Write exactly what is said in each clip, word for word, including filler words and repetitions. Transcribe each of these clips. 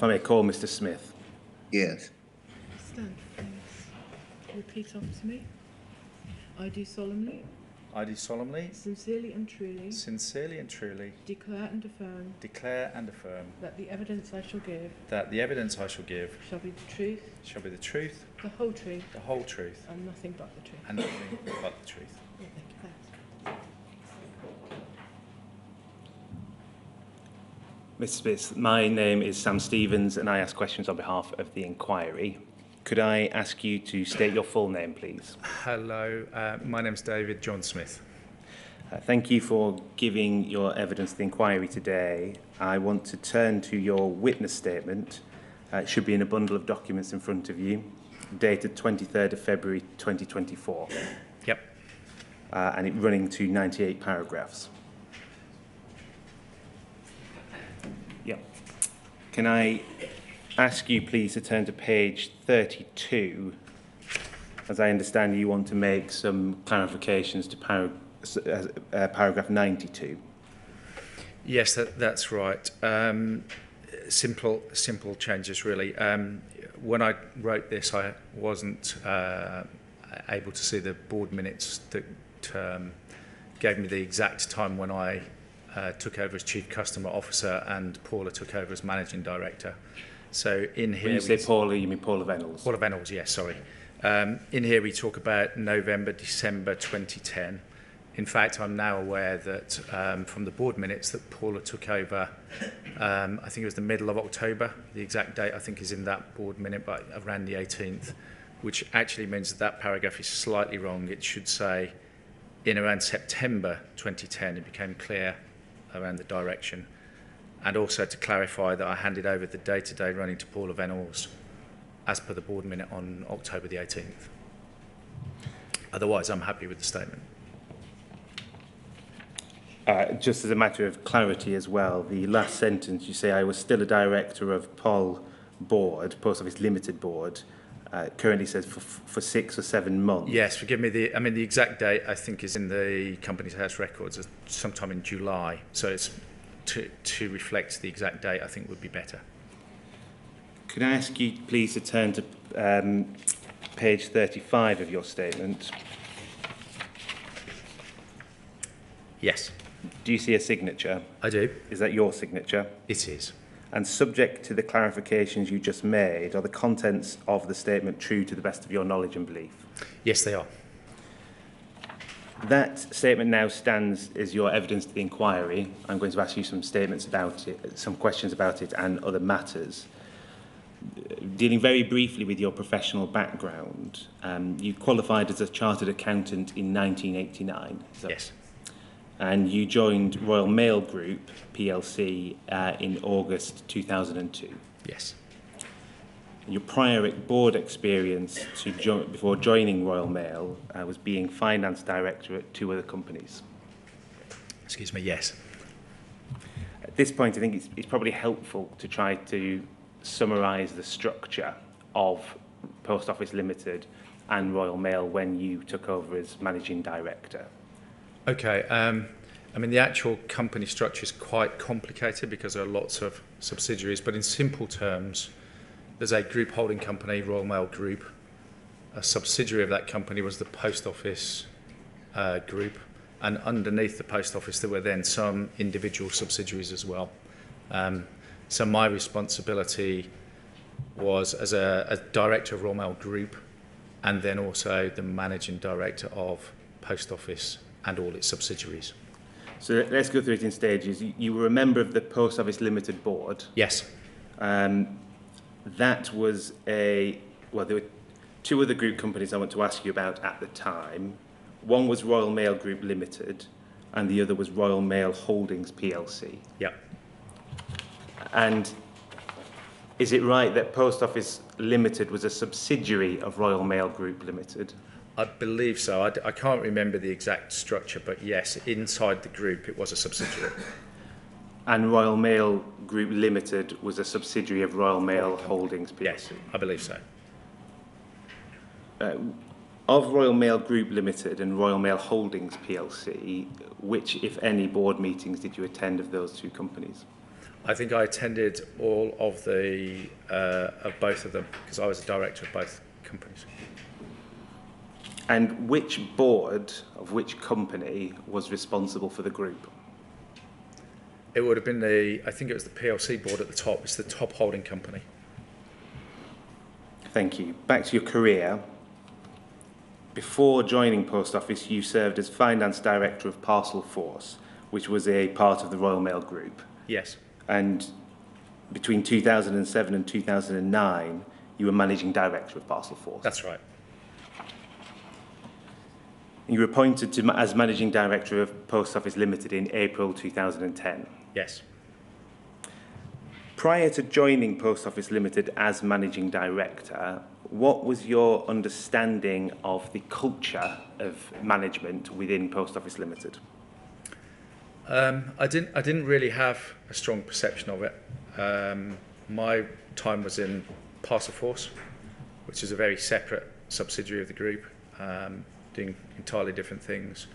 If I may call Mister Smith. Yes. Stand, please. Repeat after me. I do solemnly. I do solemnly, sincerely and truly, sincerely and truly, declare and affirm, declare and affirm, that the evidence I shall give, that the evidence I shall give, shall be the truth, shall be the truth, the whole truth, the whole truth, and nothing but the truth, and nothing but the truth. Yeah, thank you. Mister Smith, my name is Sam Stevens, and I ask questions on behalf of the inquiry. Could I ask you to state your full name, please? Hello, uh, my name's David John Smith. Uh, thank you for giving your evidence to the inquiry today. I want to turn to your witness statement. Uh, it should be in a bundle of documents in front of you, dated twenty-third of February twenty twenty-four. Yep. Uh, and it running to ninety-eight paragraphs. Yep. Can I ask you please to turn to page thirty-two. As I understand, you want to make some clarifications to par uh, paragraph ninety-two. Yes, that, that's right. Um, simple, simple changes, really. Um, when I wrote this, I wasn't uh, able to see the board minutes that um, gave me the exact time when I uh, took over as Chief Customer Officer and Paula took over as Managing Director. So in here, when you say Paula, you mean Paula Vennells? Paula Vennells, yes, sorry. Um, in here we talk about November, December twenty ten. In fact, I'm now aware that um, from the board minutes that Paula took over, um, I think it was the middle of October. The exact date I think is in that board minute, but around the eighteenth, which actually means that that paragraph is slightly wrong. It should say in around September twenty ten, it became clear around the direction. And also to clarify that I handed over the day-to-day running to Paula Vennells as per the board minute on October the eighteenth. Otherwise, I'm happy with the statement. Uh, just as a matter of clarity as well, the last sentence you say, I was still a director of P O L Board, Post Office Limited Board, uh, currently says for, for six or seven months. Yes, forgive me, the, I mean the exact date I think is in the Companies House records, sometime in July, so it's To, to reflect the exact date, I think would be better. Could I ask you please to turn to um, page thirty-five of your statement? Yes. Do you see a signature? I do. Is that your signature? It is. And subject to the clarifications you just made, are the contents of the statement true to the best of your knowledge and belief? Yes, they are. That statement now stands as your evidence to the inquiry. I'm going to ask you some statements about it, some questions about it and other matters. Dealing very briefly with your professional background, um, you qualified as a chartered accountant in nineteen eighty-nine. So, yes. And you joined Royal Mail Group, P L C, uh, in August two thousand two. Yes. Your prior board experience to jo before joining Royal Mail uh, was being finance director at two other companies. Excuse me, yes. At this point, I think it's, it's probably helpful to try to summarise the structure of Post Office Limited and Royal Mail when you took over as managing director. Okay. Um, I mean, the actual company structure is quite complicated because there are lots of subsidiaries, but in simple terms, there's a group holding company, Royal Mail Group. A subsidiary of that company was the Post Office uh, Group. And underneath the Post Office, there were then some individual subsidiaries as well. Um, so my responsibility was as a, a director of Royal Mail Group and then also the managing director of Post Office and all its subsidiaries. So let's go through it in stages. You were a member of the Post Office Limited Board. Yes. Um, That was a, well, there were two other group companies I want to ask you about at the time. One was Royal Mail Group Limited, and the other was Royal Mail Holdings P L C. Yeah. And is it right that Post Office Limited was a subsidiary of Royal Mail Group Limited? I believe so. I, I can't remember the exact structure, but yes, inside the group it was a subsidiary. And Royal Mail Group Limited was a subsidiary of Royal Mail Holdings P L C. Yes, I believe so. Uh, of Royal Mail Group Limited and Royal Mail Holdings P L C, which, if any, board meetings did you attend of those two companies? I think I attended all of the uh, of both of them because I was a director of both companies. And which board of which company was responsible for the group? It would have been the, I think it was the P L C board at the top. It's the top holding company. Thank you. Back to your career. Before joining Post Office, you served as Finance Director of Parcel Force, which was a part of the Royal Mail Group. Yes. And between two thousand seven and two thousand nine, you were Managing Director of Parcel Force. That's right. You were appointed to, as Managing Director of Post Office Limited in April two thousand ten. Yes. Prior to joining Post Office Limited as Managing Director, what was your understanding of the culture of management within Post Office Limited? Um, I didn't. I didn't really have a strong perception of it. Um, my time was in Parcel Force, which is a very separate subsidiary of the group. Um, doing entirely different things.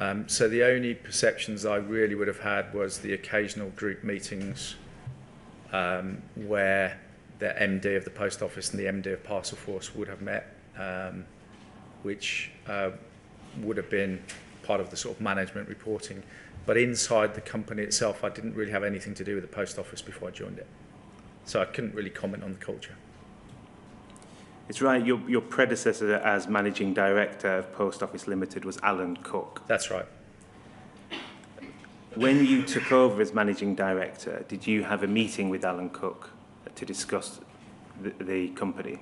Um, so the only perceptions I really would have had was the occasional group meetings um, where the M D of the Post Office and the M D of Parcel Force would have met, um, which uh, would have been part of the sort of management reporting. But inside the company itself, I didn't really have anything to do with the Post Office before I joined it. So I couldn't really comment on the culture. It's right, your, your predecessor as Managing Director of Post Office Limited was Alan Cook. That's right. When you took over as Managing Director, did you have a meeting with Alan Cook to discuss the, the company?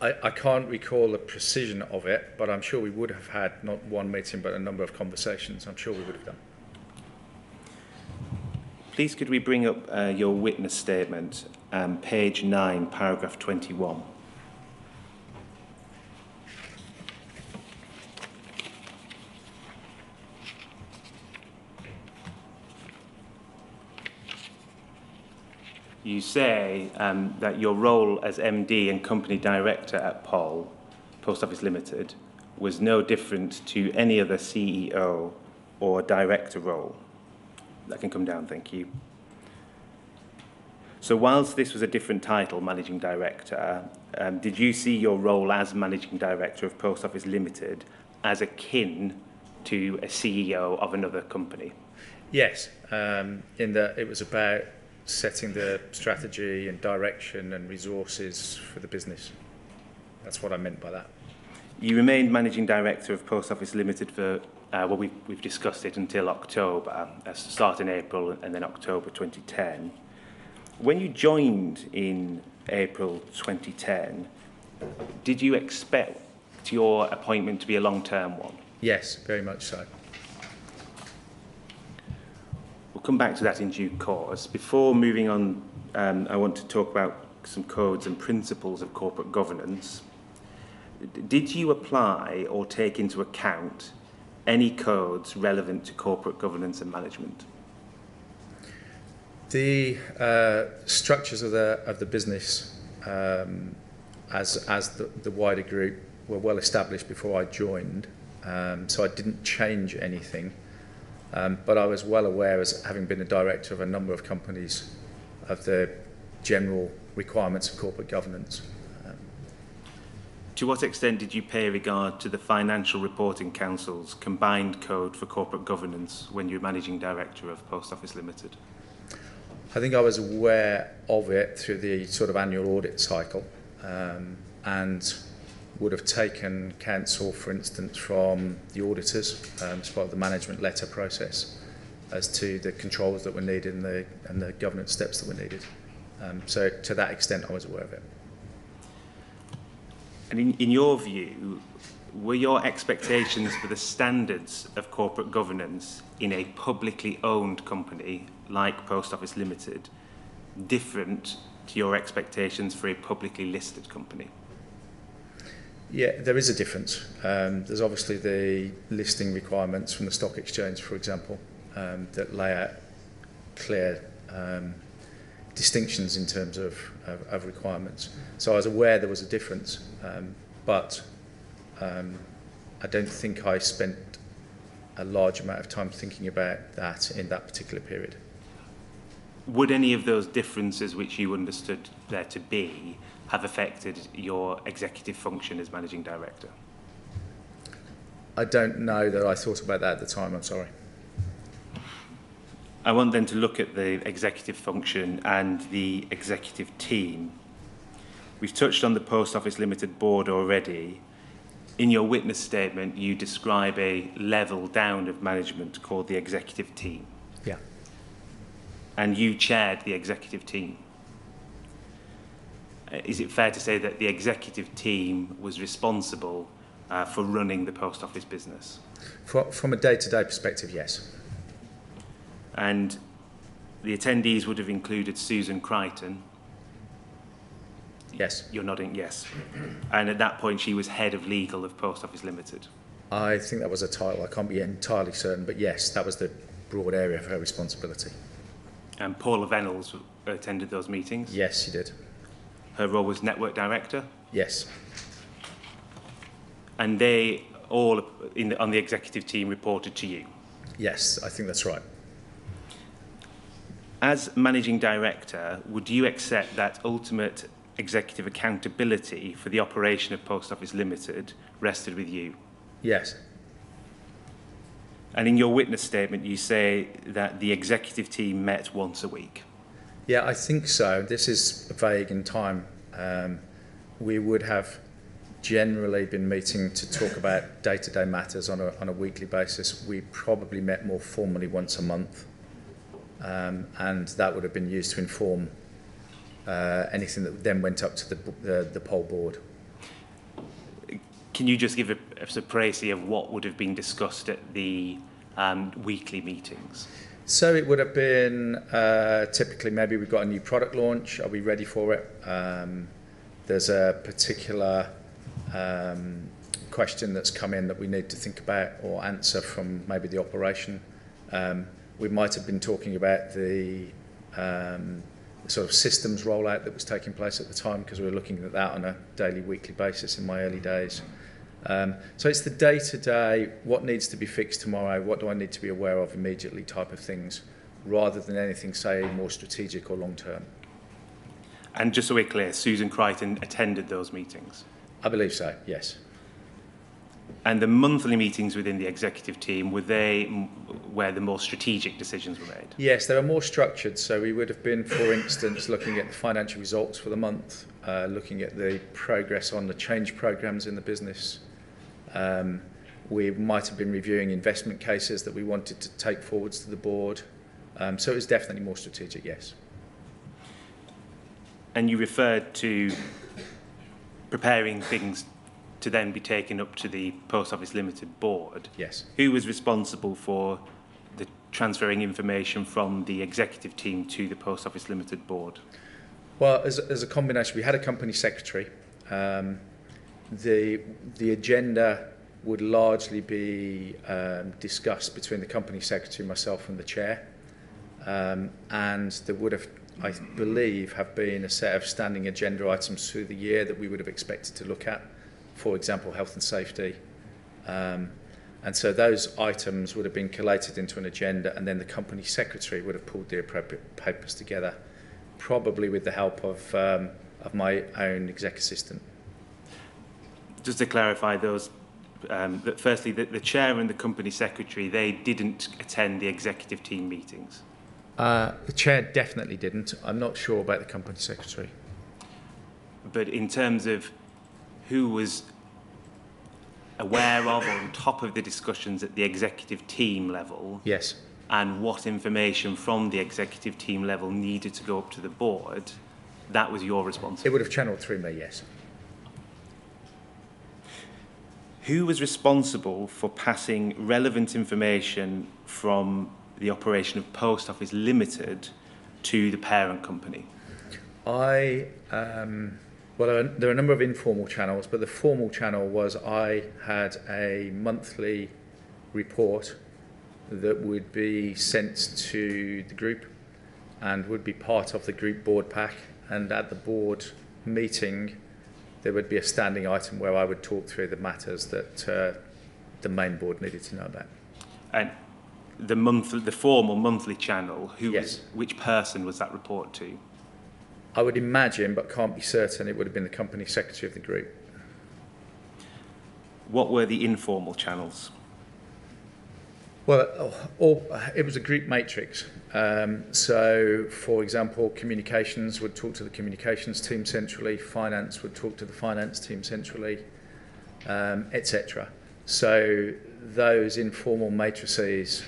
I, I can't recall the precision of it, but I'm sure we would have had not one meeting but a number of conversations. I'm sure we would have done. Please could we bring up uh, your witness statement, um, page nine, paragraph twenty-one. You say um, that your role as M D and Company Director at P O L, Post Office Limited, was no different to any other C E O or director role. That can come down, thank you. So whilst this was a different title, Managing Director, um, did you see your role as Managing Director of Post Office Limited as akin to a C E O of another company? Yes, um, in that it was about setting the strategy and direction and resources for the business. That's what I meant by that. You remained Managing Director of Post Office Limited for, uh, well, we've, we've discussed it until October, uh, start in April and then October twenty ten. When you joined in April twenty ten, did you expect your appointment to be a long-term one? Yes, very much so. Come back to that in due course. Before moving on, um, I want to talk about some codes and principles of corporate governance. Did you apply or take into account any codes relevant to corporate governance and management? The uh, structures of the of the business, um, as as the, the wider group, were well established before I joined, um, so I didn't change anything. Um, but I was well aware, as having been a director of a number of companies, of the general requirements of corporate governance. Um, to what extent did you pay regard to the Financial Reporting Council's combined code for corporate governance when you were Managing Director of Post Office Limited? I think I was aware of it through the sort of annual audit cycle, um, and would have taken counsel, for instance, from the auditors um, as part of the management letter process as to the controls that were needed and the, and the governance steps that were needed. Um, so to that extent, I was aware of it. And in, in your view, were your expectations for the standards of corporate governance in a publicly owned company like Post Office Limited different to your expectations for a publicly listed company? Yeah, there is a difference. Um, there's obviously the listing requirements from the stock exchange, for example, um, that lay out clear um, distinctions in terms of, of, of requirements. So I was aware there was a difference, um, but um, I don't think I spent a large amount of time thinking about that in that particular period. would any of those differences which you understood there to be have affected your executive function as managing director? I don't know that I thought about that at the time, I'm sorry. I want then to look at the executive function and the executive team. We've touched on the Post Office Limited board already. In your witness statement, you describe a level down of management called the executive team. Yeah. And you chaired the executive team. Is it fair to say that the executive team was responsible uh, for running the post office business? For, from a day-to-day perspective, yes. And the attendees would have included Susan Crichton. Yes. You're nodding yes. And at that point, she was head of legal of Post Office Limited. I think that was a title. I can't be entirely certain, but yes, that was the broad area of her responsibility. And Paula Vennells attended those meetings? Yes, she did. Her role was network director? Yes. And they all in the, on the executive team reported to you? Yes, I think that's right. As managing director, would you accept that ultimate executive accountability for the operation of Post Office Limited rested with you? Yes. And in your witness statement, you say that the executive team met once a week. Yeah, I think so. This is vague in time. Um, we would have generally been meeting to talk about day-to-day matters on a, on a weekly basis. We probably met more formally once a month, um, and that would have been used to inform uh, anything that then went up to the, uh, the poll board. Can you just give us a, a précis of what would have been discussed at the um, weekly meetings? So it would have been uh, typically maybe we've got a new product launch. Are we ready for it? Um, there's a particular um, question that's come in that we need to think about or answer from maybe the operation. Um, we might have been talking about the um, sort of systems rollout that was taking place at the time, because we were looking at that on a daily, weekly basis in my early days. Um, so it's the day-to-day, what needs to be fixed tomorrow, what do I need to be aware of immediately type of things, rather than anything, say, more strategic or long-term. And just so we're clear, Susan Crichton attended those meetings? I believe so, yes. And the monthly meetings within the executive team, were they where the more strategic decisions were made? Yes, they were more structured. So we would have been, for instance, looking at the financial results for the month, uh, looking at the progress on the change programs in the business. Um, we might have been reviewing investment cases that we wanted to take forwards to the board. Um, so it was definitely more strategic, yes. And you referred to preparing things to then be taken up to the Post Office Limited board. Yes. Who was responsible for the transferring information from the executive team to the Post Office Limited board? Well, as, as a combination, we had a company secretary. Um, the, the agenda would largely be um, discussed between the company secretary, myself and the chair. Um, and there would have, I believe, have been a set of standing agenda items through the year that we would have expected to look at. For example, health and safety. Um, and so those items would have been collated into an agenda, and then the company secretary would have pulled the appropriate papers together, probably with the help of, um, of my own exec assistant. Just to clarify those, um, that firstly, the, the chair and the company secretary, they didn't attend the executive team meetings? Uh, the chair definitely didn't. I'm not sure about the company secretary. But in terms of who was aware of or on top of the discussions at the executive team level? Yes. And what information from the executive team level needed to go up to the board, that was your responsibility? It would have channeled through me, yes. Who was responsible for passing relevant information from the operation of Post Office Limited to the parent company? I... Um... Well, there are a number of informal channels, but the formal channel was I had a monthly report that would be sent to the group and would be part of the group board pack. And at the board meeting, there would be a standing item where I would talk through the matters that uh, the main board needed to know about. And the monthly, the formal monthly channel, who yes. was, which person was that report to? I would imagine, but can't be certain, it would have been the company secretary of the group. What were the informal channels? Well, oh, all, it was a group matrix. Um, so, for example, communications would talk to the communications team centrally, finance would talk to the finance team centrally, um, et cetera. So those informal matrices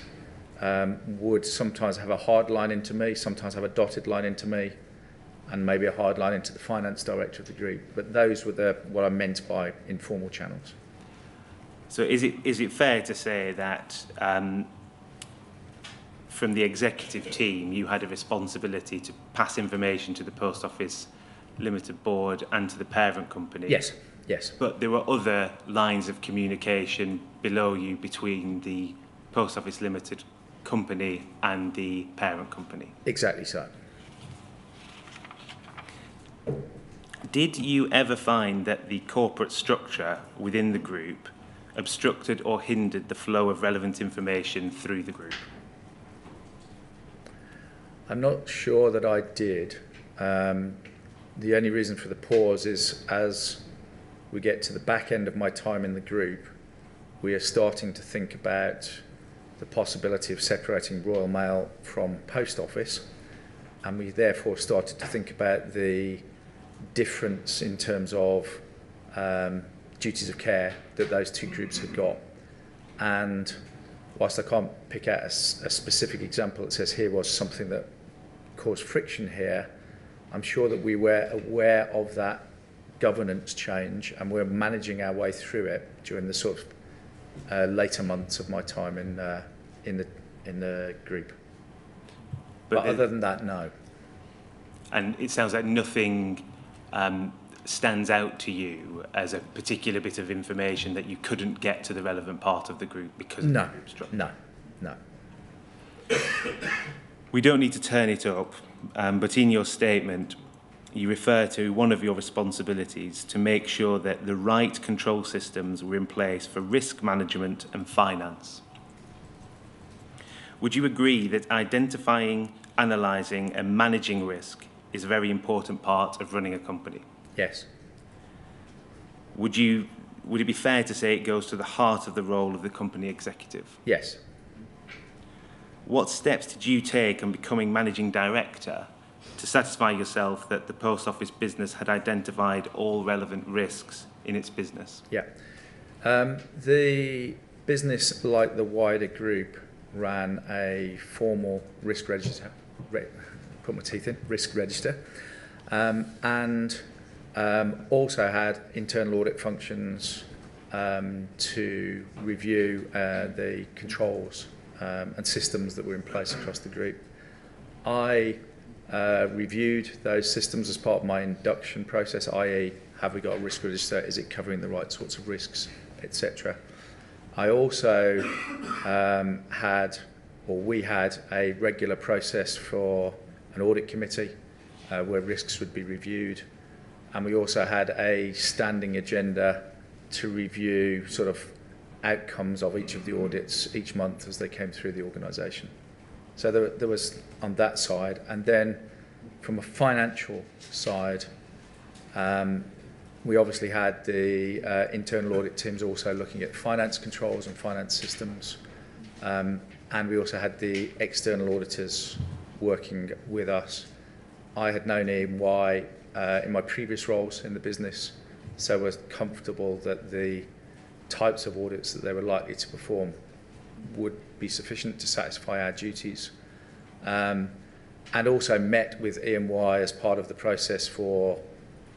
um, would sometimes have a hard line into me, sometimes have a dotted line into me, and maybe a hard line into the finance director of the group. But those were the, what I meant by informal channels. So is it, is it fair to say that um, from the executive team, you had a responsibility to pass information to the Post Office Limited Board and to the parent company? Yes, yes. But there were other lines of communication below you between the Post Office Limited company and the parent company? Exactly so. Did you ever find that the corporate structure within the group obstructed or hindered the flow of relevant information through the group? I'm not sure that I did. Um, the only reason for the pause is as we get to the back end of my time in the group, we are starting to think about the possibility of separating Royal Mail from Post Office, and we therefore started to think about the difference in terms of um, duties of care that those two groups had got. And whilst I can't pick out a, a specific example that says here was something that caused friction here, I'm sure that we were aware of that governance change and we're managing our way through it during the sort of uh, later months of my time in, uh, in, the, in the group. But, but other it, than that, no. And it sounds like nothing um, stands out to you as a particular bit of information that you couldn't get to the relevant part of the group because of no, the group structure? No, no, no. We don't need to turn it up, um, but in your statement, you refer to one of your responsibilities to make sure that the right control systems were in place for risk management and finance. Would you agree that identifying, analysing and managing risk is a very important part of running a company? Yes. Would you, would it be fair to say it goes to the heart of the role of the company executive? Yes. What steps did you take on becoming managing director to satisfy yourself that the Post Office business had identified all relevant risks in its business? Yeah. Um, the business, like the wider group, ran a formal risk register. Re put my teeth in, risk register. Um, and... Um, also had internal audit functions um, to review uh, the controls um, and systems that were in place across the group. I uh, reviewed those systems as part of my induction process, that is have we got a risk register, is it covering the right sorts of risks, et cetera. I also um, had, or we had, a regular process for an audit committee uh, where risks would be reviewed. And we also had a standing agenda to review sort of outcomes of each of the audits each month as they came through the organisation. So there, there was on that side. And then from a financial side, um, we obviously had the uh, internal audit teams also looking at finance controls and finance systems. Um, and we also had the external auditors working with us. I had known E Y Uh, in my previous roles in the business, so I was comfortable that the types of audits that they were likely to perform would be sufficient to satisfy our duties, um, and also met with E Y as part of the process for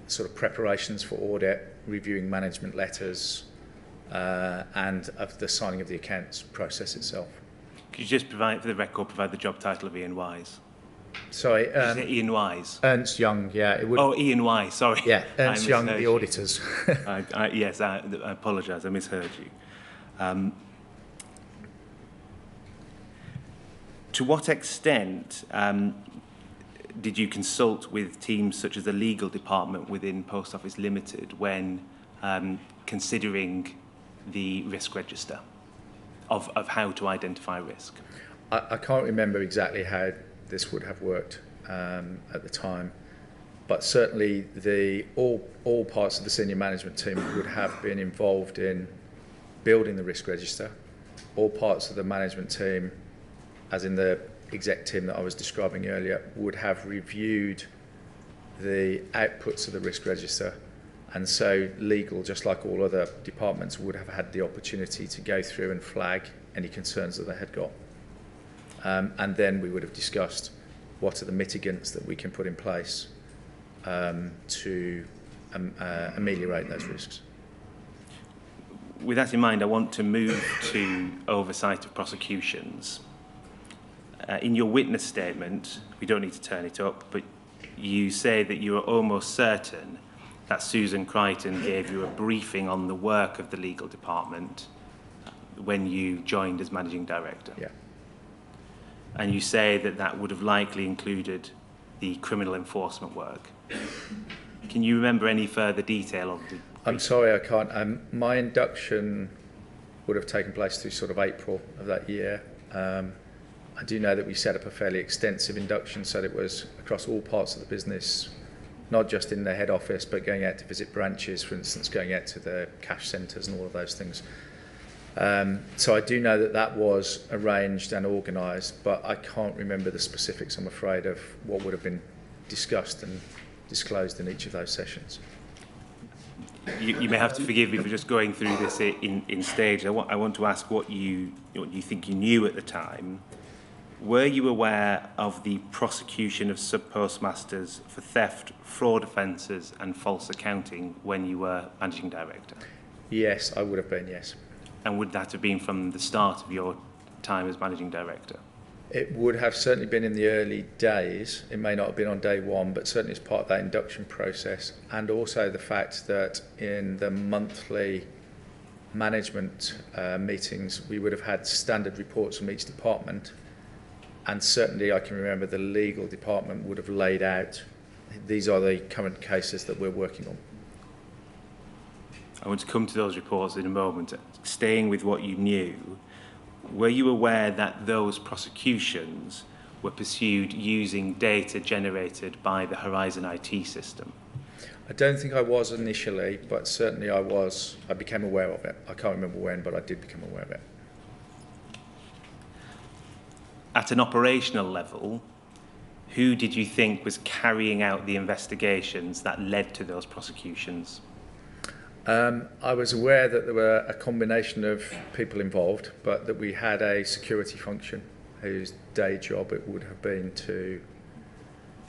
sort of preparations for audit, reviewing management letters, uh, and of the signing of the accounts process itself. Could you just provide, for the record, provide the job title of E Y's? Sorry, um, is it Ian Wise? Ernst Young, yeah. It would... Oh, Ian Wise, sorry. Yeah, Ernst Young, the you. auditors. I, I, yes, I, I apologise, I misheard you. Um, to what extent um, did you consult with teams such as the legal department within Post Office Limited when um, considering the risk register of, of how to identify risk? I, I can't remember exactly how this would have worked um, at the time, but certainly the all all parts of the senior management team would have been involved in building the risk register. All parts of the management team, as in the exec team that I was describing earlier, would have reviewed the outputs of the risk register, and so legal, just like all other departments, would have had the opportunity to go through and flag any concerns that they had got. Um, and then we would have discussed what are the mitigants that we can put in place um, to um, uh, ameliorate those risks. With that in mind, I want to move to oversight of prosecutions. Uh, in your witness statement, we don't need to turn it up, but you say that you are almost certain that Susan Crichton gave you a briefing on the work of the legal department when you joined as managing director. Yeah. And you say that that would have likely included the criminal enforcement work. Can you remember any further detail of the briefing? I'm sorry, I can't. Um, my induction would have taken place through sort of April of that year. Um, I do know that we set up a fairly extensive induction, so that it was across all parts of the business, not just in the head office, but going out to visit branches, for instance, going out to the cash centres and all of those things. Um, so I do know that that was arranged and organised, but I can't remember the specifics, I'm afraid, of what would have been discussed and disclosed in each of those sessions. You, you may have to forgive me for just going through this in, in stage. I want, I want to ask what you, what you think you knew at the time. Were you aware of the prosecution of sub-postmasters for theft, fraud offences and false accounting when you were managing director? Yes, I would have been, yes. And would that have been from the start of your time as managing director? It would have certainly been in the early days. It may not have been on day one, but certainly as part of that induction process, and also the fact that in the monthly management uh, meetings, we would have had standard reports from each department. And certainly I can remember the legal department would have laid out, these are the current cases that we're working on. I want to come to those reports in a moment. Staying with what you knew, were you aware that those prosecutions were pursued using data generated by the Horizon I T system? I don't think I was initially, but certainly I was. I became aware of it. I can't remember when, but I did become aware of it. At an operational level, who did you think was carrying out the investigations that led to those prosecutions? Um, I was aware that there were a combination of people involved, but that we had a security function whose day job it would have been to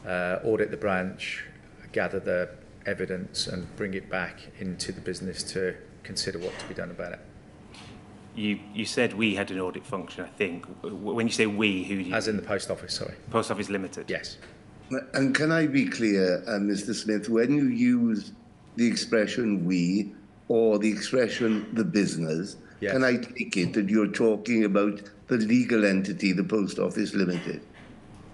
uh, audit the branch, gather the evidence and bring it back into the business to consider what to be done about it. You, you said we had an audit function, I think. When you say we, who do you... As in the Post Office, sorry. Post Office Limited. Yes. And can I be clear, uh, Mister Smith, when you use the expression we or the expression the business, yes, can I take it that you're talking about the legal entity, the Post Office Limited?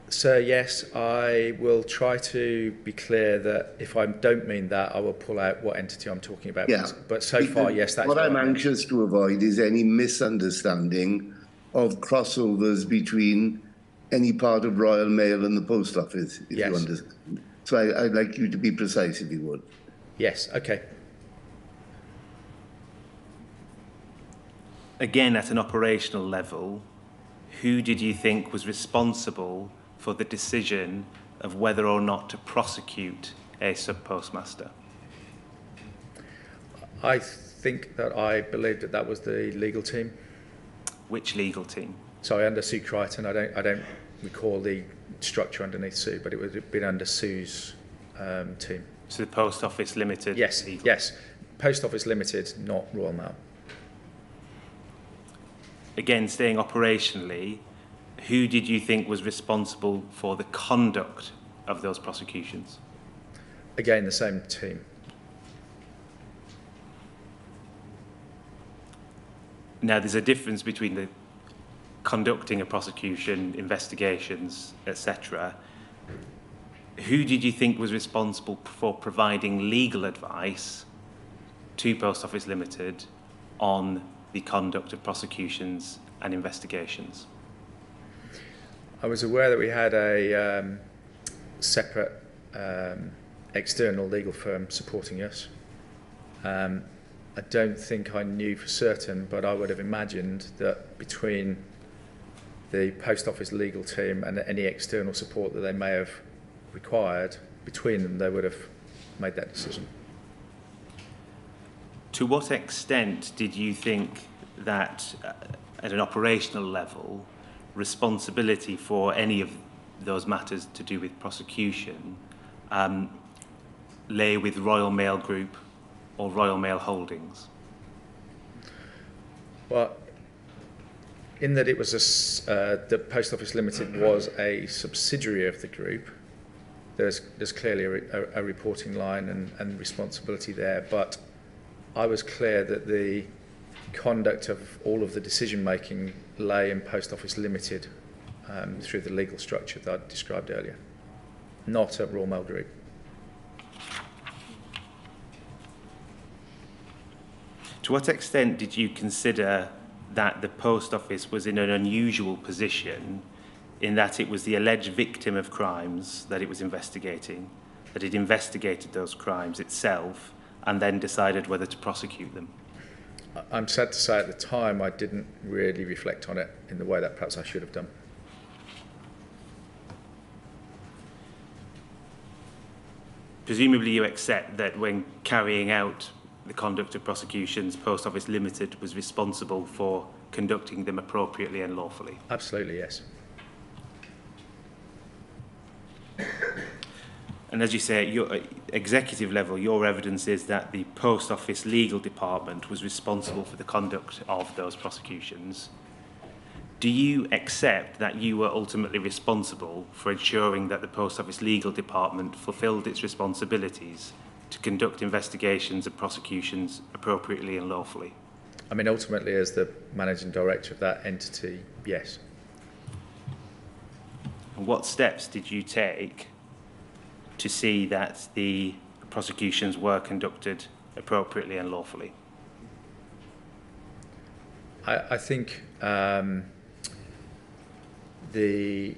So, yes, I will try to be clear that if I don't mean that, I will pull out what entity I'm talking about. Yeah. But so far, yes, that's what I'm anxious to avoid is any misunderstanding of crossovers between any part of Royal Mail and the Post Office, if you understand. So I, I'd like you to be precise, if you would. Yes, okay. Again, at an operational level, who did you think was responsible for the decision of whether or not to prosecute a sub-postmaster? I think that I believed that that was the legal team. Which legal team? Sorry, under Sue Crichton. I don't, I don't recall the structure underneath Sue, but it would have been under Sue's um, team. So the Post Office Limited? Yes, legal. Yes. Post Office Limited, not Royal Mail. Again, staying operationally, who did you think was responsible for the conduct of those prosecutions? Again, the same team. Now, there's a difference between the conducting a prosecution, investigations, et cetera. Who did you think was responsible for providing legal advice to Post Office Limited on the conduct of prosecutions and investigations? I was aware that we had a um, separate um, external legal firm supporting us. Um, I don't think I knew for certain, but I would have imagined that between the Post Office legal team and any external support that they may have required, between them they would have made that decision. To what extent did you think that, uh, at an operational level, responsibility for any of those matters to do with prosecution um, lay with Royal Mail Group or Royal Mail Holdings? Well, in that it was a, uh, the Post Office Limited was a subsidiary of the group, there's, there's clearly a, a, a reporting line and, and responsibility there, but I was clear that the conduct of all of the decision making lay in Post Office Limited um, through the legal structure that I described earlier, not at Royal Mail Group. To what extent did you consider that the Post Office was in an unusual position in that it was the alleged victim of crimes that it was investigating, that it investigated those crimes itself and then decided whether to prosecute them? I'm sad to say at the time I didn't really reflect on it in the way that perhaps I should have done. Presumably you accept that when carrying out the conduct of prosecutions, Post Office Limited was responsible for conducting them appropriately and lawfully? Absolutely, yes. And as you say, at your executive level, your evidence is that the Post Office legal department was responsible for the conduct of those prosecutions. Do you accept that you were ultimately responsible for ensuring that the Post Office legal department fulfilled its responsibilities to conduct investigations and prosecutions appropriately and lawfully? I mean, ultimately, as the managing director of that entity, yes. And what steps did you take to see that the prosecutions were conducted appropriately and lawfully? I, I think um, the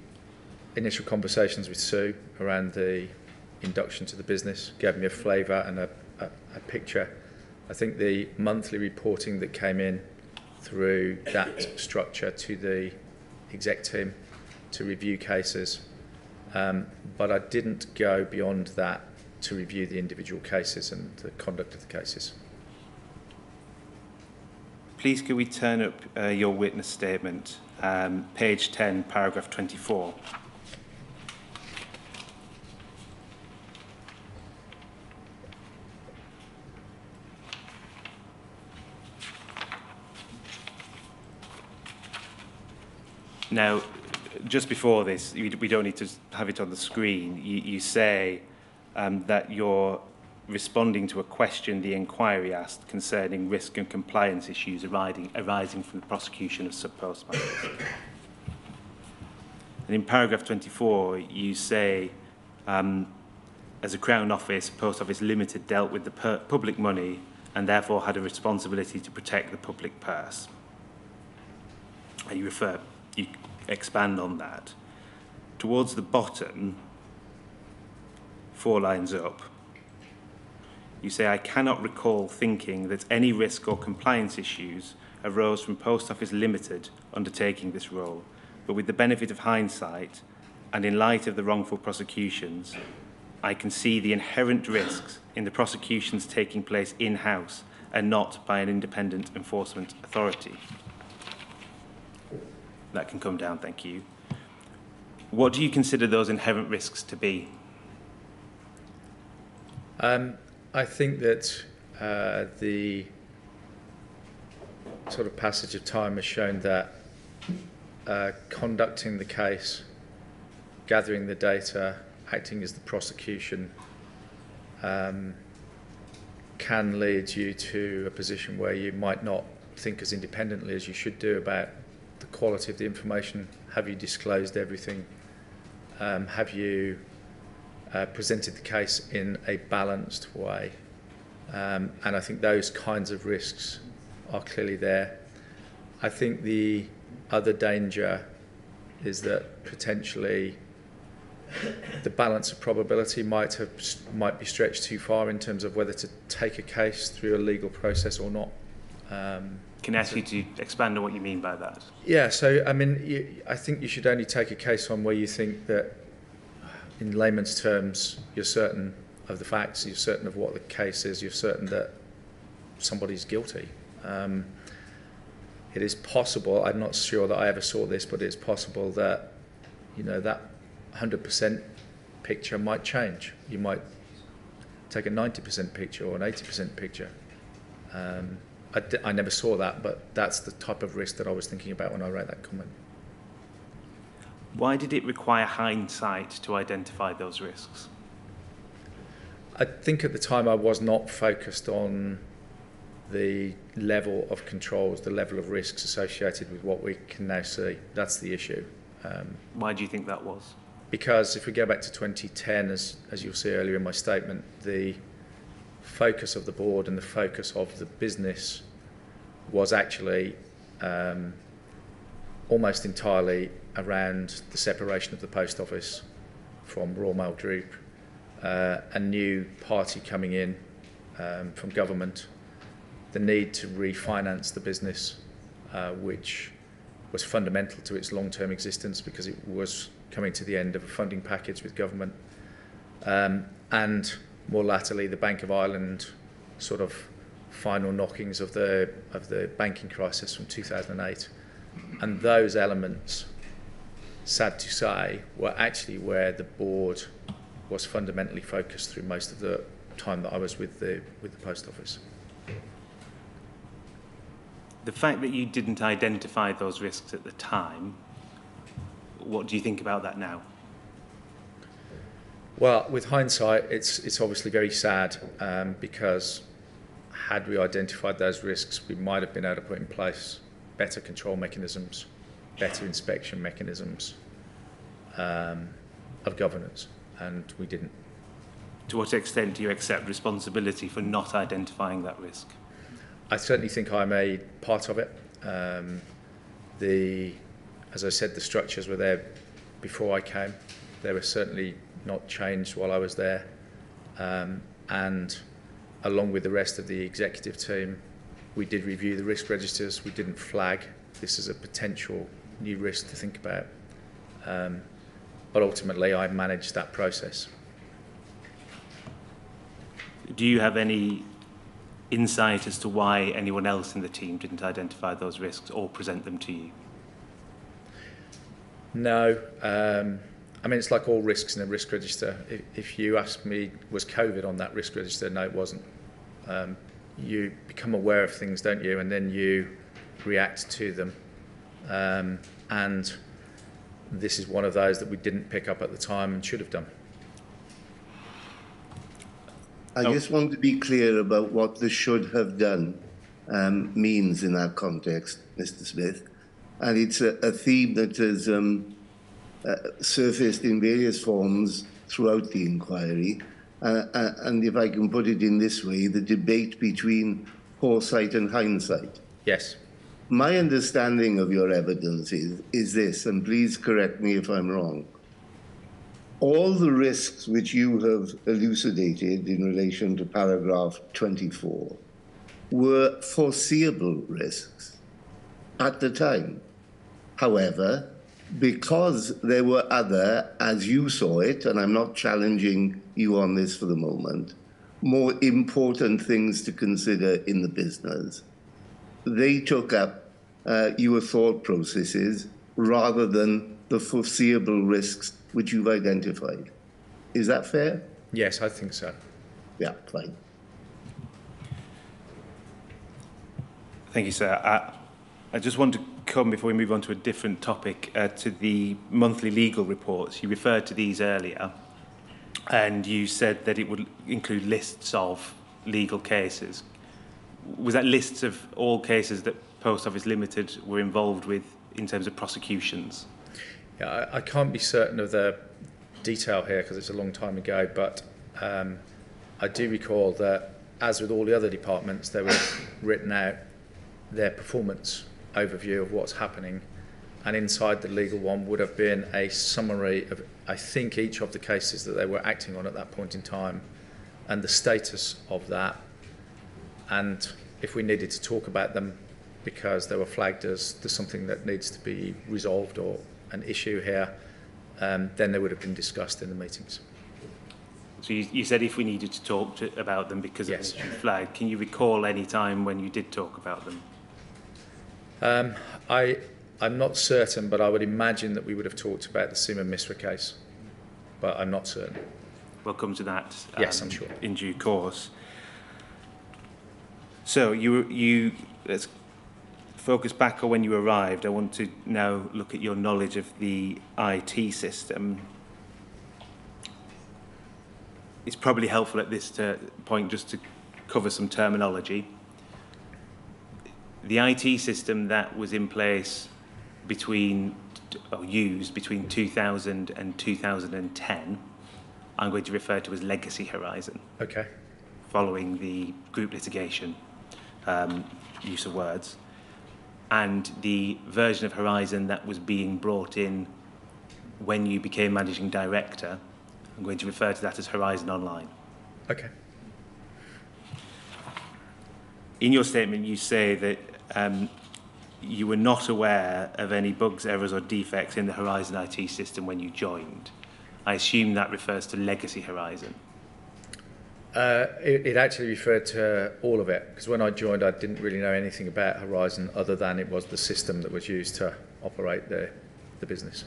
initial conversations with Sue around the induction to the business gave me a flavour and a, a, a picture. I think the monthly reporting that came in through that structure to the exec team to review cases, Um, but I didn't go beyond that to review the individual cases and the conduct of the cases. Please could we turn up uh, your witness statement, um, page ten, paragraph twenty-four. Now, just before this, we don't need to have it on the screen, you, you say um, that you're responding to a question the inquiry asked concerning risk and compliance issues arising, arising from the prosecution of sub postmasters. And in paragraph twenty-four, you say, um, as a Crown Office, Post Office Limited dealt with the per public money and therefore had a responsibility to protect the public purse. And you refer, you expand on that. Towards the bottom, four lines up, you say, I cannot recall thinking that any risk or compliance issues arose from Post Office Limited undertaking this role, but with the benefit of hindsight and in light of the wrongful prosecutions, I can see the inherent risks in the prosecutions taking place in-house and not by an independent enforcement authority. That can come down, thank you. What do you consider those inherent risks to be? Um, I think that uh, the sort of passage of time has shown that uh, conducting the case, gathering the data, acting as the prosecution um, can lead you to a position where you might not think as independently as you should do about the quality of the information. Have you disclosed everything? Um, have you uh, presented the case in a balanced way? Um, and I think those kinds of risks are clearly there. I think the other danger is that potentially the balance of probability might have might be stretched too far in terms of whether to take a case through a legal process or not. Um, Can I ask you to expand on what you mean by that? Yeah, so I mean, you, I think you should only take a case on where you think that, in layman's terms, you're certain of the facts, you're certain of what the case is, you're certain that somebody's guilty. Um, it is possible, I'm not sure that I ever saw this, but it's possible that, you know, that one hundred percent picture might change. You might take a ninety percent picture or an eighty percent picture. Um, I, d I never saw that, but that's the type of risk that I was thinking about when I wrote that comment. Why did it require hindsight to identify those risks? I think at the time I was not focused on the level of controls, the level of risks associated with what we can now see. That's the issue. Um, Why do you think that was? Because if we go back to twenty ten, as, as you'll see earlier in my statement, the focus of the board and the focus of the business was actually um, almost entirely around the separation of the Post Office from Royal Mail Group, uh, a new party coming in um, from government, the need to refinance the business, uh, which was fundamental to its long-term existence because it was coming to the end of a funding package with government, um, and more latterly the Bank of Ireland sort of final knockings of the of the banking crisis from two thousand eight, and those elements, sad to say, were actually where the board was fundamentally focused through most of the time that I was with the with the Post Office. The fact that you didn't identify those risks at the time, what do you think about that now? Well, with hindsight, it's, it's obviously very sad, um, because had we identified those risks, we might have been able to put in place better control mechanisms, better inspection mechanisms um, of governance, and we didn't. To what extent do you accept responsibility for not identifying that risk? I certainly think I'm a part of it. Um, the, as I said, the structures were there before I came. They were certainly not changed while I was there, um, and along with the rest of the executive team, we did review the risk registers. We didn't flag this as a potential new risk to think about, um, but ultimately I managed that process. Do you have any insight as to why anyone else in the team didn't identify those risks or present them to you? No. Um, I mean, it's like all risks in a risk register. If, if you ask me, was COVID on that risk register? No, it wasn't. Um, you become aware of things, don't you? And then you react to them. Um, and this is one of those that we didn't pick up at the time and should have done. I oh. just want to be clear about what the should have done um, means in that context, Mister Smith. And it's a, a theme that has um, Uh, surfaced in various forms throughout the inquiry, uh, uh, and if I can put it in this way, the debate between foresight and hindsight. Yes. My understanding of your evidence is, is this, and please correct me if I'm wrong. All the risks which you have elucidated in relation to paragraph twenty-four were foreseeable risks at the time. However, because there were other, as you saw it, and I'm not challenging you on this for the moment, more important things to consider in the business, they took up uh, your thought processes rather than the foreseeable risks which you've identified. Is that fair? Yes, I think so. Yeah, fine. Thank you, sir. I, I just want to come, before we move on to a different topic, uh, to the monthly legal reports. You referred to these earlier, and you said that it would include lists of legal cases. Was that lists of all cases that Post Office Limited were involved with in terms of prosecutions? Yeah, I, I can't be certain of the detail here because it's a long time ago, but um, I do recall that, as with all the other departments, they were written out their performance overview of what's happening and inside the legal one would have been a summary of, I think, each of the cases that they were acting on at that point in time and the status of that, and if we needed to talk about them because they were flagged as there's something that needs to be resolved or an issue here, um, then they would have been discussed in the meetings. So you, you said if we needed to talk to, about them because of yes. the flag, can you recall any time when you did talk about them? Um, I, I'm not certain, but I would imagine that we would have talked about the Seema Misra case, but I'm not certain. We'll come to that um, yes, I'm sure. in due course. So you, you, let's focus back on when you arrived. I want to now look at your knowledge of the I T system. It's probably helpful at this to, point just to cover some terminology. The I T system that was in place between, or used between two thousand and two thousand ten, I'm going to refer to as Legacy Horizon. Okay. Following the group litigation, um, use of words, and the version of Horizon that was being brought in when you became managing director. I'm going to refer to that as Horizon Online. Okay. In your statement, you say that um, you were not aware of any bugs, errors, or defects in the Horizon I T system when you joined. I assume that refers to Legacy Horizon. Uh, it, it actually referred to all of it, because when I joined, I didn't really know anything about Horizon other than it was the system that was used to operate the, the business.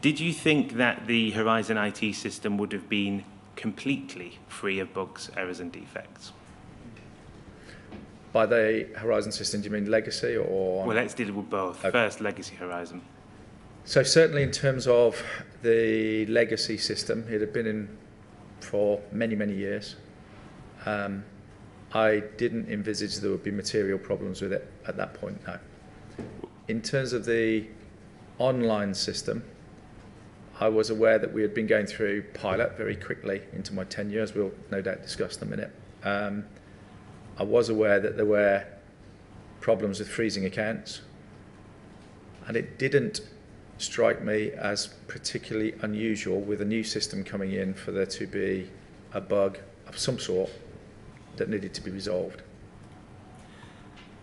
Did you think that the Horizon I T system would have been completely free of bugs, errors and defects? By the Horizon system, do you mean legacy or...? Well, let's deal with both. Okay. First, Legacy Horizon. So certainly in terms of the legacy system, it had been in for many, many years. Um, I didn't envisage there would be material problems with it at that point, no. In terms of the online system, I was aware that we had been going through pilot very quickly into my ten years. We'll no doubt discuss in a minute. Um, I was aware that there were problems with freezing accounts, and it didn't strike me as particularly unusual with a new system coming in for there to be a bug of some sort that needed to be resolved.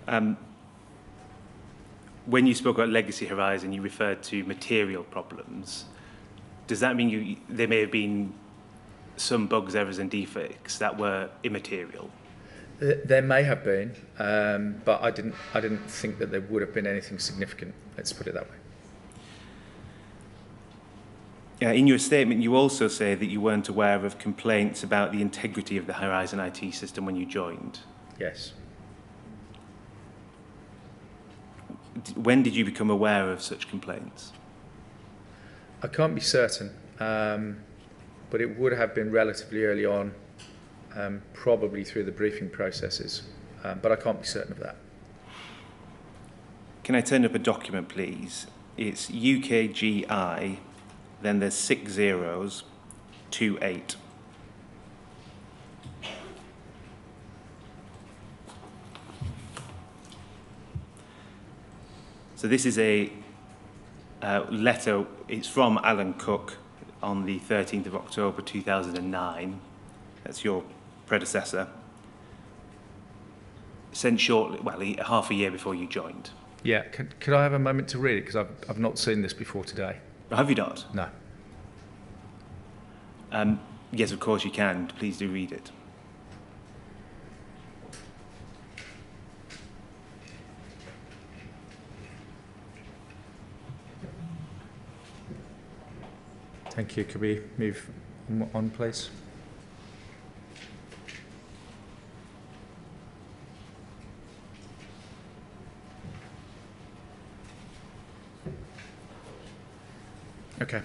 Um, when you spoke about Legacy Horizon, you referred to material problems. Does that mean you, there may have been some bugs, errors and defects that were immaterial? There may have been, um, but I didn't, I didn't think that there would have been anything significant. Let's put it that way. Uh, in your statement, you also say that you weren't aware of complaints about the integrity of the Horizon I T system when you joined. Yes. When did you become aware of such complaints? I can't be certain, um, but it would have been relatively early on, um, probably through the briefing processes, um, but I can't be certain of that. Can I turn up a document, please? It's U K G I, then there's six zeros, two eight. So this is a Uh, letter, it's from Alan Cook on the thirteenth of October two thousand nine, that's your predecessor, sent shortly, well, half a year before you joined. Yeah, could, could I have a moment to read it, because I've, I've not seen this before today. Have you not? No. Um, yes, of course you can, please do read it. Thank you. Could we move on, please? Okay.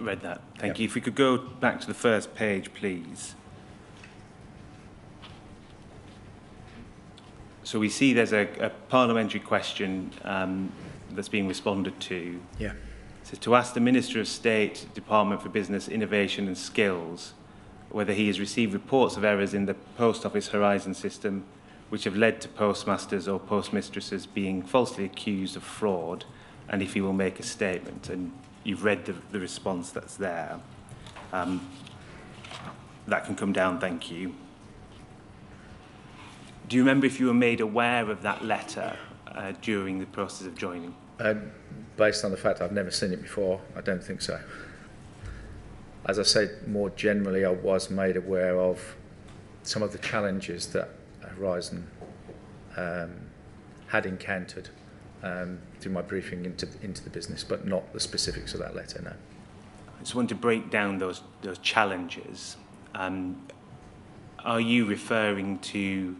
Read that. Thank yep. you. If we could go back to the first page, please. So we see there's a, a parliamentary question um, that's being responded to. Yeah. So to ask the Minister of State, Department for Business, Innovation and Skills, whether he has received reports of errors in the Post Office Horizon system which have led to postmasters or postmistresses being falsely accused of fraud, and if he will make a statement. And you've read the, the response that's there. Um, that can come down, thank you. Do you remember if you were made aware of that letter uh, during the process of joining? Uh, based on the fact I've never seen it before, I don't think so. As I said, more generally, I was made aware of some of the challenges that Horizon um, had encountered um, through my briefing into, into the business, but not the specifics of that letter, no. I just want to break down those, those challenges. Um, are you referring to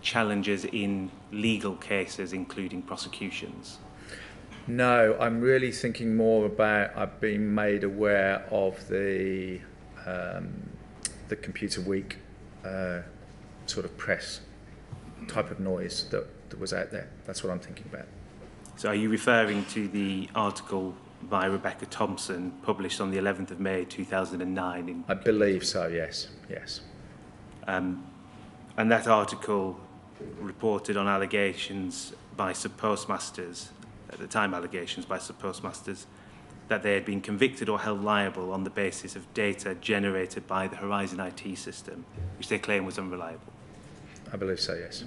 challenges in legal cases, including prosecutions? No, I'm really thinking more about I've been made aware of the, um, the Computer Week uh, sort of press type of noise that, that was out there. That's what I'm thinking about. So are you referring to the article by Rebecca Thompson published on the eleventh of May two thousand nine? In I believe so, yes, yes. Um, and that article reported on allegations by Sub Postmasters, at the time allegations by Sub Postmasters, that they had been convicted or held liable on the basis of data generated by the Horizon I T system, which they claim was unreliable. I believe so, yes.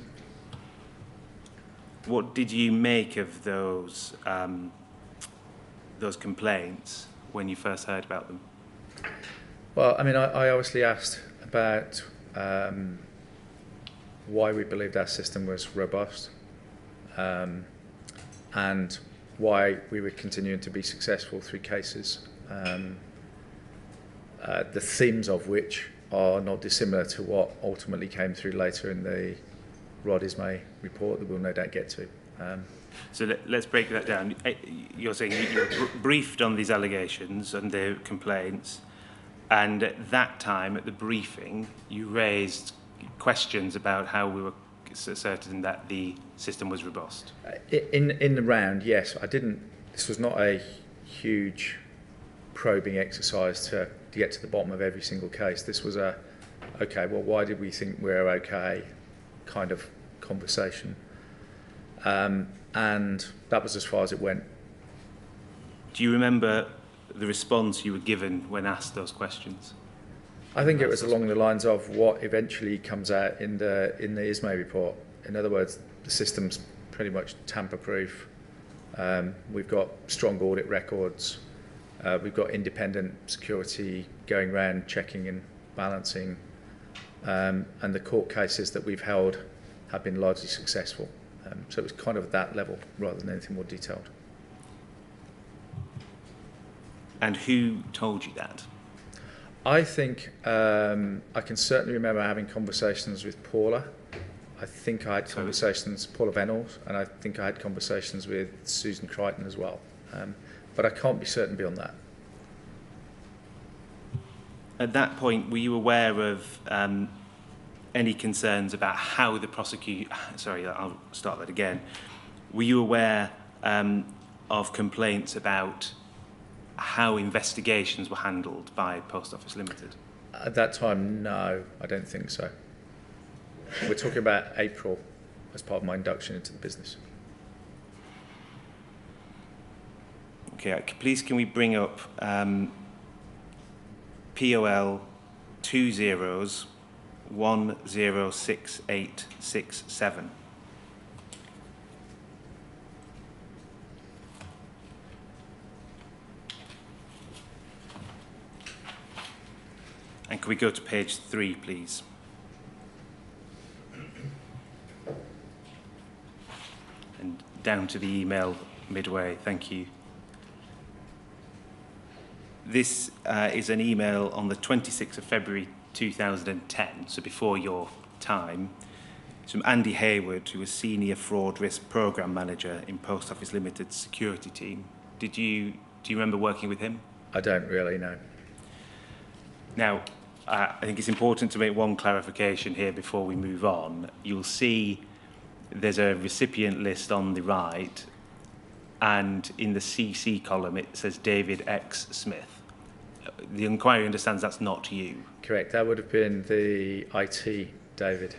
What did you make of those, um, those complaints when you first heard about them? Well, I mean, I, I obviously asked about um, why we believed our system was robust um, and why we were continuing to be successful through cases, um, uh, the themes of which are not dissimilar to what ultimately came through later in the Rod Ismay report that we'll no doubt get to. Um, so let, let's break that down. You're saying you were briefed on these allegations and their complaints, and at that time, at the briefing, you raised questions about how we were certain that the system was robust. In, in the round, yes. I didn't, this was not a huge probing exercise to to get to the bottom of every single case. This was a, okay, well, why did we think we're okay kind of conversation. Um, and that was as far as it went. Do you remember the response you were given when asked those questions? I think it was along the lines of what eventually comes out in the, in the Ismay report. In other words, the system's pretty much tamper-proof. Um, we've got strong audit records. Uh, we've got independent security going around checking and balancing, um, and the court cases that we've held have been largely successful. Um, so it was kind of that level rather than anything more detailed. And who told you that? I think um, I can certainly remember having conversations with Paula. I think I had conversations with Paula Vennells, and I think I had conversations with Sue Crichton as well. Um, But I can't be certain beyond that. At that point, were you aware of um, any concerns about how the prosecution... Sorry, I'll start that again. Were you aware um, of complaints about how investigations were handled by Post Office Limited? At that time, no, I don't think so. We're talking about April as part of my induction into the business. Okay, please can we bring up um, P O L two zeros one zero six eight six seven. And can we go to page three, please? And down to the email midway, thank you. This uh, is an email on the twenty-sixth of February two thousand ten, so before your time. It's from Andy Hayward, who was Senior Fraud Risk Programme Manager in Post Office Limited's security team. Did you, do you remember working with him? I don't really, no. Now, uh, I think it's important to make one clarification here before we move on. You'll see there's a recipient list on the right, and in the C C column it says David X. Smith. The inquiry understands that's not you. Correct. That would have been the I T David.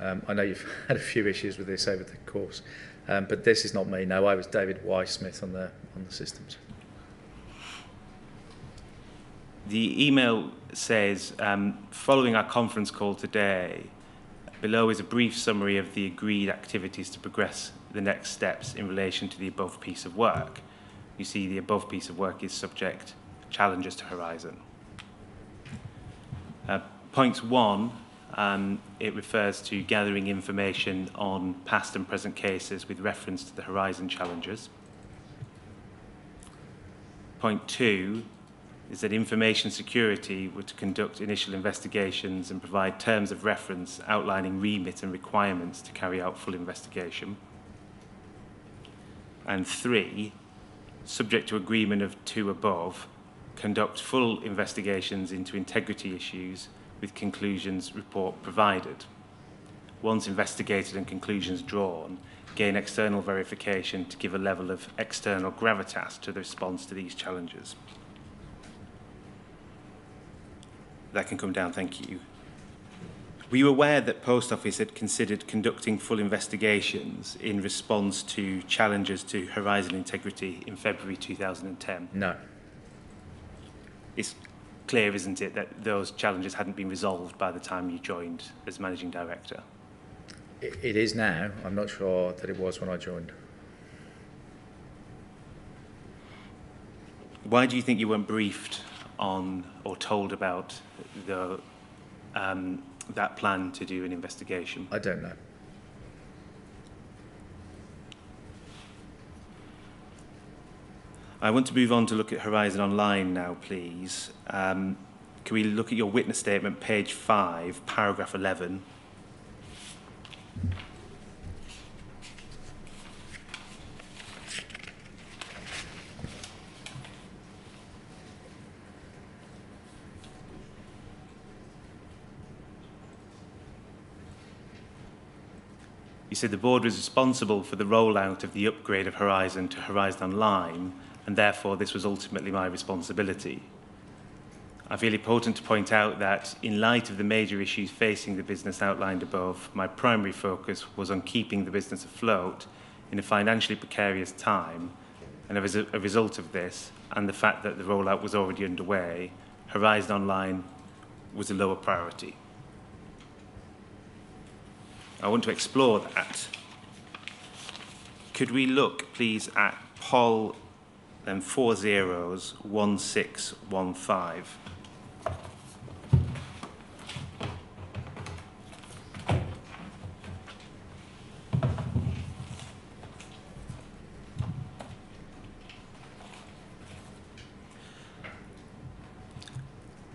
Um, I know you've had a few issues with this over the course, um, but this is not me. No, I was David Y. Smith on the, on the systems. The email says, um, following our conference call today, below is a brief summary of the agreed activities to progress the next steps in relation to the above piece of work. You see, the above piece of work is subject challenges to Horizon. Uh, point one, um, it refers to gathering information on past and present cases with reference to the Horizon challenges. Point two is that Information Security were to conduct initial investigations and provide terms of reference outlining remit and requirements to carry out full investigation. And three, subject to agreement of two above, conduct full investigations into integrity issues with conclusions report provided. Once investigated and conclusions drawn, gain external verification to give a level of external gravitas to the response to these challenges. That can come down, thank you. We were aware that Post Office had considered conducting full investigations in response to challenges to Horizon integrity in February two thousand ten. No. It's clear, isn't it, that those challenges hadn't been resolved by the time you joined as Managing Director? It, it is now. I'm not sure that it was when I joined. Why do you think you weren't briefed on or told about the, um, that plan to do an investigation? I don't know. I want to move on to look at Horizon Online now, please. Um, can we look at your witness statement, page five, paragraph eleven? You said the board was responsible for the rollout of the upgrade of Horizon to Horizon Online, and therefore this was ultimately my responsibility. I feel important to point out that, in light of the major issues facing the business outlined above, my primary focus was on keeping the business afloat in a financially precarious time, and as a result of this, and the fact that the rollout was already underway, Horizon Online was a lower priority. I want to explore that. Could we look, please, at poll, then four zeros, one six one five?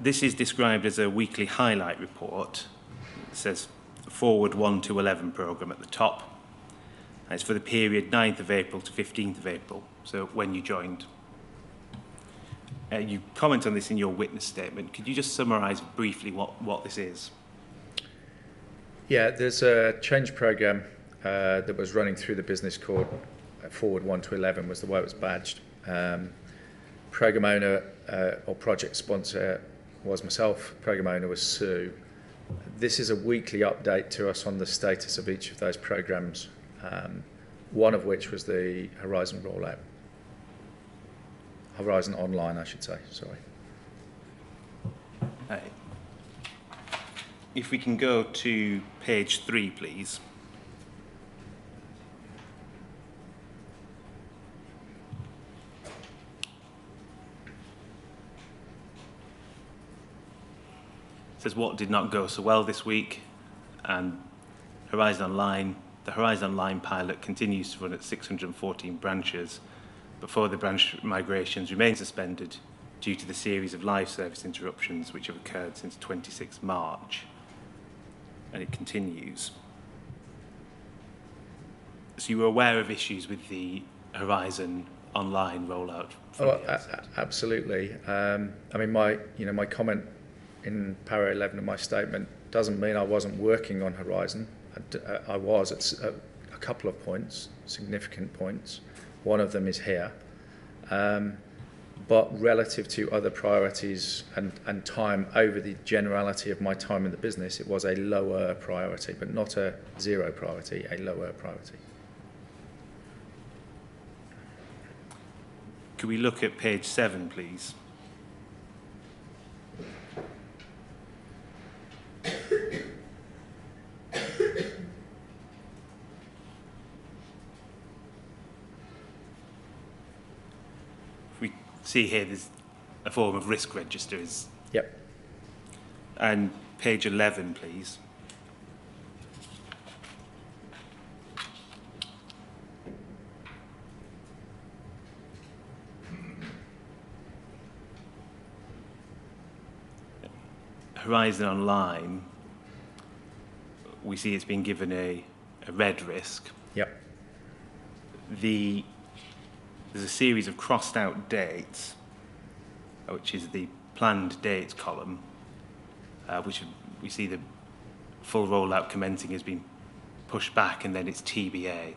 This is described as a weekly highlight report. It says Forward one to eleven programme at the top. And it's for the period ninth of April to fifteenth of April, so when you joined. Uh, you comment on this in your witness statement. Could you just summarise briefly what, what this is? Yeah, there's a change programme uh, that was running through the business court. Uh, Forward one to eleven was the way it was badged. Um, programme owner uh, or project sponsor was myself, programme owner was Sue. This is a weekly update to us on the status of each of those programmes, um, one of which was the Horizon rollout. Horizon Online, I should say, sorry. Right. If we can go to page three, please. Says what did not go so well this week, and Horizon Online, the Horizon Online pilot continues to run at six hundred fourteen branches before the branch migrations remain suspended due to the series of live service interruptions which have occurred since the twenty-sixth of March, and it continues. So you were aware of issues with the Horizon Online rollout? Oh, a absolutely. Um, I mean, my you know my comment in paragraph eleven of my statement doesn't mean I wasn't working on Horizon. I, I was. It's, I couple of points, significant points. One of them is here. Um, but relative to other priorities and, and time over the generality of my time in the business, it was a lower priority, but not a zero priority, a lower priority. Could we look at page seven, please? See here, there's a form of risk register. Is yep. And page eleven, please. Horizon Online, we see it's been given a, a red risk. Yep. The There's a series of crossed out dates, which is the planned dates column, uh, which we see the full rollout commencing has been pushed back, and then it's T B A.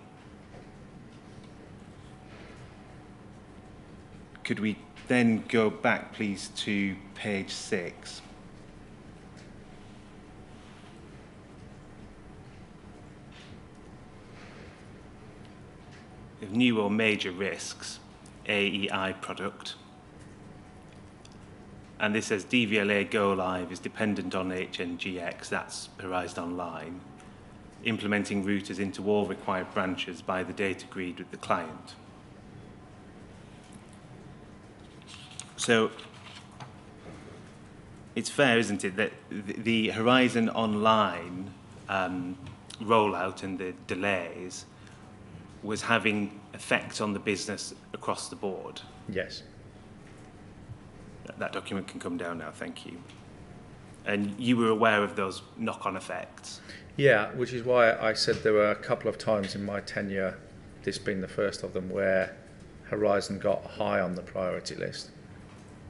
Could we then go back, please, to page six? Of new or major risks, A E I product. And this says D V L A go live is dependent on H N G X, that's Horizon Online, implementing routers into all required branches by the date agreed with the client. So it's fair, isn't it, that the Horizon Online um, rollout and the delays was having effects on the business across the board. Yes. That, that document can come down now, thank you. And you were aware of those knock-on effects? Yeah, which is why I said there were a couple of times in my tenure, this being the first of them, where Horizon got high on the priority list.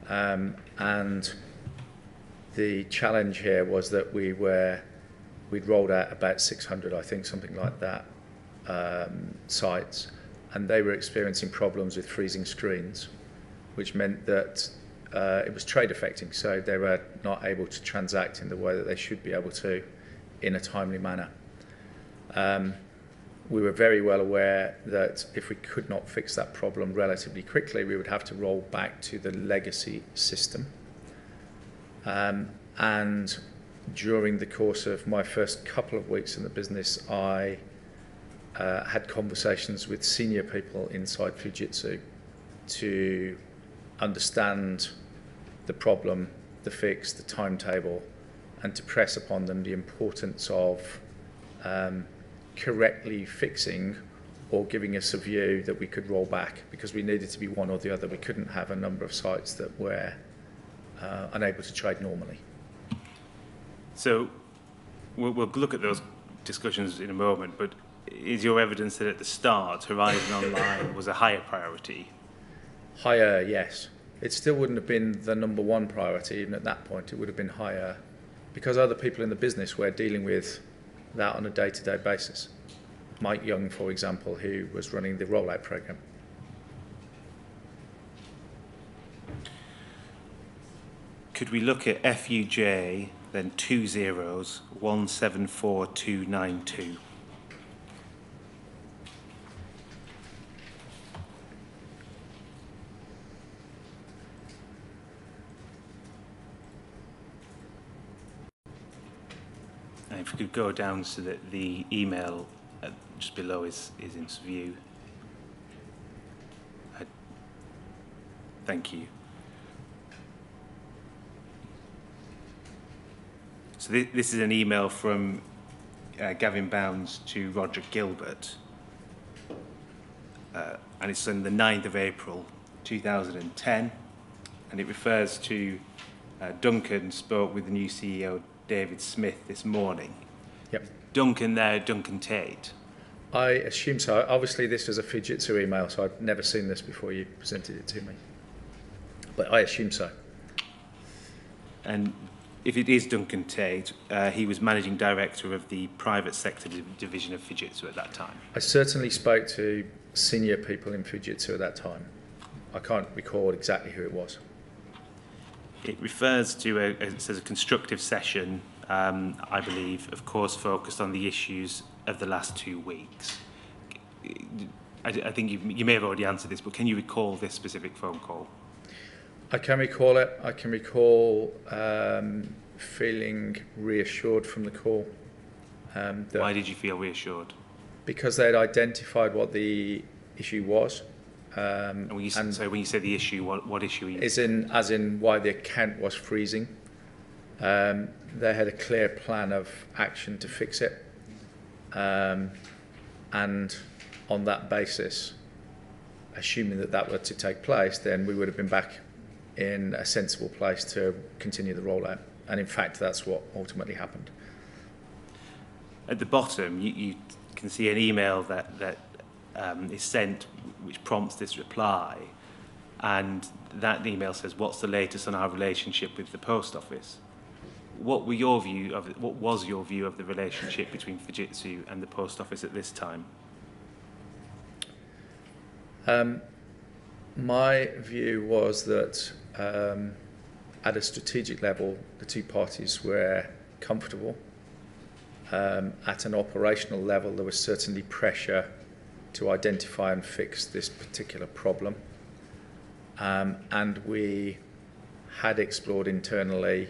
Um, and the challenge here was that we were, we'd rolled out about six hundred, I think, something like that, Um, sites, and they were experiencing problems with freezing screens, which meant that uh, it was trade affecting, so they were not able to transact in the way that they should be able to in a timely manner. Um, we were very well aware that if we could not fix that problem relatively quickly, we would have to roll back to the legacy system. Um, and during the course of my first couple of weeks in the business, I Uh, had conversations with senior people inside Fujitsu to understand the problem, the fix, the timetable, and to press upon them the importance of um, correctly fixing or giving us a view that we could roll back, because we needed to be one or the other. We couldn't have a number of sites that were uh, unable to trade normally. So we'll, we'll look at those discussions in a moment, but is your evidence that at the start Horizon Online was a higher priority? Higher, yes. It still wouldn't have been the number one priority even at that point. It would have been higher because other people in the business were dealing with that on a day-to-day basis. Mike Young, for example, who was running the rollout program. Could we look at F U J, then two zeros, one seven four two nine two? If we could go down so that the email uh, just below is, is in view. I, thank you. So th this is an email from uh, Gavin Bounds to Roger Gilbert. Uh, and it's on the ninth of April two thousand ten. And it refers to uh, Duncan spoke with the new C E O David Smith this morning. Yep. Duncan there, Duncan Tate. I assume so. Obviously, this was a Fujitsu email, so I've never seen this before you presented it to me. But I assume so. And if it is Duncan Tate, uh, he was managing director of the private sector division of Fujitsu at that time. I certainly spoke to senior people in Fujitsu at that time. I can't recall exactly who it was. It refers to, a, it says, a constructive session, um, I believe, of course, focused on the issues of the last two weeks. I, I think you've, you may have already answered this, but can you recall this specific phone call? I can recall it. I can recall um, feeling reassured from the call. Um, that Why did you feel reassured? Because they had identified what the issue was. Um, and when you, and so when you say the issue, what, what issue are you... Is in, as in why the account was freezing. Um, they had a clear plan of action to fix it. Um, and on that basis, assuming that that were to take place, then we would have been back in a sensible place to continue the rollout. And in fact, that's what ultimately happened. At the bottom, you, you can see an email that... that Um, is sent, which prompts this reply, and that email says, "What's the latest on our relationship with the post office?" What were your view of what was your view of the relationship between Fujitsu and the post office at this time? Um, my view was that, um, at a strategic level, the two parties were comfortable. Um, at an operational level, there was certainly pressure to identify and fix this particular problem. Um, and we had explored internally,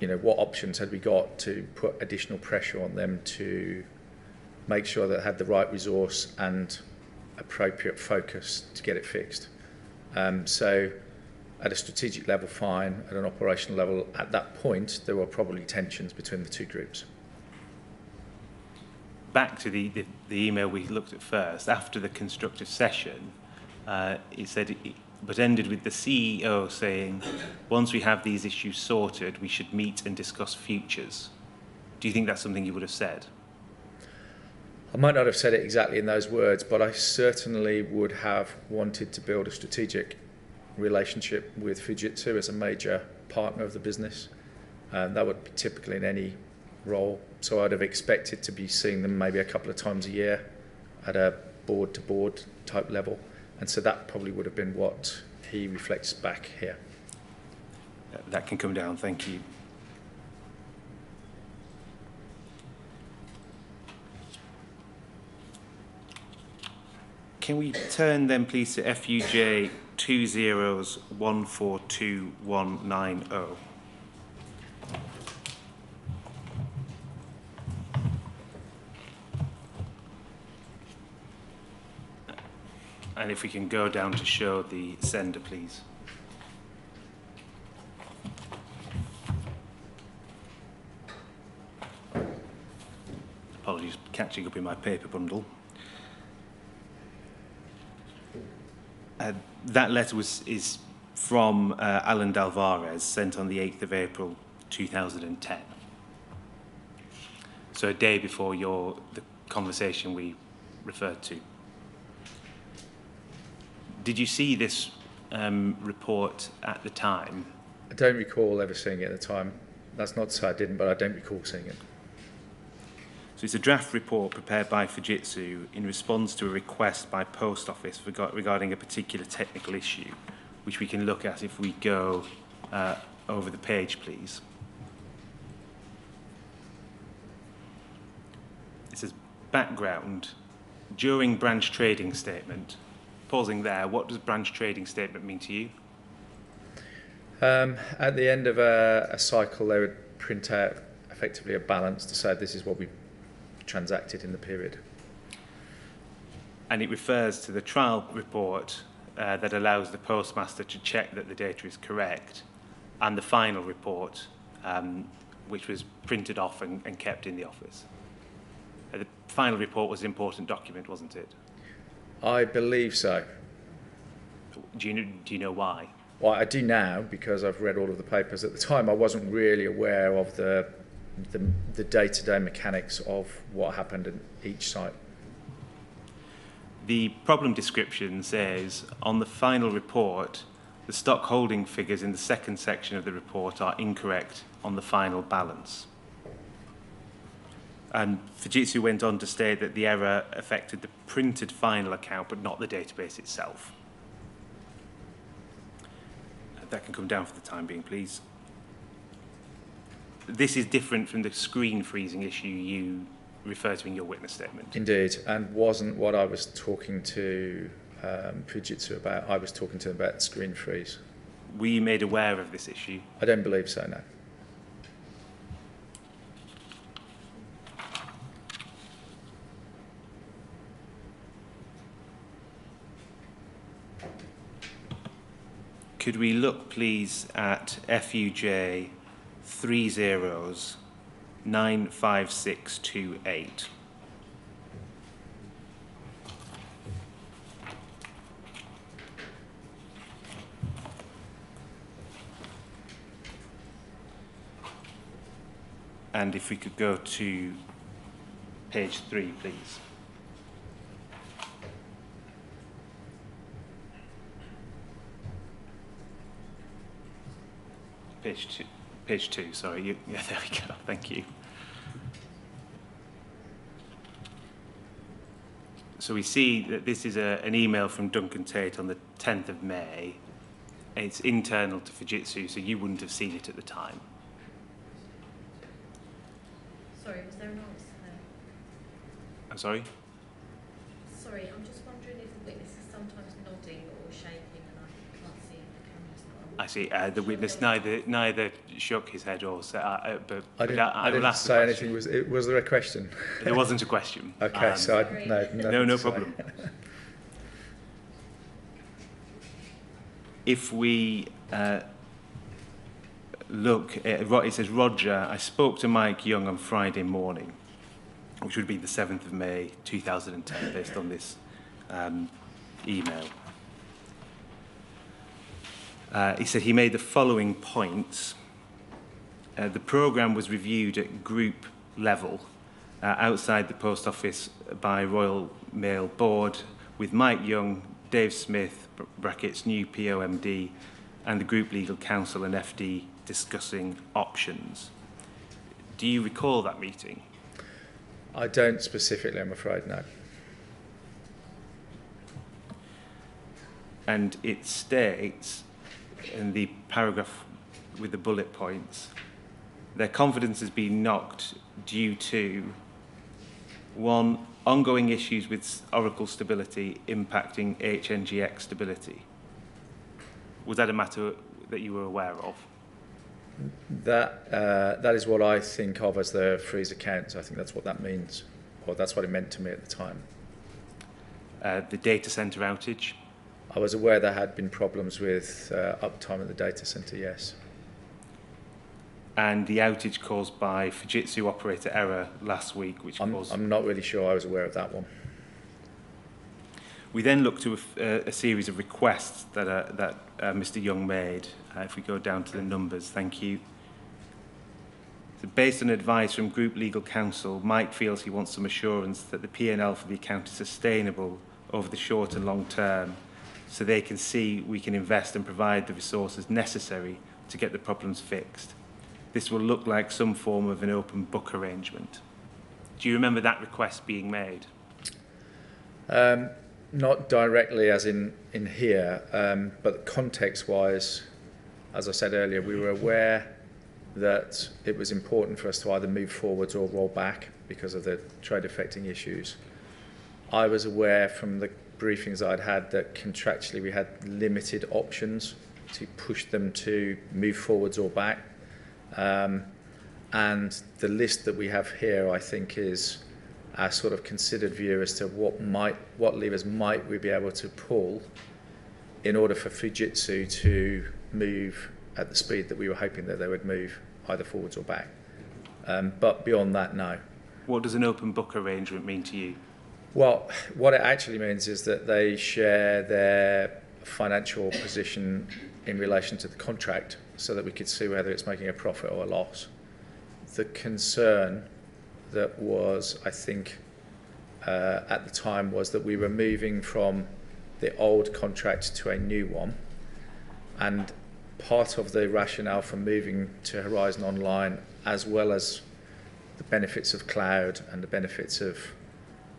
you know, what options had we got to put additional pressure on them to make sure that it had the right resource and appropriate focus to get it fixed. Um, so at a strategic level, fine. At an operational level, at that point, there were probably tensions between the two groups. Back to the, the, the email we looked at first, after the constructive session, uh, it said, it, but ended with the C E O saying, once we have these issues sorted, we should meet and discuss futures. Do you think that's something you would have said? I might not have said it exactly in those words, but I certainly would have wanted to build a strategic relationship with Fujitsu as a major partner of the business. Um, that would be typically in any role. So I'd have expected to be seeing them maybe a couple of times a year at a board-to-board type level. And so that probably would have been what he reflects back here. That can come down, thank you. Can we turn then, please, to F U J two zero one four two one nine zero? And if we can go down to show the sender, please. Apologies, catching up in my paper bundle. Uh, that letter was, is from uh, Alan D'Alvarez, sent on the eighth of April two thousand ten. So a day before your, the conversation we referred to. Did you see this um, report at the time? I don't recall ever seeing it at the time. That's not to say I didn't, but I don't recall seeing it. So it's a draft report prepared by Fujitsu in response to a request by Post Office regarding a particular technical issue, which we can look at if we go uh, over the page, please. It says, background, during branch trading statement. Pausing there, what does branch trading statement mean to you? Um, at the end of a, a cycle, they would print out effectively a balance to say this is what we transacted in the period. And it refers to the trial report uh, that allows the postmaster to check that the data is correct, and the final report, um, which was printed off and, and kept in the office. Uh, the final report was an important document, wasn't it? I believe so. Do you, do you know why? Well, I do now, because I've read all of the papers. At the time, I wasn't really aware of the, the, the day-to-day mechanics of what happened at each site. The problem description says, on the final report, The stock holding figures in the second section of the report are incorrect on the final balance. And Fujitsu went on to state that the error affected the printed final account, but not the database itself. That can come down for the time being, please. This is different from the screen freezing issue you refer to in your witness statement. Indeed, and wasn't what I was talking to um, Fujitsu about. I was talking to them about screen freeze. Were you made aware of this issue? I don't believe so, no. Could we look, please, at F U J three zeros nine five six two eight? And if we could go to page three, please. Page two, page two. Sorry, you, yeah, there we go. Thank you. So we see that this is a, an email from Duncan Tate on the tenth of May. It's internal to Fujitsu, so you wouldn't have seen it at the time. Sorry, was there a noise there? I'm sorry. Sorry, I'm just wondering if the witness is sometimes nodding or shaking. I see. Uh, the witness neither neither shook his head or said. Uh, but I didn't, I, I I didn't say anything. Was, it, was there a question? There wasn't a question. Okay, um, so I, no, no, no problem. If we uh, look, at, it says Roger. I spoke to Mike Young on Friday morning, which would be the seventh of May two thousand ten, based on this um, email. Uh, he said he made the following points. Uh, the programme was reviewed at group level uh, outside the post office by Royal Mail Board with Mike Young, Dave Smith, brackets new P O M D, and the group legal counsel and F D discussing options. Do you recall that meeting? I don't specifically, I'm afraid, no. And it states, in the paragraph with the bullet points, their confidence has been knocked due to one, ongoing issues with Oracle stability impacting H N G X stability. Was that a matter that you were aware of? That, uh, that is what I think of as the freeze accounts. I think that's what that means, or that's what it meant to me at the time. Uh, the data centre outage? I was aware there had been problems with uh, uptime at the data centre, yes. And the outage caused by Fujitsu operator error last week, which I'm, caused... I'm not really sure I was aware of that one. We then look to a, a series of requests that, uh, that uh, Mister Young made. Uh, if we go down to the numbers, thank you. So based on advice from Group Legal Counsel, Mike feels he wants some assurance that the P and L for the account is sustainable over the short and long term, so they can see we can invest and provide the resources necessary to get the problems fixed. This will look like some form of an open book arrangement. Do you remember that request being made? Um, not directly as in, in here, um, but context-wise, as I said earlier, we were aware that it was important for us to either move forwards or roll back because of the trade-affecting issues. I was aware from the briefings I'd had that contractually we had limited options to push them to move forwards or back, um, and the list that we have here I think is our sort of considered view as to what might what levers might we be able to pull in order for Fujitsu to move at the speed that we were hoping that they would move, either forwards or back, um, but beyond that, no. What does an open book arrangement mean to you? Well, what it actually means is that they share their financial position in relation to the contract so that we could see whether it's making a profit or a loss. The concern that was, I think, uh, at the time was that we were moving from the old contract to a new one, and part of the rationale for moving to Horizon Online, as well as the benefits of cloud and the benefits of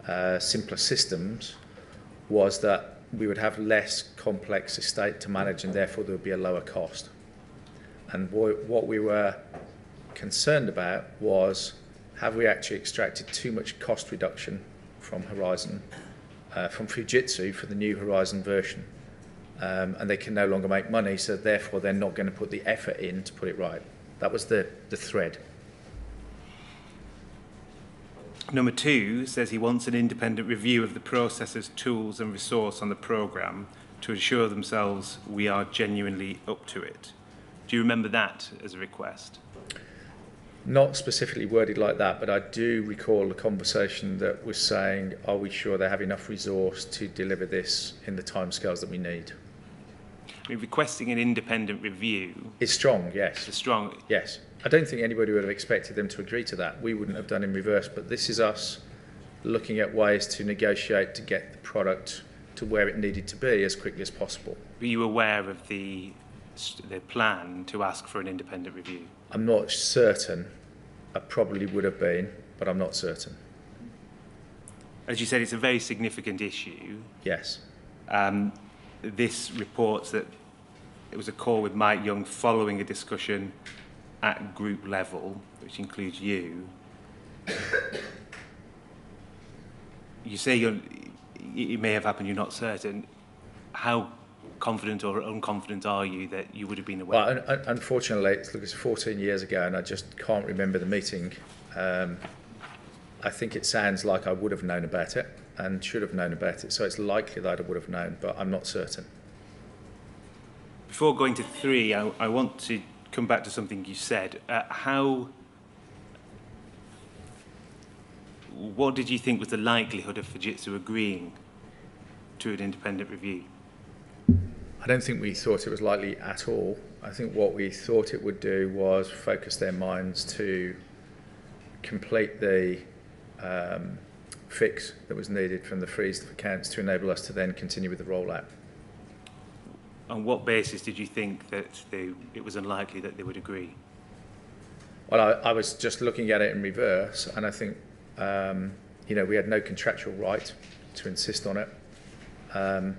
uh, simpler systems, was that we would have less complex estate to manage, and therefore there would be a lower cost. And what we were concerned about was, have we actually extracted too much cost reduction from Horizon, uh, from Fujitsu for the new Horizon version? Um, and they can no longer make money, so therefore they're not going to put the effort in to put it right. That was the, the thread. Number two says he wants an independent review of the processes, tools and resource on the programme to assure themselves we are genuinely up to it. Do you remember that as a request? Not specifically worded like that, but I do recall the conversation that was saying, are we sure they have enough resource to deliver this in the timescales that we need? I mean, requesting an independent review is strong, yes. It's strong, yes. I don't think anybody would have expected them to agree to that. We wouldn't have done in reverse, but this is us looking at ways to negotiate to get the product to where it needed to be as quickly as possible. Were you aware of the, the plan to ask for an independent review? I'm not certain. I probably would have been, but I'm not certain. As you said, it's a very significant issue. Yes. Um, this reports that it was a call with Mike Young following a discussion at group level, which includes you. You say you're, it may have happened, you're not certain. How confident or unconfident are you that you would have been aware? Well, un unfortunately, it's, look, it's fourteen years ago and I just can't remember the meeting. Um, I think it sounds like I would have known about it and should have known about it, so it's likely that I would have known, but I'm not certain. Before going to three, I, I want to come back to something you said. Uh, how, what did you think was the likelihood of Fujitsu agreeing to an independent review? I don't think we thought it was likely at all. I think what we thought it would do was focus their minds to complete the um, fix that was needed from the freeze of accounts to enable us to then continue with the rollout. On what basis did you think that they, it was unlikely that they would agree? Well, I, I was just looking at it in reverse, and I think um, you know, we had no contractual right to insist on it. Um,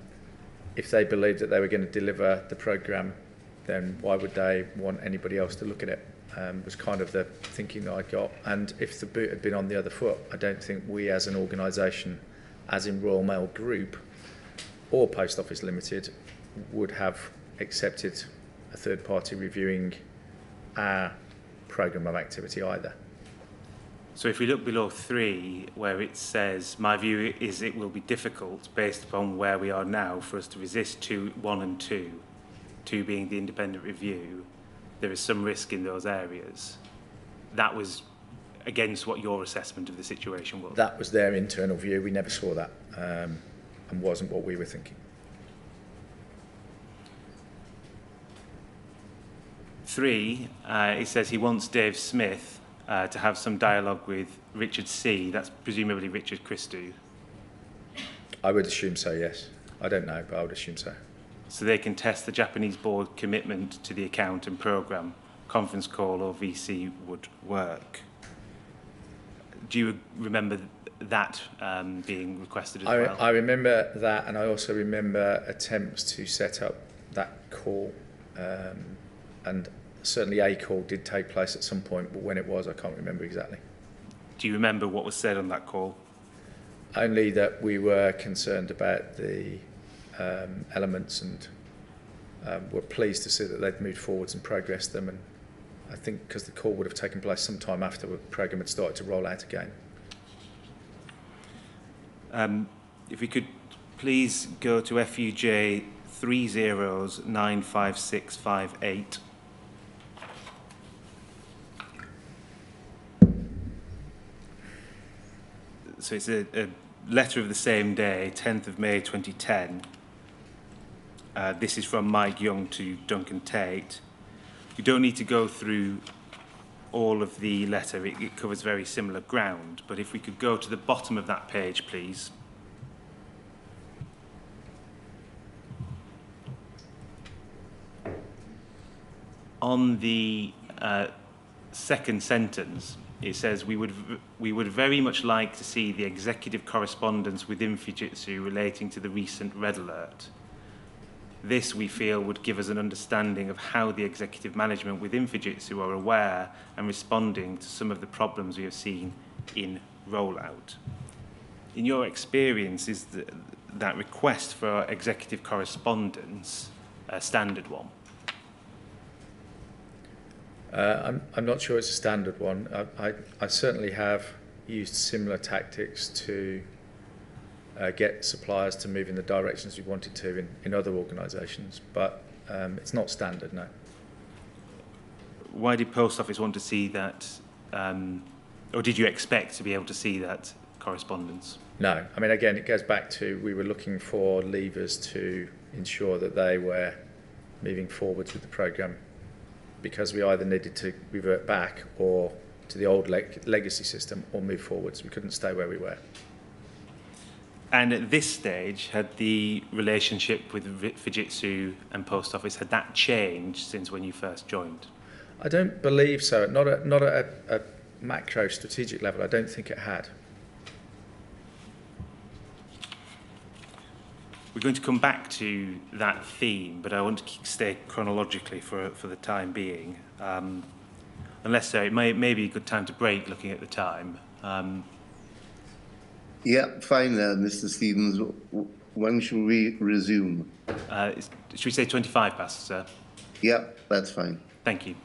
if they believed that they were going to deliver the programme, then why would they want anybody else to look at it? Um, was kind of the thinking that I got. And if the boot had been on the other foot, I don't think we as an organisation, as in Royal Mail Group or Post Office Limited, would have accepted a third party reviewing our programme of activity either. So if we look below three, where it says, my view is it will be difficult based upon where we are now for us to resist two, one and two, two being the independent review, there is some risk in those areas. That was against what your assessment of the situation was. That was their internal view. We never saw that um, and wasn't what we were thinking. Three, uh, it says he wants Dave Smith Uh, to have some dialogue with Richard C. That's presumably Richard Christou. I would assume so, yes. I don't know, but I would assume so. So they can test the Japanese board commitment to the account and programme. Conference call or V C would work. Do you remember that um, being requested as I, well? I remember that, and I also remember attempts to set up that call, um, and certainly a call did take place at some point, but when it was, I can't remember exactly. Do you remember what was said on that call? Only that we were concerned about the um, elements and um, were pleased to see that they'd moved forwards and progressed them. And I think because the call would have taken place sometime after the programme had started to roll out again. Um, if we could please go to F U J three zero nine five six five eight. So it's a, a letter of the same day, tenth of May twenty ten. Uh, this is from Mike Young to Duncan Tate. You don't need to go through all of the letter. It, it covers very similar ground. But if we could go to the bottom of that page, please. on the uh, second sentence, it says we would we would very much like to see the executive correspondence within Fujitsu relating to the recent red alert. This, we feel, would give us an understanding of how the executive management within Fujitsu are aware and responding to some of the problems we have seen in rollout. In your experience, is the, that request for executive correspondence a standard one? Uh, I'm, I'm not sure it's a standard one. I, I, I certainly have used similar tactics to uh, get suppliers to move in the directions we wanted to in, in other organisations, but um, it's not standard, no. Why did Post Office want to see that, um, or did you expect to be able to see that correspondence? No. I mean, again, it goes back to we were looking for levers to ensure that they were moving forwards with the programme, because we either needed to revert back or to the old leg legacy system or move forwards. We couldn't stay where we were. And at this stage, had the relationship with Fujitsu and Post Office, had that changed since when you first joined? I don't believe so. Not at, not at a, a macro strategic level, I don't think it had. We're going to come back to that theme, but I want to stay chronologically for, for the time being. Um, unless so, it may, may be a good time to break looking at the time. Um, yeah, fine there, Mister Stevens. When shall we resume? Uh, should we say twenty-five past, sir? Yeah, that's fine. Thank you.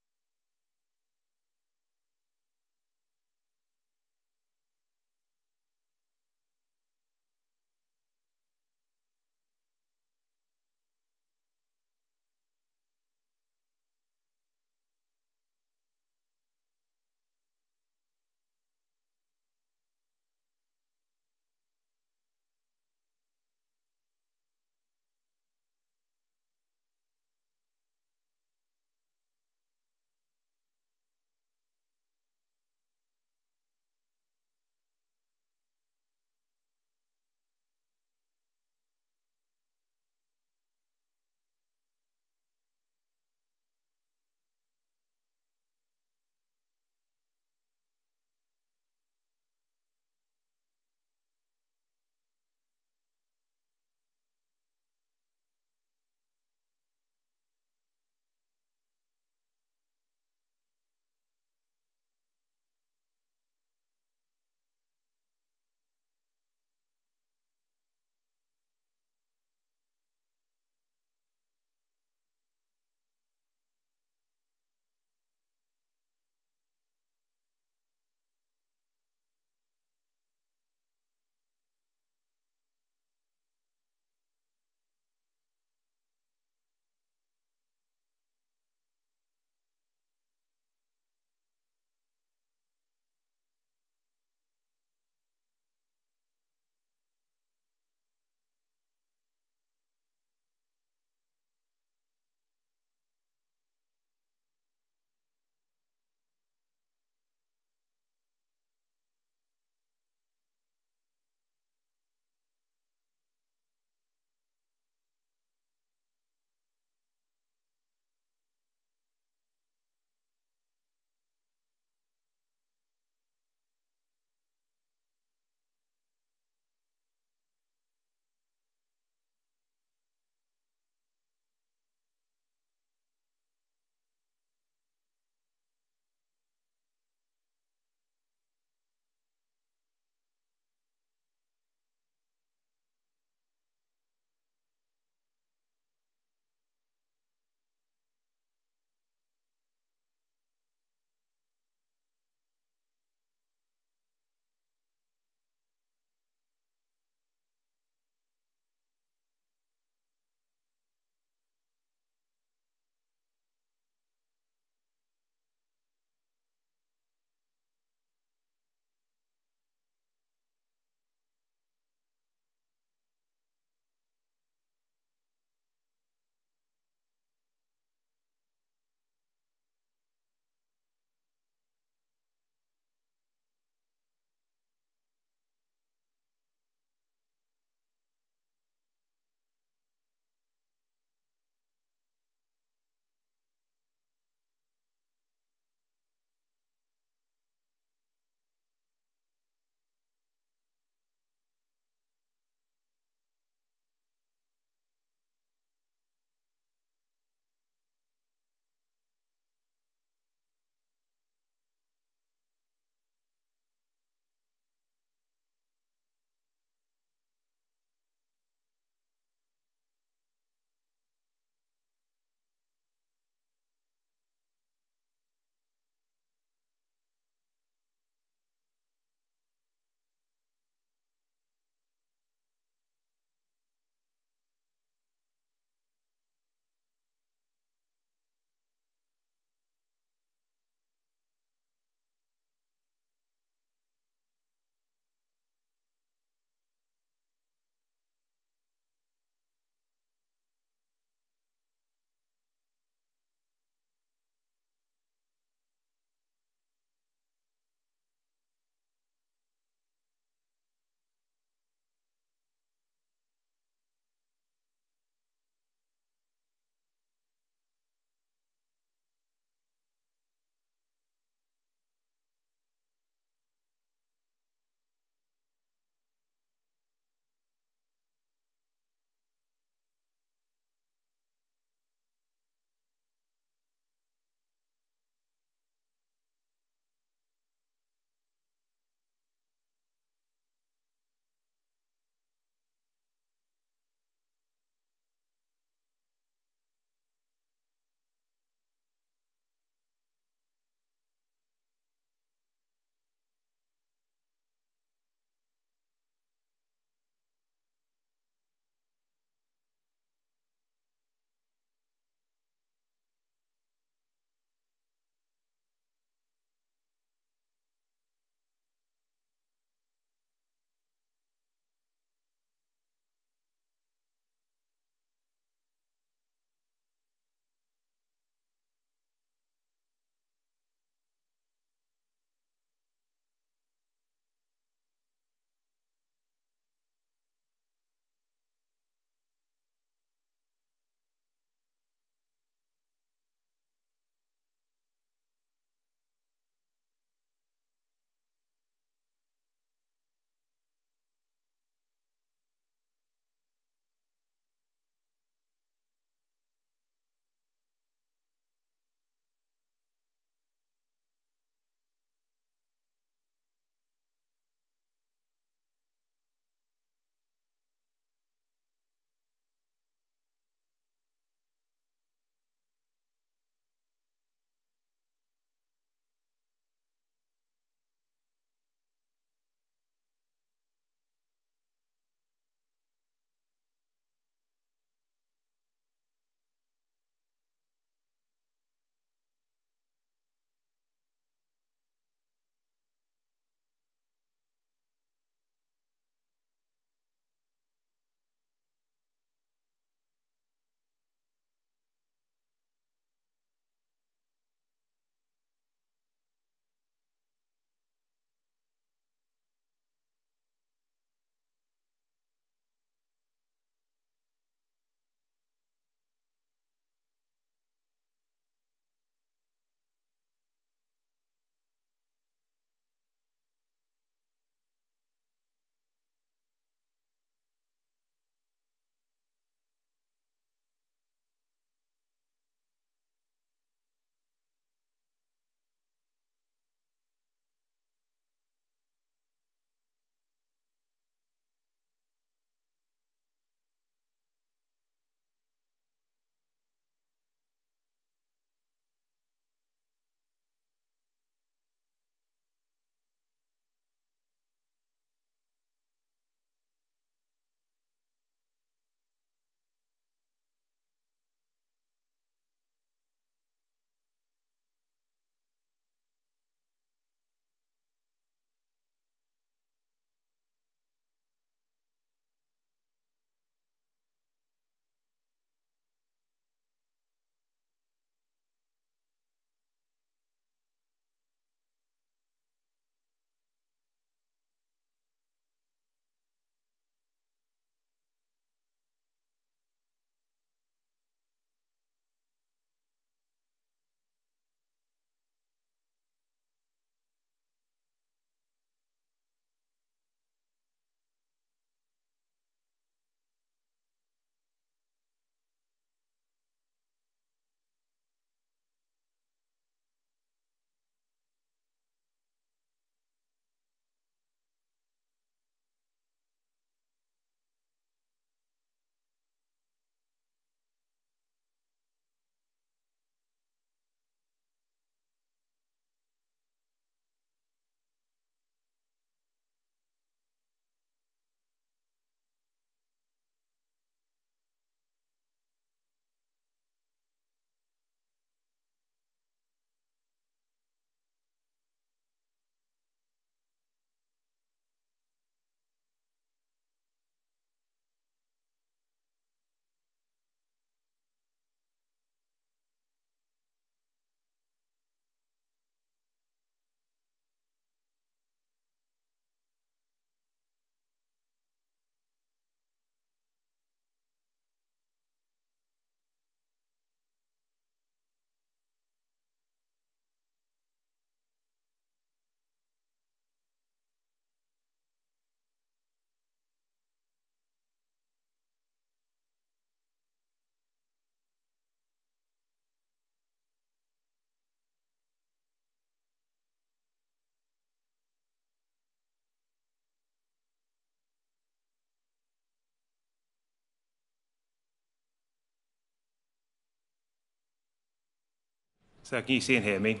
So can you see and hear me?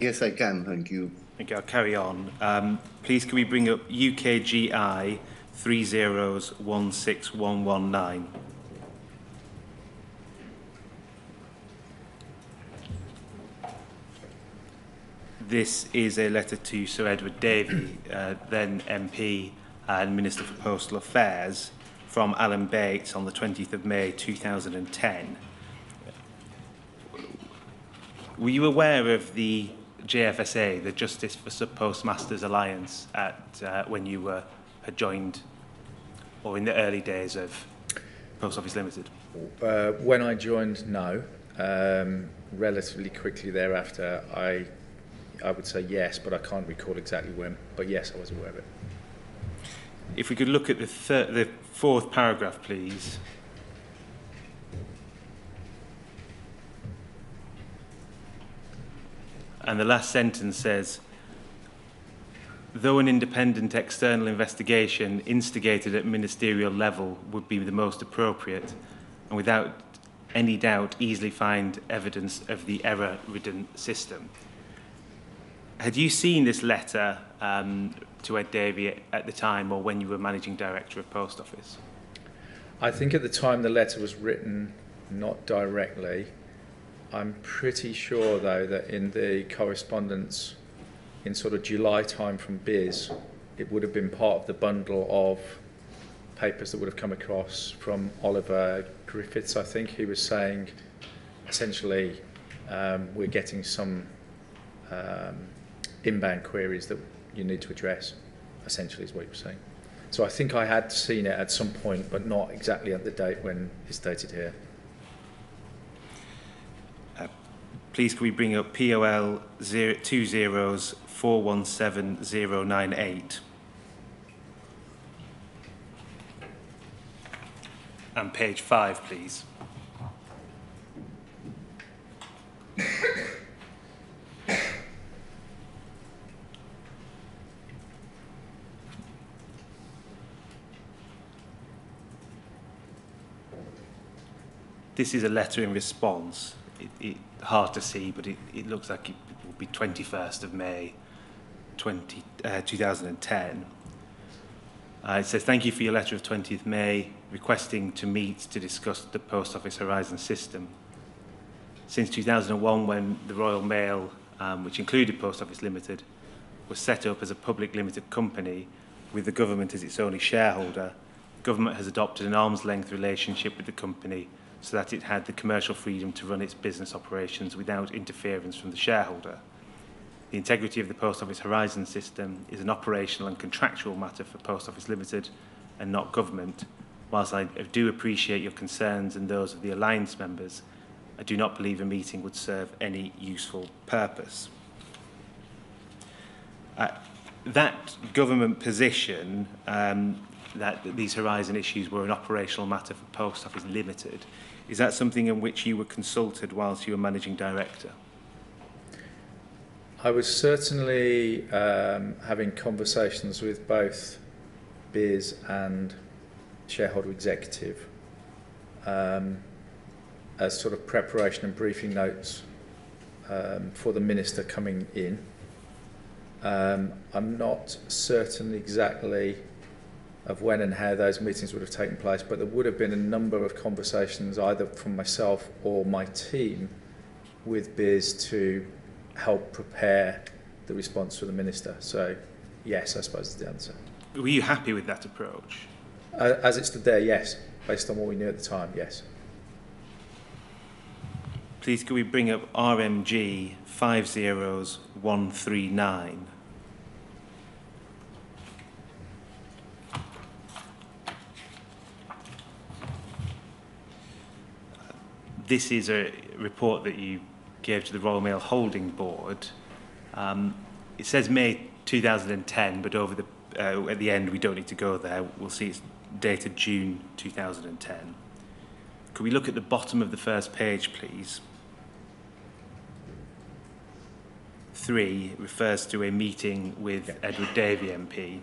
Yes, I can. Thank you. Okay, I'll carry on. Um, please, can we bring up U K G I three zeros one six one one nine? This is a letter to Sir Edward Davey, uh, then M P and Minister for Postal Affairs, from Alan Bates on the twentieth of May two thousand ten. Were you aware of the J F S A, the Justice for Sub Postmasters Alliance, at uh, when you were had joined, or in the early days of Post Office Limited? Uh, when I joined, no. Um, relatively quickly thereafter, I. I would say yes, but I can't recall exactly when. But yes, I was aware of it. If we could look at the, thir the fourth paragraph, please. And the last sentence says, though an independent external investigation instigated at ministerial level would be the most appropriate, and without any doubt easily find evidence of the error-ridden system. Had you seen this letter um, to Ed Davey at the time, or when you were managing director of Post Office? I think at the time the letter was written, not directly. I'm pretty sure, though, that in the correspondence in sort of July time from Biz, it would have been part of the bundle of papers that would have come across from Oliver Griffiths. I think he was saying, essentially, um, we're getting some um, inbound queries that you need to address, essentially, is what you're saying. So I think I had seen it at some point, but not exactly at the date when it's dated here. Uh, please, can we bring up P O L two zeros four one seven zero nine eight and page five, please. This is a letter in response. It, it hard to see, but it, it looks like it will be twenty-first of May two thousand ten. Uh, it says, thank you for your letter of twentieth May, requesting to meet to discuss the Post Office Horizon system. Since two thousand one, when the Royal Mail, um, which included Post Office Limited, was set up as a public limited company with the government as its only shareholder, the government has adopted an arm's-length relationship with the company so that it had the commercial freedom to run its business operations without interference from the shareholder. The integrity of the Post Office Horizon system is an operational and contractual matter for Post Office Limited and not government. Whilst I do appreciate your concerns and those of the Alliance members, I do not believe a meeting would serve any useful purpose. Uh, that government position, um, that these Horizon issues were an operational matter for Post Office Limited, is that something in which you were consulted whilst you were managing director? I was certainly um, having conversations with both Biz and Shareholder Executive um, as sort of preparation and briefing notes um, for the Minister coming in. Um, I'm not certain exactly of when and how those meetings would have taken place, but there would have been a number of conversations either from myself or my team with Biz to help prepare the response for the Minister. So yes, I suppose is the answer. Were you happy with that approach? Uh, as it stood there, yes. Based on what we knew at the time, yes. Please can we bring up R M G five zeros one three nine? This is a report that you gave to the Royal Mail Holding Board. Um, it says May two thousand ten, but over the, uh, at the end we don't need to go there. We'll see it's dated June two thousand ten. Could we look at the bottom of the first page, please? Three refers to a meeting with yeah. Edward Davey M P.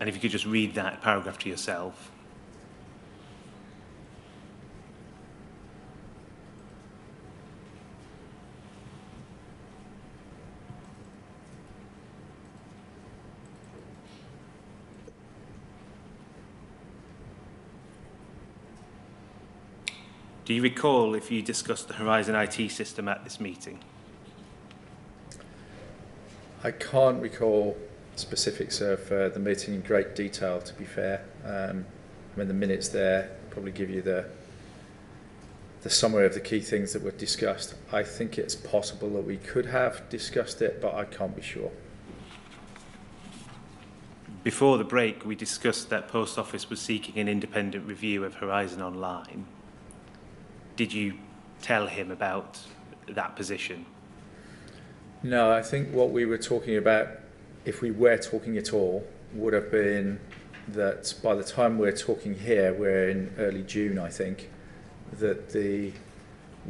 And if you could just read that paragraph to yourself. Do you recall if you discussed the Horizon I T system at this meeting? I can't recall specifics of uh, the meeting in great detail, to be fair. Um, I mean, the minutes there probably give you the the summary of the key things that were discussed. I think it's possible that we could have discussed it, but I can't be sure. Before the break, we discussed that Post Office was seeking an independent review of Horizon Online. Did you tell him about that position? No, I think what we were talking about, if we were talking at all, would have been that by the time we're talking here, we're in early June, I think, that the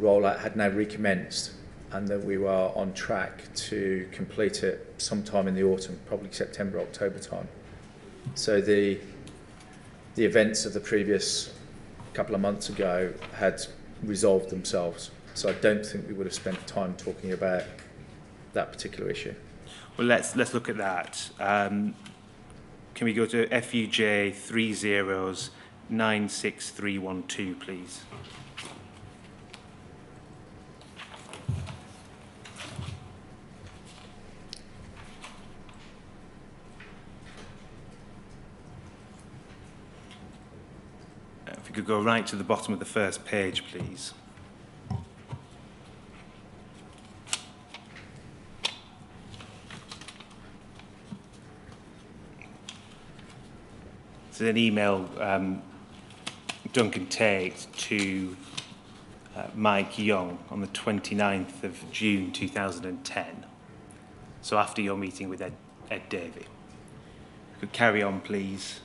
rollout had now recommenced and that we were on track to complete it sometime in the autumn, probably September, October time. So the, the events of the previous couple of months ago had resolved themselves. So I don't think we would have spent time talking about that particular issue. Well, let's let's look at that. Um, can we go to F U J three zeros nine six three one two, please? Uh, if we could go right to the bottom of the first page, please. An email, um, Duncan Tate to uh, Mike Young on the twenty-ninth of June two thousand ten, so after your meeting with Ed, Ed Davey. You could carry on, please,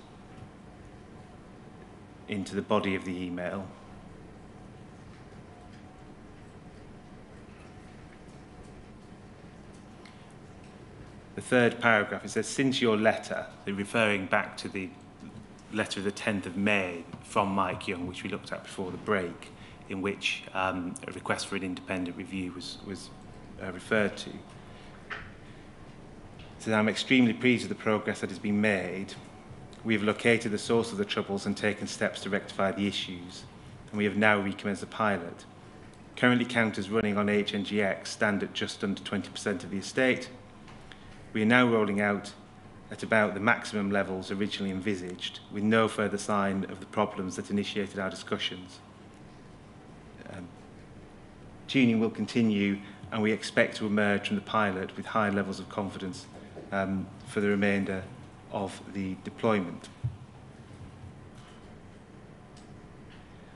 into the body of the email. The third paragraph, it says, since your letter, they're referring back to the letter of the tenth of May from Mike Young, which we looked at before the break, in which um, a request for an independent review was, was uh, referred to. So I'm extremely pleased with the progress that has been made. We have located the source of the troubles and taken steps to rectify the issues, and we have now recommenced the pilot. Currently, counters running on H N G X stand at just under twenty percent of the estate. We are now rolling out at about the maximum levels originally envisaged, with no further sign of the problems that initiated our discussions. Um, tuning will continue, and we expect to emerge from the pilot with high levels of confidence um, for the remainder of the deployment.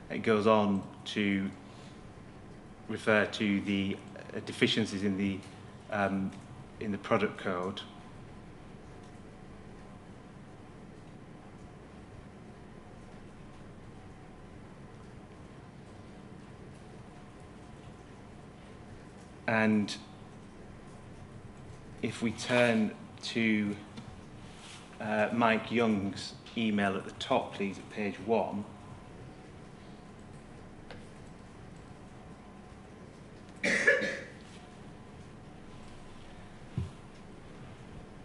It goes on to refer to the uh, deficiencies in the, um, in the product code. And if we turn to uh, Mike Young's email at the top, please, at page one.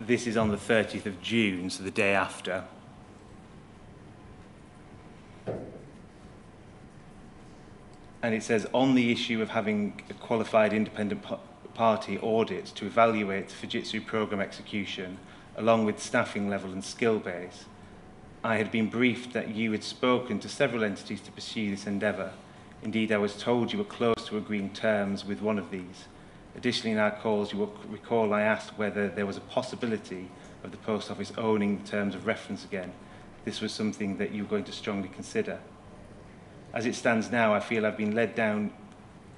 This is on the thirtieth of June, so the day after. And it says, on the issue of having a qualified independent party audit to evaluate Fujitsu program execution, along with staffing level and skill base, I had been briefed that you had spoken to several entities to pursue this endeavour. Indeed, I was told you were close to agreeing terms with one of these. Additionally, in our calls, you will recall I asked whether there was a possibility of the Post Office owning the terms of reference again. This was something that you were going to strongly consider. As it stands now, I feel I've been led down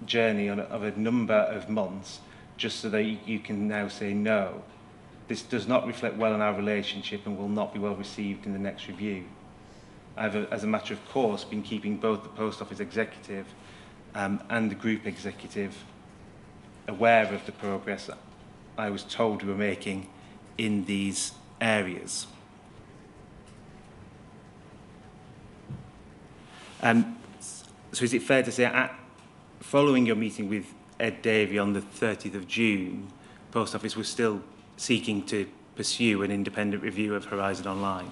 a journey on a, of a number of months just so that you, you can now say no. This does not reflect well on our relationship and will not be well received in the next review. I've, as a matter of course, been keeping both the Post Office Executive um, and the Group Executive aware of the progress I was told we were making in these areas. Um, So is it fair to say, at, following your meeting with Ed Davey on the thirtieth of June, Post Office was still seeking to pursue an independent review of Horizon Online?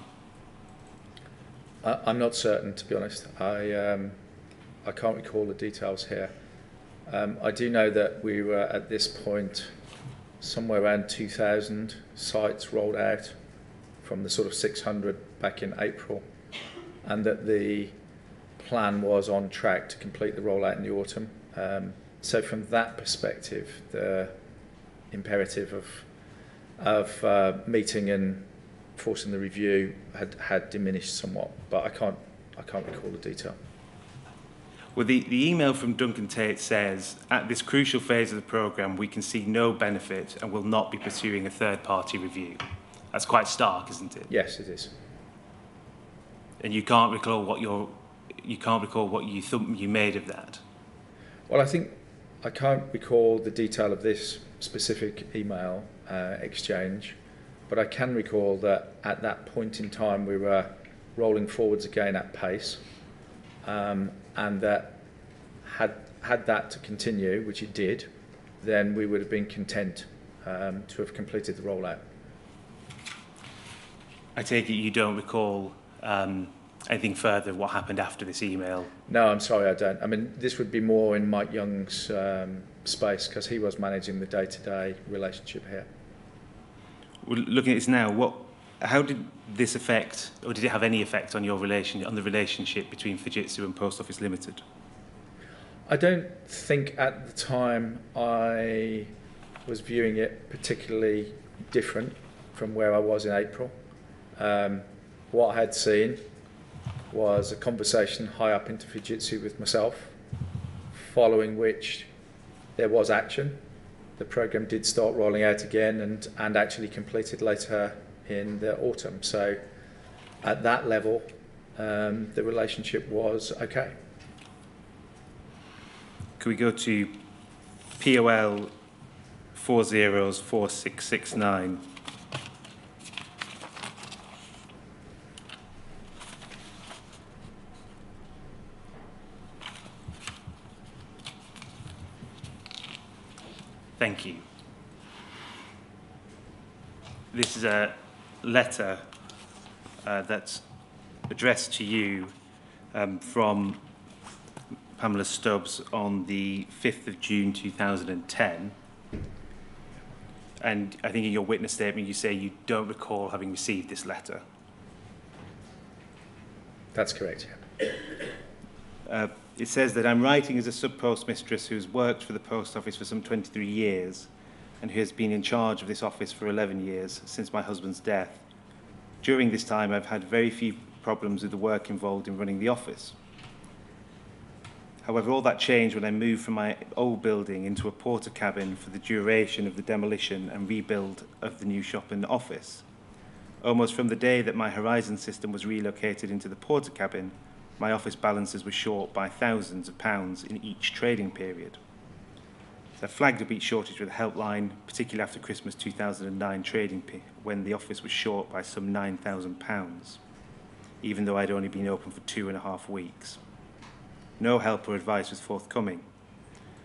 I, I'm not certain, to be honest. I, um, I can't recall the details here. Um, I do know that we were at this point somewhere around two thousand sites rolled out from the sort of six hundred back in April, and that the plan was on track to complete the rollout in the autumn. Um, so from that perspective, the imperative of, of uh, meeting and forcing the review had, had diminished somewhat, but I can't, I can't recall the detail. Well, the, the email from Duncan Tate says, at this crucial phase of the programme, we can see no benefit and will not be pursuing a third-party review. That's quite stark, isn't it? Yes, it is. And you can't recall what your, you can't recall what you thought you made of that? Well, I think I can't recall the detail of this specific email uh, exchange, but I can recall that at that point in time, we were rolling forwards again at pace. Um, and that had, had that to continue, which it did, then we would have been content um, to have completed the rollout. I take it you don't recall um, anything further of what happened after this email? No, I'm sorry, I don't. I mean, this would be more in Mike Young's um, space, because he was managing the day-to-day relationship here. Well, looking at this now, what, how did this affect, or did it have any effect on your relation, on the relationship between Fujitsu and Post Office Limited? I don't think at the time I was viewing it particularly different from where I was in April. Um, what I had seen was a conversation high up into Fujitsu with myself, following which there was action. The programme did start rolling out again and, and actually completed later in the autumn. So at that level, um, the relationship was okay. Can we go to P O L four zero four six six nine? Thank you. This is a letter uh, that's addressed to you um, from Pamela Stubbs on the fifth of June two thousand ten, and I think in your witness statement you say you don't recall having received this letter. That's correct. Uh, it says that I'm writing as a sub-postmistress who's worked for the Post Office for some twenty-three years and who has been in charge of this office for eleven years since my husband's death. During this time, I've had very few problems with the work involved in running the office. However, all that changed when I moved from my old building into a porter cabin for the duration of the demolition and rebuild of the new shop and office. Almost from the day that my Horizon system was relocated into the porter cabin, my office balances were short by thousands of pounds in each trading period. I flagged a beat shortage with a helpline, particularly after Christmas two thousand nine trading when the office was short by some nine thousand pounds, even though I'd only been open for two and a half weeks. No help or advice was forthcoming,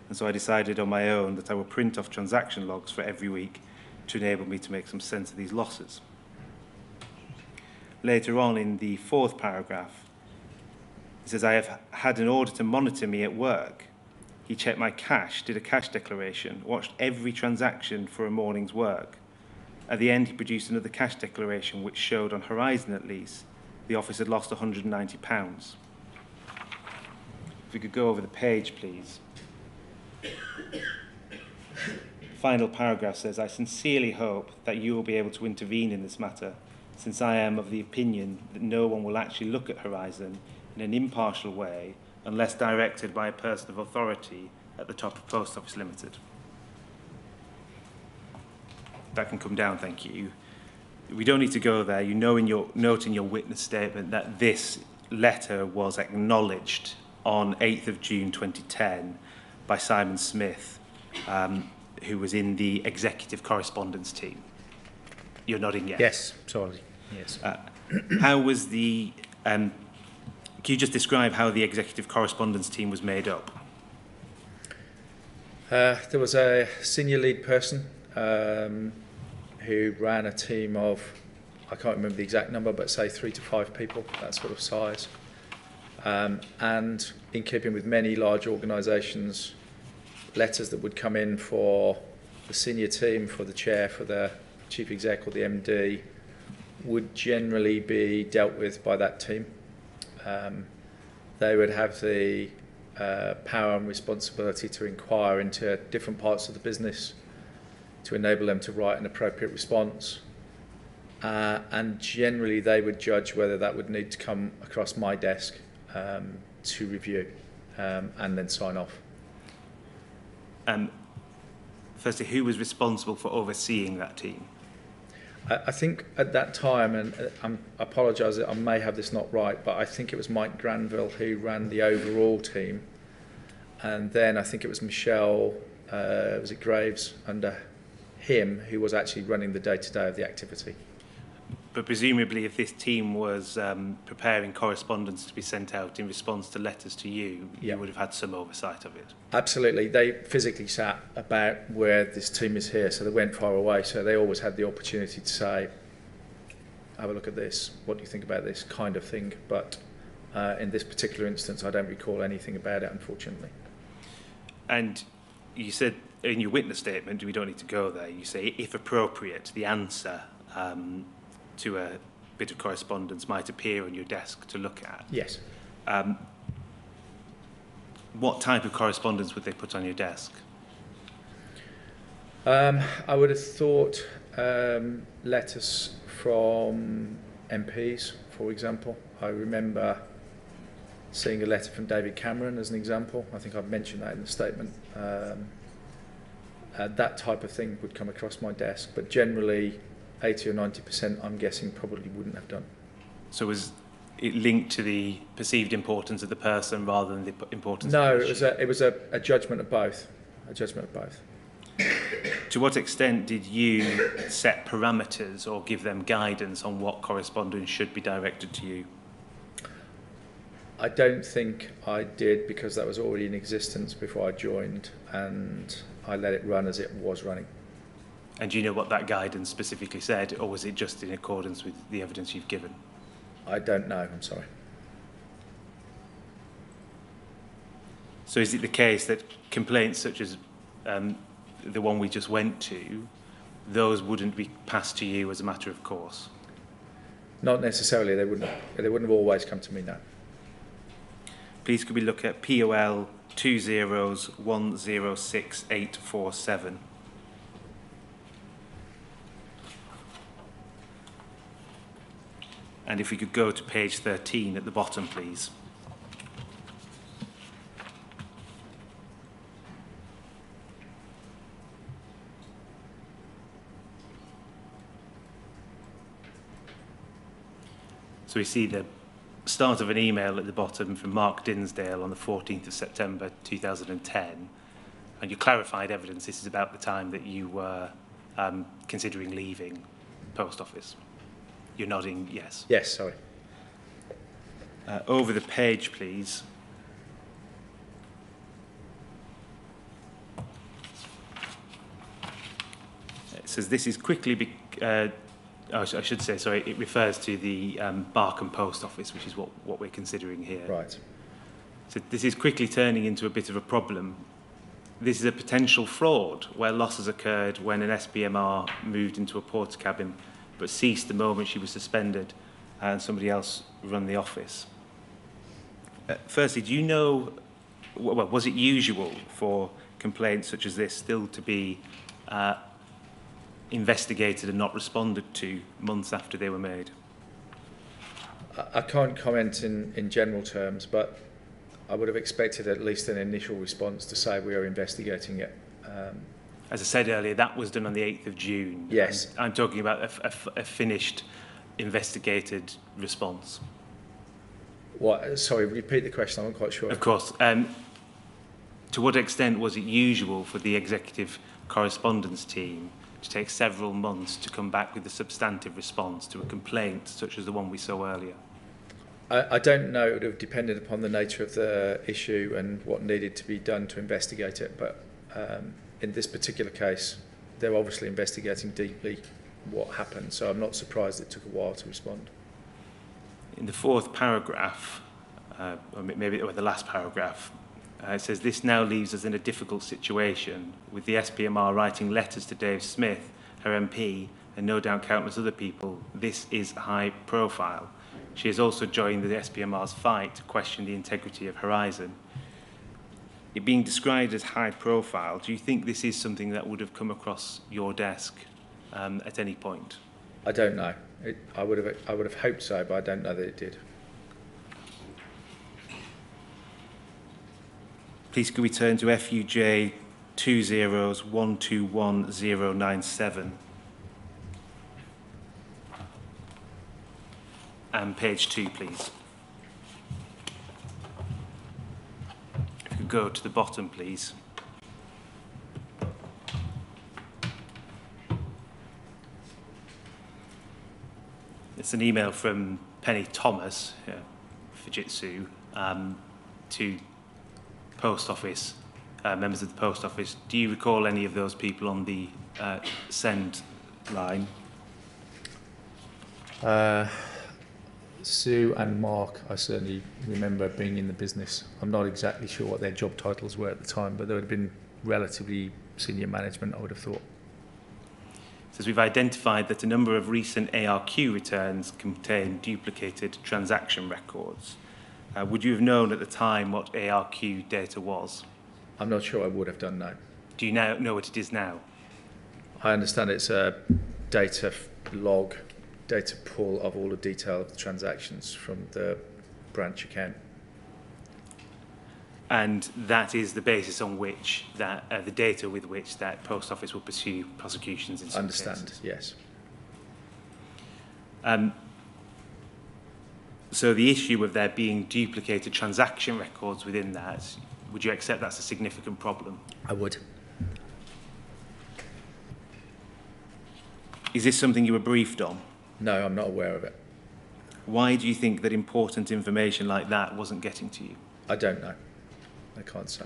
and so I decided on my own that I would print off transaction logs for every week to enable me to make some sense of these losses. Later on in the fourth paragraph, it says, I have had an order to monitor me at work. He checked my cash, did a cash declaration, watched every transaction for a morning's work. At the end, he produced another cash declaration which showed, on Horizon at least, the office had lost one hundred and ninety pounds. If we could go over the page, please. The final paragraph says, I sincerely hope that you will be able to intervene in this matter, since I am of the opinion that no one will actually look at Horizon in an impartial way unless directed by a person of authority at the top of Post Office Limited. That can come down, thank you. We don't need to go there. You know in your note in your witness statement that this letter was acknowledged on eighth of June twenty ten by Simon Smith, um, who was in the executive correspondence team. You're nodding yes? Yes, sorry, yes. Uh, how was the... Um, Can you just describe how the executive correspondence team was made up? Uh, there was a senior lead person um, who ran a team of, I can't remember the exact number, but say three to five people, that sort of size. um, and in keeping with many large organisations, letters that would come in for the senior team, for the chair, for the chief exec or the M D, would generally be dealt with by that team. Um, they would have the uh, power and responsibility to inquire into different parts of the business to enable them to write an appropriate response. Uh, and generally they would judge whether that would need to come across my desk um, to review um, and then sign off. Um, firstly, who was responsible for overseeing that team? I, I think at that time, and I'm, I apologise, I may have this not right, but I think it was Mike Granville who ran the overall team, and then I think it was Michelle, uh, was it Graves, under him, who was actually running the day-to-day of the activity. But presumably if this team was um, preparing correspondence to be sent out in response to letters to you, yep, you would have had some oversight of it? Absolutely. They physically sat about where this team is here, so they went far away, so they always had the opportunity to say, have a look at this, what do you think about this kind of thing, but uh, in this particular instance I don't recall anything about it, unfortunately. And you said in your witness statement, we don't need to go there, you say, if appropriate, the answer um, to a bit of correspondence might appear on your desk to look at. Yes. Um, what type of correspondence would they put on your desk? Um, I would have thought um, letters from M Ps, for example. I remember seeing a letter from David Cameron as an example. I think I've mentioned that in the statement. Um, Uh, that type of thing would come across my desk, but generally eighty or ninety percent I'm guessing probably wouldn't have done. So was it linked to the perceived importance of the person rather than the importance no, of the issue? No, it was a, a judgment of both, a judgment of both. To what extent did you set parameters or give them guidance on what correspondence should be directed to you? I don't think I did, because that was already in existence before I joined, and I let it run as it was running. And do you know what that guidance specifically said, or was it just in accordance with the evidence you've given? I don't know, I'm sorry. So is it the case that complaints such as um, the one we just went to, those wouldn't be passed to you as a matter of course? Not necessarily, they wouldn't, they wouldn't have always come to me, no. Please could we look at P O L two zeros one zero six eight four seven. And if we could go to page thirteen at the bottom, please. So we see the start of an email at the bottom from Mark Dinsdale on the fourteenth of September two thousand ten, and you clarified evidence this is about the time that you were um, considering leaving Post Office. You're nodding yes? Yes, sorry. Uh, over the page, please. It says this is quickly... Be uh, Oh, I should say, sorry, it refers to the um, Barkham Post Office, which is what, what we're considering here. Right. So this is quickly turning into a bit of a problem. This is a potential fraud where losses occurred when an S B M R moved into a porter cabin but ceased the moment she was suspended and somebody else run the office. Uh, firstly, do you know, well, was it usual for complaints such as this still to be uh, investigated and not responded to months after they were made? I can't comment in, in general terms, but I would have expected at least an initial response to say we are investigating it. Um, As I said earlier, that was done on the eighth of June. Yes. I'm talking about a, a, a finished, investigated response. What? Sorry, repeat the question, I'm not quite sure. Of course. Um, to what extent was it usual for the executive correspondence team to take several months to come back with a substantive response to a complaint such as the one we saw earlier? I, I don't know. It would have depended upon the nature of the issue and what needed to be done to investigate it. But um, in this particular case, they're obviously investigating deeply what happened. So I'm not surprised it took a while to respond. In the fourth paragraph, uh, or maybe or the last paragraph. Uh, it says, this now leaves us in a difficult situation, with the S P M R writing letters to Dave Smith, her M P, and no doubt countless other people. This is high profile. She has also joined the S P M R's fight to question the integrity of Horizon. It being described as high profile, do you think this is something that would have come across your desk um, at any point? I don't know. It, I would have, I would have hoped so, but I don't know that it did. Please could we turn to F U J two zero one two one zero nine seven and page two, please. If you could go to the bottom, please. It's an email from Penny Thomas, yeah, Fujitsu, um, to Post Office, uh, members of the Post Office. Do you recall any of those people on the uh, send line? Uh, Sue and Mark, I certainly remember being in the business. I'm not exactly sure what their job titles were at the time, but they would have been relatively senior management, I would have thought. It says, we've identified that a number of recent A R Q returns contain duplicated transaction records. Uh, would you have known at the time what A R Q data was? I'm not sure I would have done, no. Do you now know what it is now? I understand it's a data log, data pull of all the detail of the transactions from the branch account. And that is the basis on which that, uh, the data with which that Post Office will pursue prosecutions in some cases. I understand, yes. Um, So the issue of there being duplicated transaction records within that, would you accept that's a significant problem? I would. Is this something you were briefed on? No, I'm not aware of it. Why do you think that important information like that wasn't getting to you? I don't know. I can't say.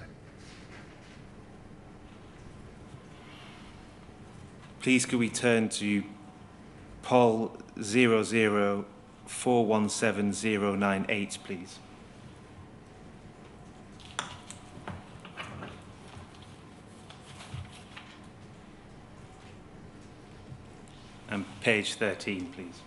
Please could we turn to Poll zero zero four one seven zero nine eight, please. And page thirteen, please.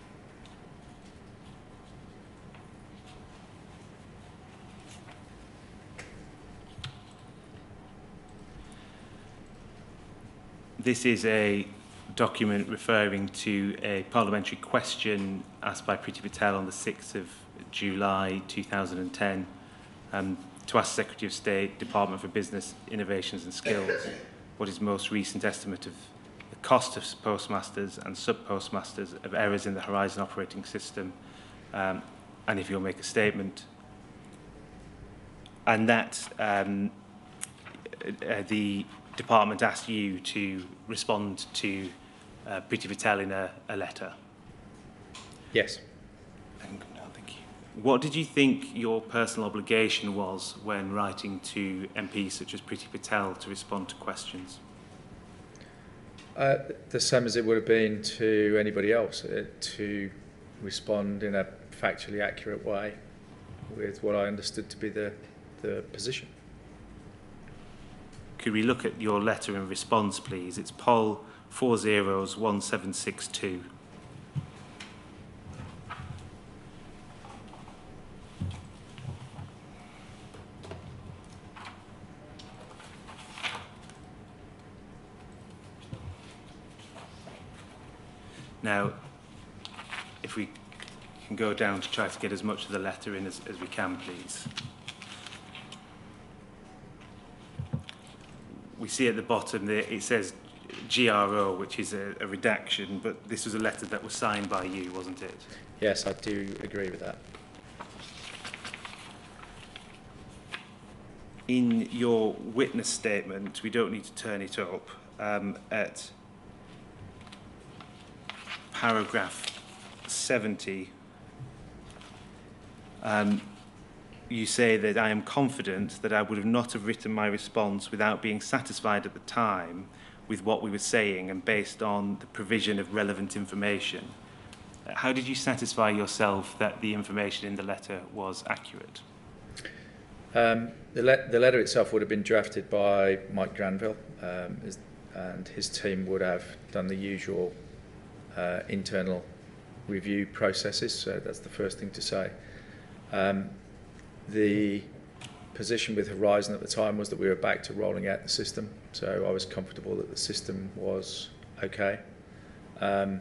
This is a document referring to a parliamentary question asked by Priti Patel on the sixth of July two thousand ten um, to ask Secretary of State, Department for Business, Innovations and Skills, what is most recent estimate of the cost of postmasters and sub-postmasters of errors in the Horizon operating system, um, and if you'll make a statement. And that um, uh, the Department asked you to respond to Uh, Priti Patel in a, a letter. Yes. Thank, no, thank you. What did you think your personal obligation was when writing to M Ps such as Priti Patel to respond to questions? Uh, the same as it would have been to anybody else, uh, to respond in a factually accurate way with what I understood to be the, the position. Could we look at your letter in response, please? It's Poll Four zeros, one seven six two. Now, if we can go down to try to get as much of the letter in as, as we can, please. We see at the bottom that it says G R O, which is a, a redaction, but this was a letter that was signed by you, wasn't it? Yes, I do agree with that. In your witness statement, we don't need to turn it up, um, at paragraph seventy, um, you say that I am confident that I would have not have written my response without being satisfied at the time with what we were saying and based on the provision of relevant information. How did you satisfy yourself that the information in the letter was accurate? Um, the, le the letter itself would have been drafted by Mike Granville, um, is, and his team would have done the usual uh, internal review processes, so that's the first thing to say. Um, the position with Horizon at the time was that we were back to rolling out the system, so I was comfortable that the system was okay. Um,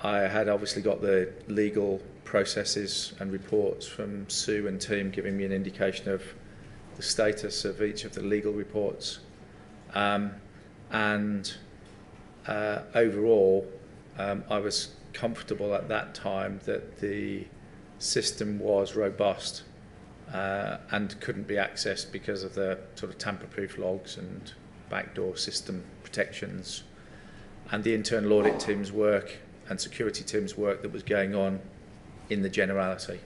I had obviously got the legal processes and reports from Sue and team giving me an indication of the status of each of the legal reports, um, and uh, overall um, I was comfortable at that time that the system was robust uh, and couldn't be accessed because of the sort of tamper-proof logs and backdoor system protections and the internal audit team's work and security team's work that was going on in the generality.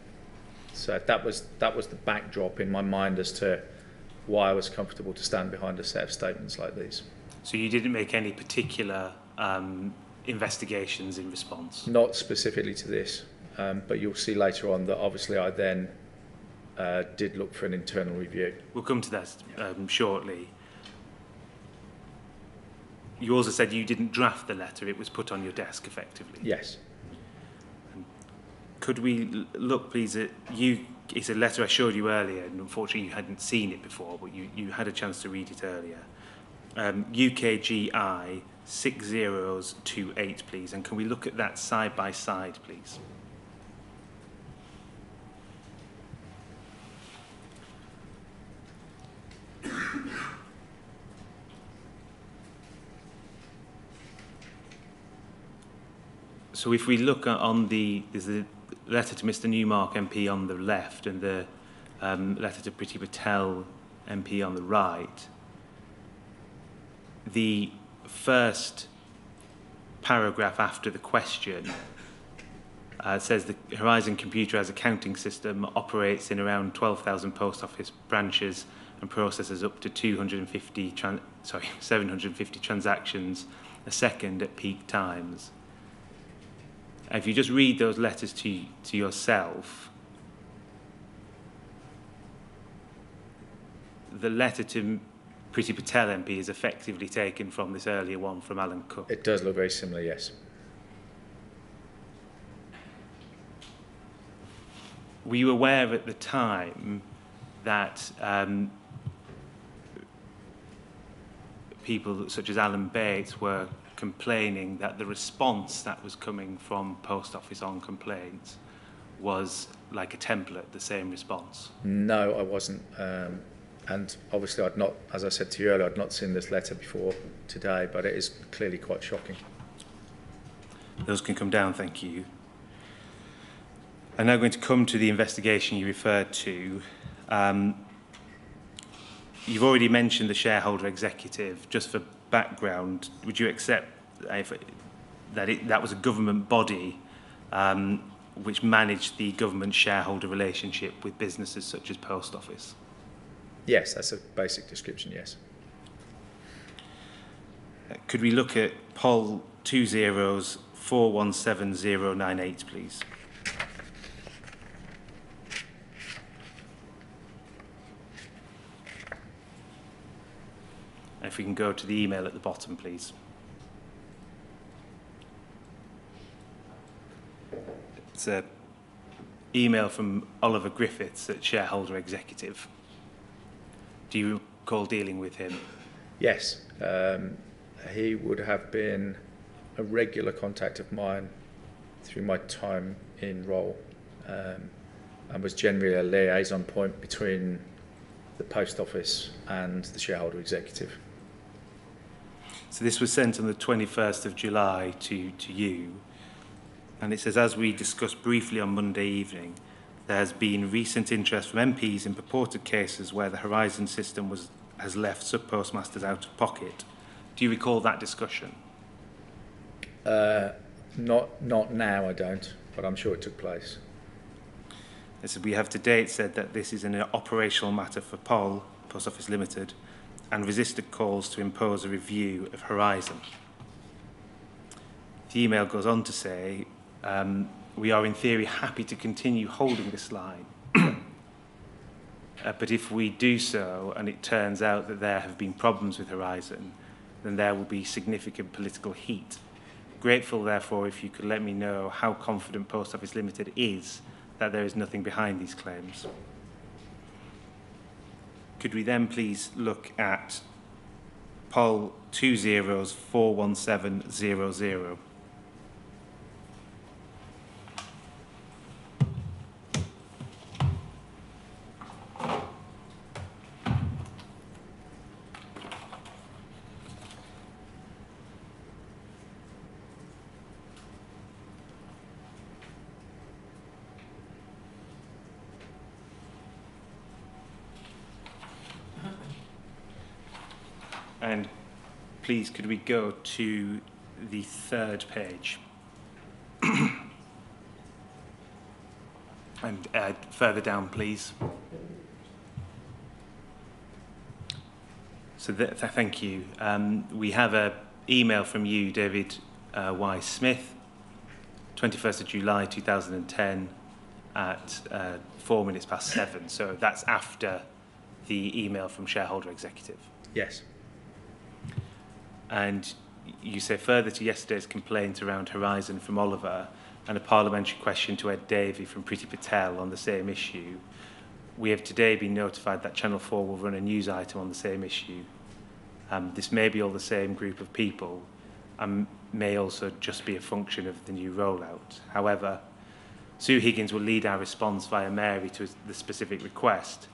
So that was, that was the backdrop in my mind as to why I was comfortable to stand behind a set of statements like these. So you didn't make any particular um, investigations in response? Not specifically to this, um, but you'll see later on that obviously I then uh, did look for an internal review. We'll come to that um, shortly. You also said you didn't draft the letter, it was put on your desk effectively. Yes. Could we look, please, at you? It's a letter I showed you earlier, and unfortunately you hadn't seen it before, but you, you had a chance to read it earlier. Um, U K G I six zero two eight, please, and can we look at that side by side, please? So if we look at, on the, there's a letter to Mister Newmark M P on the left and the um, letter to Priti Patel M P on the right. The first paragraph after the question uh, says the Horizon Computer as accounting system operates in around twelve thousand post office branches and processes up to two hundred fifty, sorry, seven hundred fifty transactions a second at peak times. If you just read those letters to, to yourself, the letter to Priti Patel M P is effectively taken from this earlier one from Alan Cook. It does look very similar, yes. Were you aware at the time that um, people such as Alan Bates were complaining that the response that was coming from Post Office on complaints was like a template, the same response? No, I wasn't. Um, and obviously I'd not, as I said to you earlier, I'd not seen this letter before today, but it is clearly quite shocking. Those can come down, thank you. I'm now going to come to the investigation you referred to. Um, you've already mentioned the shareholder executive. Just for background, would you accept if it, that it, that was a government body um, which managed the government shareholder relationship with businesses such as Post Office? Yes, that's a basic description, yes. Uh, could we look at poll two zeros four one seven zero nine eight, please? If we can go to the email at the bottom, please. It's an email from Oliver Griffiths at Shareholder Executive. Do you recall dealing with him? Yes. Um, he would have been a regular contact of mine through my time in role, um, and was generally a liaison point between the Post Office and the Shareholder Executive. So this was sent on the twenty-first of July to, to you, and it says, as we discussed briefly on Monday evening, there has been recent interest from M Ps in purported cases where the Horizon system was, has left sub-postmasters out of pocket. Do you recall that discussion? Uh, not, not now, I don't, but I'm sure it took place. It says, we have to date said that this is an operational matter for P O L, Post Office Limited, and resisted calls to impose a review of Horizon. The email goes on to say, um, we are in theory happy to continue holding this line Uh, but if we do so, and it turns out that there have been problems with Horizon, then there will be significant political heat. Grateful, therefore, if you could let me know how confident Post Office Limited is that there is nothing behind these claims. Could we then please look at poll two zeros four one seven zero zero? Please, could we go to the third page? And uh, further down, please. So th th thank you. Um, we have an email from you, David uh, Y. Smith, twenty-first of July two thousand ten at uh, four minutes past seven. So that's after the email from Shareholder Executive. Yes. And you say, further to yesterday's complaint around Horizon from Oliver and a parliamentary question to Ed Davey from Priti Patel on the same issue, we have today been notified that Channel four will run a news item on the same issue. Um, this may be all the same group of people and may also just be a function of the new rollout. However, Sue Higgins will lead our response via Mary to the specific request,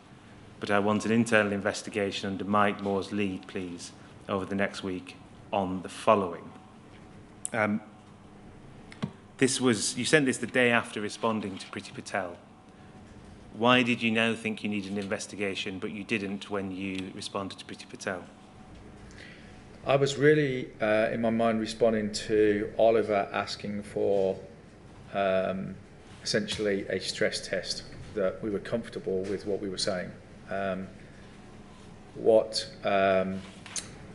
but I want an internal investigation under Mike Moores' lead, please, over the next week on the following. Um, this was, you sent this the day after responding to Priti Patel. Why did you now think you needed an investigation, but you didn't when you responded to Priti Patel? I was really, uh, in my mind, responding to Oliver asking for um, essentially a stress test that we were comfortable with what we were saying. Um, what um,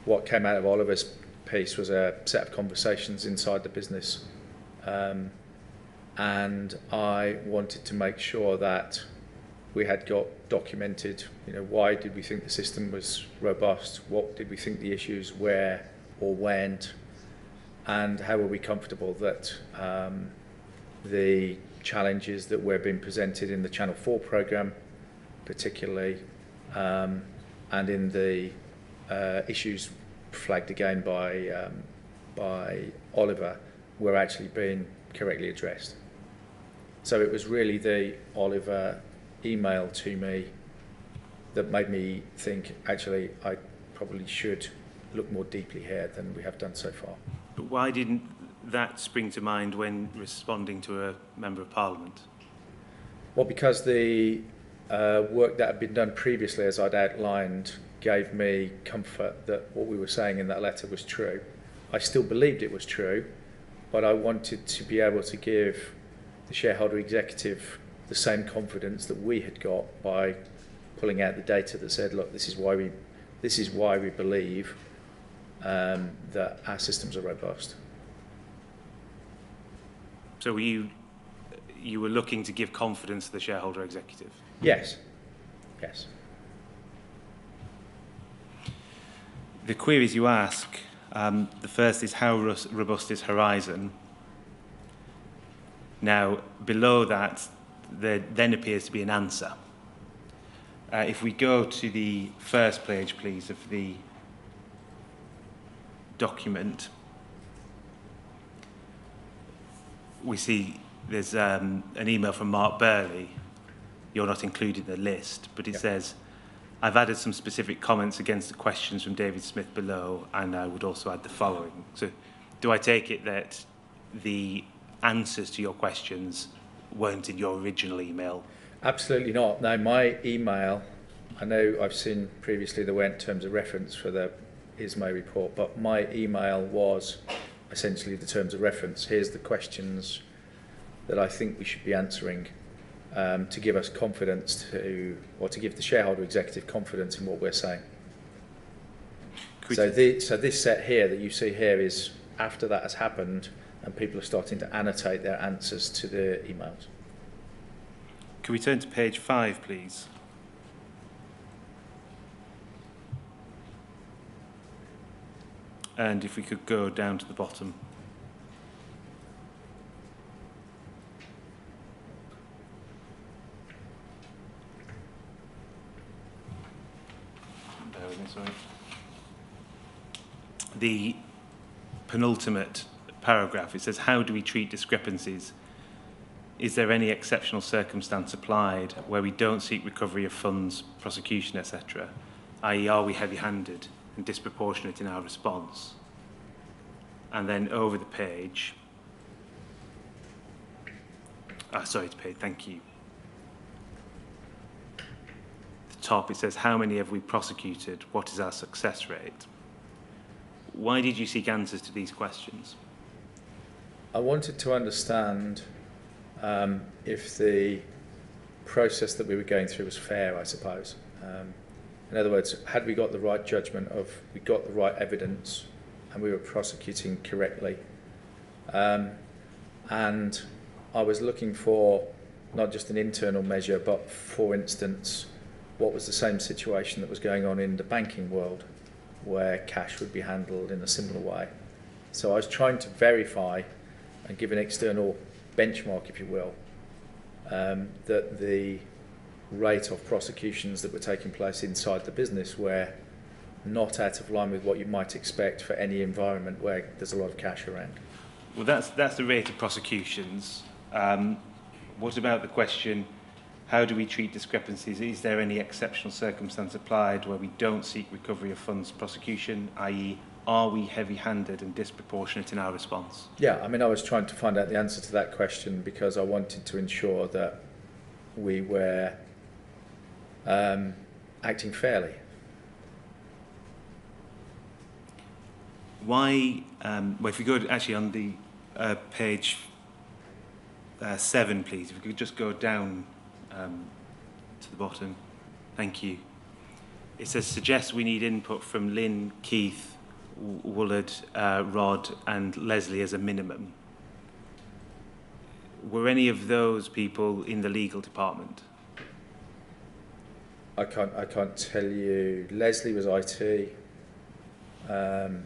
What came out of Oliver's piece was a set of conversations inside the business, um, and I wanted to make sure that we had got documented, you know, why did we think the system was robust, what did we think the issues were or weren't, and how were we comfortable that um, the challenges that were being presented in the Channel four programme particularly, um, and in the Uh, issues flagged again by um, by Oliver were actually being correctly addressed. So it was really the Oliver email to me that made me think, actually, I probably should look more deeply here than we have done so far. But why didn't that spring to mind when responding to a Member of Parliament? Well, because the uh, work that had been done previously, as I'd outlined, gave me comfort that what we were saying in that letter was true. I still believed it was true, but I wanted to be able to give the Shareholder Executive the same confidence that we had got by pulling out the data that said, look, this is why we, this is why we believe um, that our systems are robust. So were you, you were looking to give confidence to the Shareholder Executive? Yes, yes. The queries you ask, um, the first is how robust is Horizon? Now, below that, there then appears to be an answer. Uh, if we go to the first page, please, of the document, we see there's um, an email from Mark Burley. You're not included in the list, but it [S2] Yep. [S1] Says, I've added some specific comments against the questions from David Smith below, and I would also add the following. So do I take it that the answers to your questions weren't in your original email? Absolutely not. Now, my email, I know I've seen previously there weren't terms of reference for the Ismay report, but my email was essentially the terms of reference. Here's the questions that I think we should be answering. Um, to give us confidence to, or to give the Shareholder Executive confidence in what we're saying. So, the, so this set here that you see here is after that has happened and people are starting to annotate their answers to the emails. Can we turn to page five, please? And if we could go down to the bottom. Bear with me, sorry. The penultimate paragraph, it says, how do we treat discrepancies? Is there any exceptional circumstance applied where we don't seek recovery of funds, prosecution, et cetera? that is, are we heavy-handed and disproportionate in our response? And then over the page, ah, sorry, it's page, thank you. At the top, it says, how many have we prosecuted? What is our success rate? Why did you seek answers to these questions? I wanted to understand um, if the process that we were going through was fair, I suppose. Um, in other words, had we got the right judgment of, we got the right evidence and we were prosecuting correctly. Um, and I was looking for not just an internal measure, but for instance, what was the same situation that was going on in the banking world, where cash would be handled in a similar way. So I was trying to verify and give an external benchmark, if you will, um, that the rate of prosecutions that were taking place inside the business were not out of line with what you might expect for any environment where there's a lot of cash around. Well, that's, that's the rate of prosecutions. Um, what about the question, how do we treat discrepancies? Is there any exceptional circumstance applied where we don't seek recovery of funds prosecution, that is, are we heavy-handed and disproportionate in our response? Yeah, I mean, I was trying to find out the answer to that question because I wanted to ensure that we were um, acting fairly. Why, um, well, if we go actually on the uh, page uh, seven, please, if we could just go down Um, to the bottom. Thank you. It says, suggests we need input from Lynn, Keith, Woolard, uh, Rod and Leslie as a minimum. Were any of those people in the legal department? I can't, I can't tell you. Leslie was I T. Um,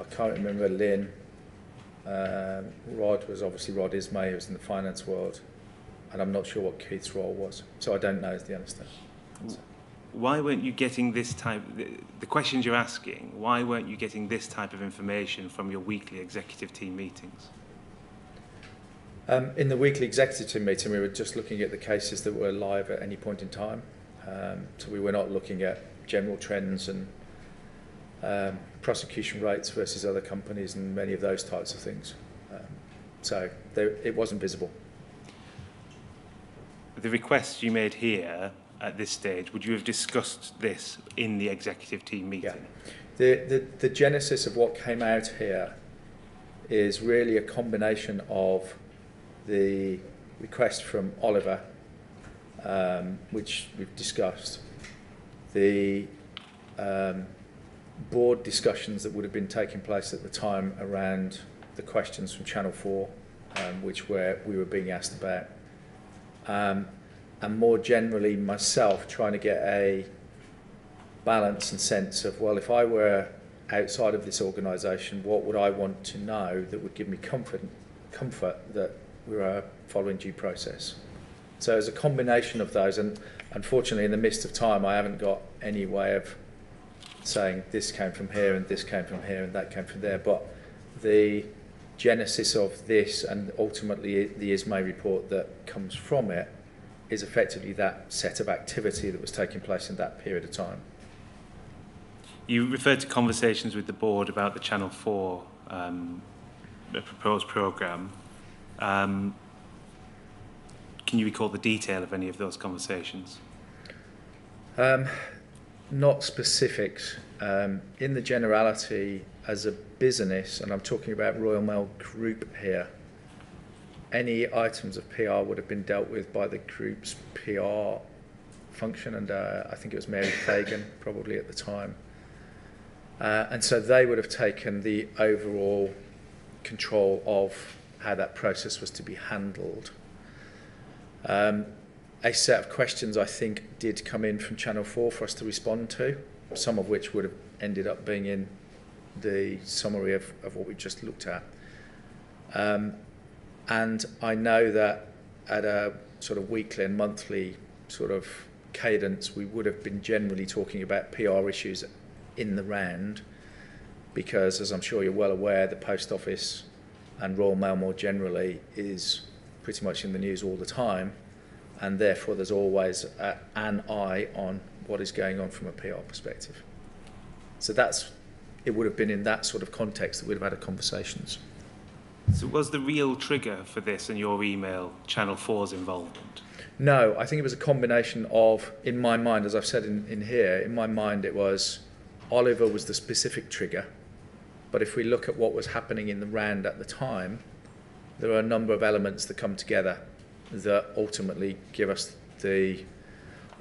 I can't remember Lynn. Um, Rod was obviously Rod Ismay, who was in the finance world. And I'm not sure what Keith's role was, so I don't know is the honest answer. Why weren't you getting this type, the, the questions you're asking, why weren't you getting this type of information from your weekly executive team meetings? Um, in the weekly executive team meeting, we were just looking at the cases that were live at any point in time. Um, so we were not looking at general trends and um, prosecution rates versus other companies and many of those types of things. Um, so they, it wasn't visible. The requests you made here at this stage, would you have discussed this in the executive team meeting? Yeah. The, the, the genesis of what came out here is really a combination of the request from Oliver, um, which we've discussed, the um, board discussions that would have been taking place at the time around the questions from Channel four, um, which were, we were being asked about. Um, and more generally myself trying to get a balance and sense of, well, if I were outside of this organisation, what would I want to know that would give me comfort, comfort that we were following due process? So it's a combination of those, and unfortunately in the midst of time I haven't got any way of saying this came from here and this came from here and that came from there, but the genesis of this and ultimately the Ismay report that comes from it is effectively that set of activity that was taking place in that period of time. You referred to conversations with the board about the Channel four um, proposed programme. Um, can you recall the detail of any of those conversations? Um, not specifics. Um, in the generality, as a business, and I'm talking about Royal Mail Group here, any items of P R would have been dealt with by the group's P R function, and uh, I think it was Mary Fagan probably at the time. Uh, and so they would have taken the overall control of how that process was to be handled. Um, a set of questions, I think, did come in from Channel four for us to respond to, some of which would have ended up being in the summary of, of what we just looked at. Um, and I know that at a sort of weekly and monthly sort of cadence, we would have been generally talking about P R issues in the round, because, as I'm sure you're well aware, the Post Office and Royal Mail more generally is pretty much in the news all the time, and therefore there's always a, an eye on what is going on from a P R perspective. So that's, it would have been in that sort of context that we'd have had a conversations. So was the real trigger for this in your email Channel four's involvement? No, I think it was a combination of, in my mind, as I've said in, in here, in my mind it was Oliver was the specific trigger, but if we look at what was happening in the round at the time, there are a number of elements that come together that ultimately give us the,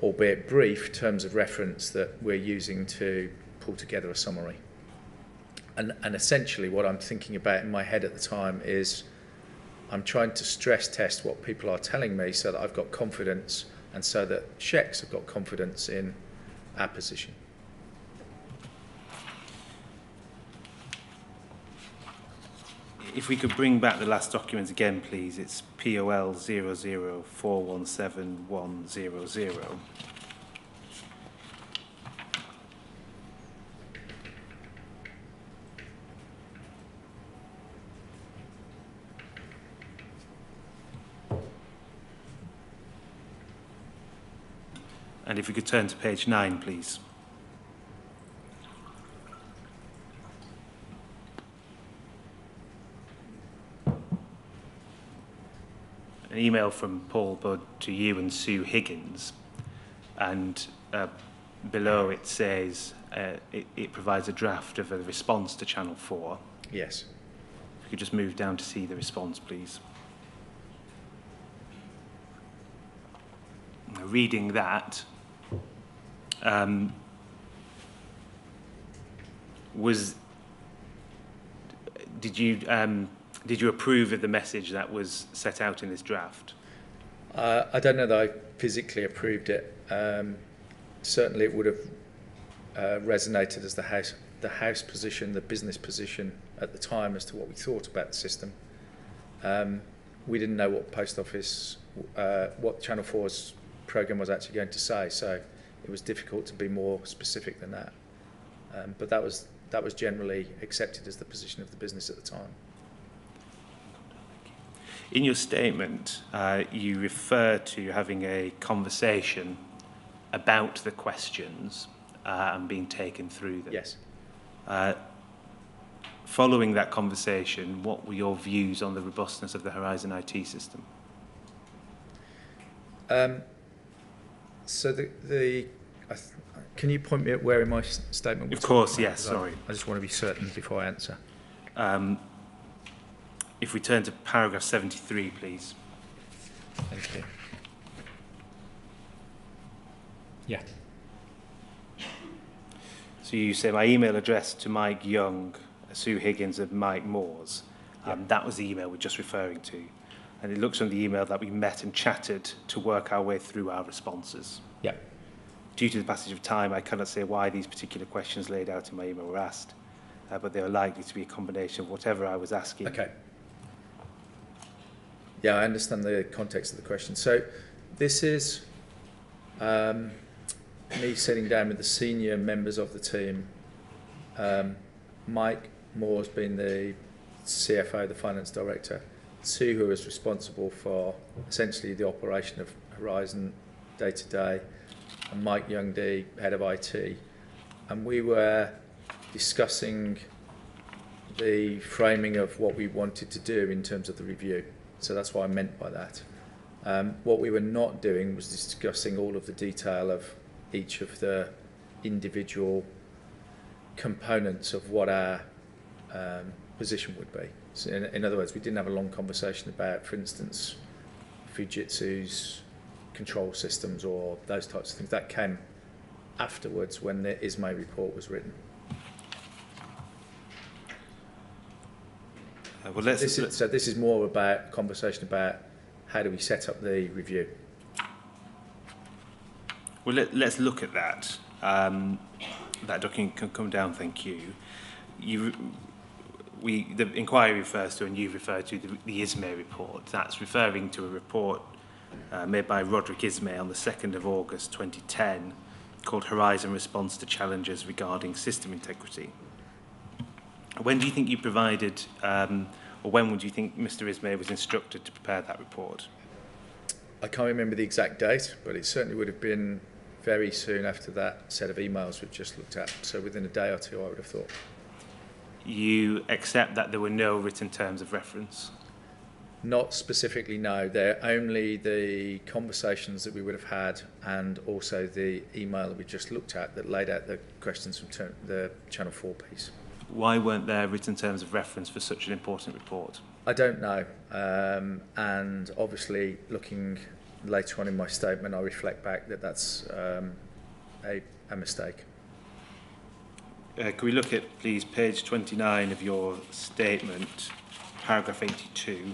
albeit brief, terms of reference that we're using to pull together a summary. And, and essentially what I'm thinking about in my head at the time is I'm trying to stress test what people are telling me so that I've got confidence and so that Sheiks have got confidence in our position. If we could bring back the last document again, please, it's P O L zero zero four one seven one zero zero. And if we could turn to page nine, please. An email from Paul Budd to you and Sue Higgins, and uh, below it says uh, it, it provides a draft of a response to Channel four. Yes. If you could just move down to see the response, please. Now, reading that, Um, was did you um, did you approve of the message that was set out in this draft? Uh, I don't know that I physically approved it. Um, certainly, it would have uh, resonated as the house the house position, the business position at the time as to what we thought about the system. Um, we didn't know what Post Office, uh, what Channel four's programme was actually going to say, so it was difficult to be more specific than that, um, but that was that was generally accepted as the position of the business at the time. In your statement, uh, you refer to having a conversation about the questions uh, and being taken through them. Yes. Uh, following that conversation, what were your views on the robustness of the Horizon I T system? Um, So the, the I th can you point me at where in my statement? Of course, yes, sorry. I, I just want to be certain before I answer. Um, if we turn to paragraph seventy-three, please. Thank you. Yeah. So you say my email address to Mike Young, Sue Higgins and Mike Moores. Um, yeah. That was the email we're just referring to. And it looks on the email that we met and chatted to work our way through our responses. Yeah. Due to the passage of time, I cannot say why these particular questions laid out in my email were asked, uh, but they are likely to be a combination of whatever I was asking. Okay. Yeah, I understand the context of the question. So this is um, me sitting down with the senior members of the team, um, Mike Moores being the C F O, the finance director, Sue, who is responsible for essentially the operation of Horizon day to day, and Mike Young, the head of I T. And we were discussing the framing of what we wanted to do in terms of the review. So that's what I meant by that. Um, what we were not doing was discussing all of the detail of each of the individual components of what our um, position would be. So in, in other words, we didn't have a long conversation about, for instance, Fujitsu's control systems or those types of things. That came afterwards when the Ismay report was written. Uh, well, let's, this is, so this is more about a conversation about how do we set up the review. Well, let, let's look at that. Um, that document can come down, thank you. you, we, the inquiry refers to, and you've referred to, the, the Ismay report. That's referring to a report uh, made by Roderick Ismay on the second of August twenty ten called Horizon Response to Challenges Regarding System Integrity. When do you think you provided, um, or when would you think Mister Ismay was instructed to prepare that report? I can't remember the exact date, but it certainly would have been very soon after that set of emails we've just looked at, so within a day or two, I would have thought. You accept that there were no written terms of reference? Not specifically, no. They're only the conversations that we would have had and also the email that we just looked at that laid out the questions from the Channel four piece. Why weren't there written terms of reference for such an important report? I don't know, um, and obviously looking later on in my statement, I reflect back that that's um, a, a mistake. Uh, can we look at, please, page twenty-nine of your statement, paragraph eighty-two.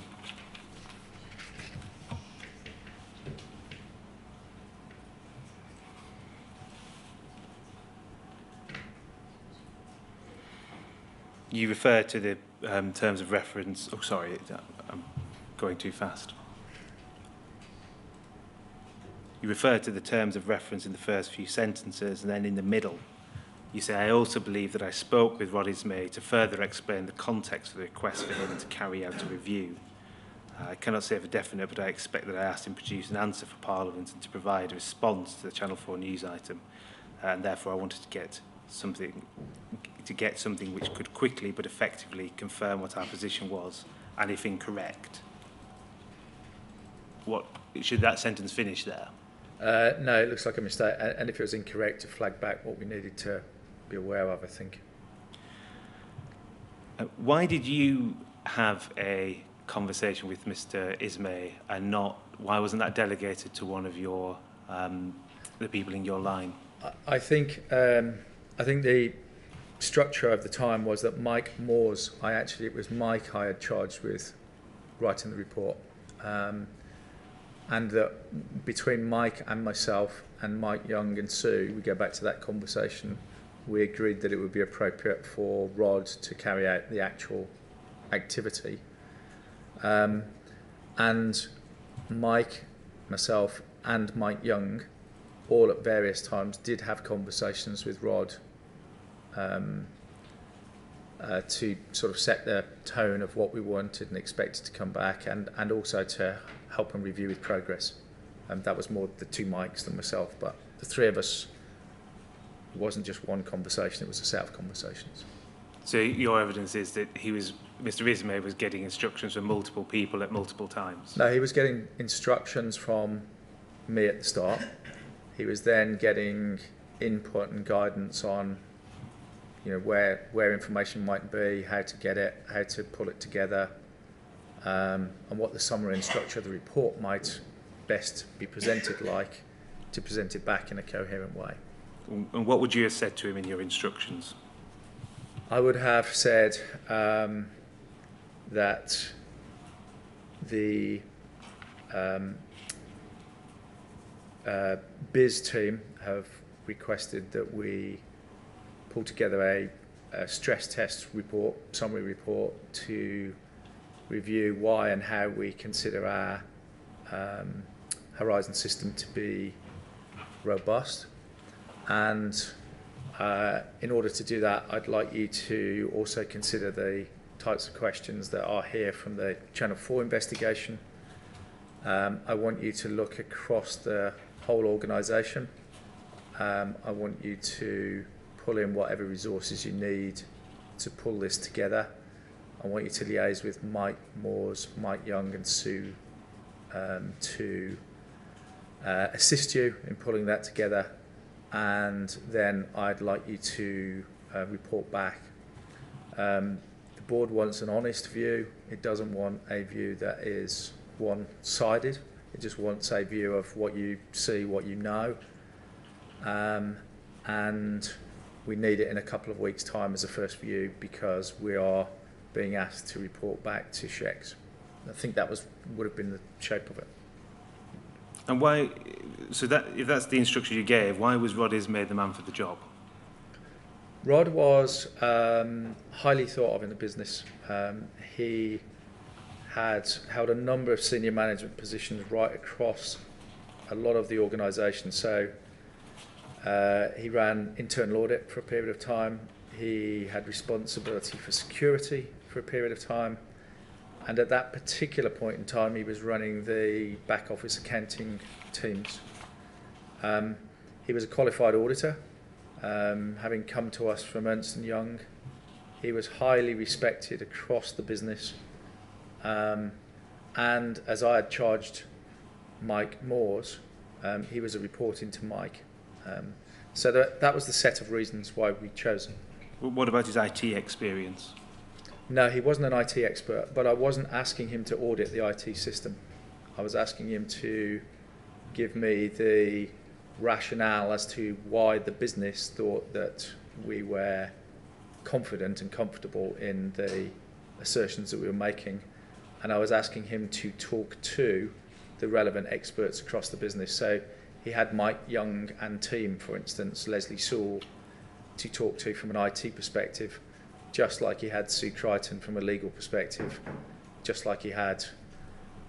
You refer to the um, terms of reference. Oh, sorry, I'm going too fast. You refer to the terms of reference in the first few sentences, and then in the middle, you say, I also believe that I spoke with Rod Ismay to further explain the context of the request for him to carry out a review. Uh, I cannot say for definite, but I expect that I asked him to produce an answer for Parliament and to provide a response to the Channel four news item, and therefore I wanted to get something to get something which could quickly but effectively confirm what our position was, and if incorrect. What should that sentence finish there? Uh, no, it looks like a mistake, and if it was incorrect, to flag back what we needed to be aware of, I think. Uh, why did you have a conversation with Mister Ismay, and not, why wasn't that delegated to one of your, um, the people in your line? I think, um, I think the structure of the time was that Mike Moores, I actually, it was Mike I had charged with writing the report. Um, and that between Mike and myself and Mike Young and Sue, we go back to that conversation, we agreed that it would be appropriate for Rod to carry out the actual activity. Um, and Mike, myself and Mike Young, all at various times, did have conversations with Rod um, uh, to sort of set the tone of what we wanted and expected to come back, and, and also to help him review with progress. Um, that was more the two Mikes than myself, but the three of us, it wasn't just one conversation, it was a set of conversations. So your evidence is that he was, Mister Ismay was getting instructions from multiple people at multiple times? No, he was getting instructions from me at the start. He was then getting input and guidance on, you know, where where information might be, how to get it, how to pull it together, um, and what the summary and structure of the report might best be presented like, to present it back in a coherent way. And what would you have said to him in your instructions? I would have said um, that the um, Uh, Biz team have requested that we pull together a, a stress test report, summary report, to review why and how we consider our um, Horizon system to be robust. And uh, in order to do that, I'd like you to also consider the types of questions that are here from the Channel four investigation. Um, I want you to look across the whole organisation. Um, I want you to pull in whatever resources you need to pull this together. I want you to liaise with Mike Moores, Mike Young and Sue um, to uh, assist you in pulling that together, and then I'd like you to uh, report back. Um, the board wants an honest view. It doesn't want a view that is one-sided. It just wants a view of what you see, what you know, um, and we need it in a couple of weeks' time as a first view, because we are being asked to report back to Shex. I think that was would have been the shape of it. And why? So that if that's the instruction you gave, why was Rod Ismay the man for the job? Rod was um, highly thought of in the business. Um, he had held a number of senior management positions right across a lot of the organisation. So uh, he ran internal audit for a period of time. He had responsibility for security for a period of time. And at that particular point in time, he was running the back office accounting teams. Um, he was a qualified auditor, um, having come to us from Ernst Young. He was highly respected across the business. Um, and as I had charged Mike Moores, um, he was a reporting to Mike. Um, so that, that was the set of reasons why we chose him. What about his I T experience? No, he wasn't an I T expert, but I wasn't asking him to audit the I T system. I was asking him to give me the rationale as to why the business thought that we were confident and comfortable in the assertions that we were making. And I was asking him to talk to the relevant experts across the business. So he had Mike Young and team, for instance, Leslie Sewell, to talk to from an I T perspective, just like he had Sue Crichton from a legal perspective, just like he had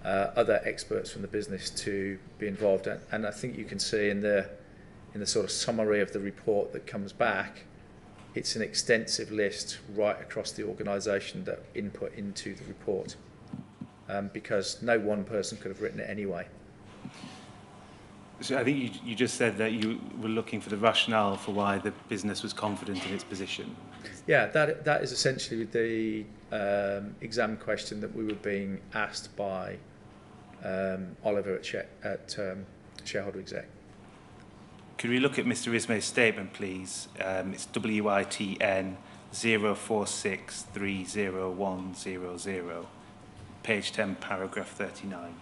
uh, other experts from the business to be involved. And, and I think you can see in the, in the sort of summary of the report that comes back, it's an extensive list right across the organisation that input into the report, um, because no one person could have written it anyway. So I think you, you just said that you were looking for the rationale for why the business was confident in its position. Yeah, that, that is essentially the um, exam question that we were being asked by um, Oliver at, she at um, Shareholder Exec. Could we look at Mister Ismay's statement, please? Um, it's W I T N zero four six three zero one zero zero, page ten, paragraph thirty-nine.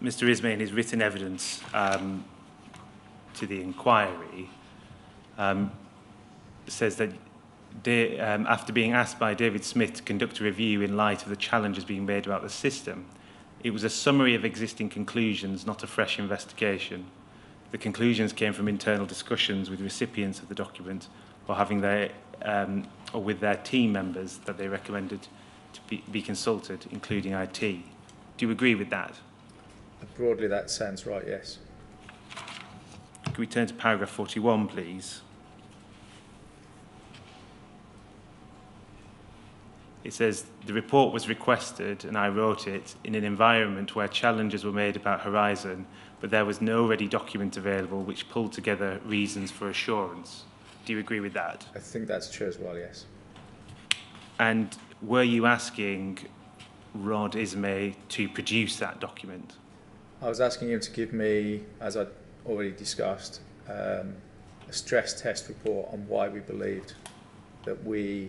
Mister Ismay, in his written evidence um, to the inquiry, um, says that da um, after being asked by David Smith to conduct a review in light of the challenges being made about the system, it was a summary of existing conclusions, not a fresh investigation. The conclusions came from internal discussions with recipients of the document or having their, um, or with their team members that they recommended to be, be consulted, including I T. Do you agree with that? Broadly, that sounds right, yes. Can we turn to paragraph forty-one, please? It says, the report was requested, and I wrote it, in an environment where challenges were made about Horizon, but there was no ready document available which pulled together reasons for assurance. Do you agree with that? I think that's true as well, yes. And were you asking Rod Ismay to produce that document? I was asking him to give me, as I'd already discussed, um, a stress test report on why we believed that we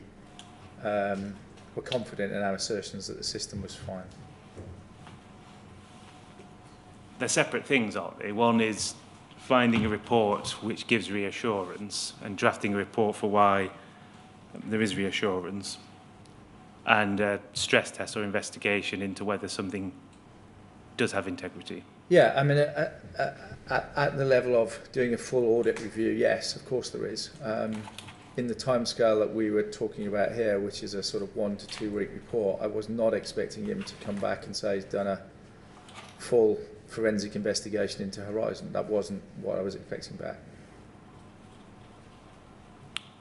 um, were confident in our assertions that the system was fine. They're separate things, aren't they? One is finding a report which gives reassurance and drafting a report for why there is reassurance, and a stress test or investigation into whether something does have integrity. Yeah, I mean, uh, uh, at, at the level of doing a full audit review, yes, of course there is. Um, in the timescale that we were talking about here, which is a sort of one to two week report, I was not expecting him to come back and say he's done a full forensic investigation into Horizon. That wasn't what I was expecting back.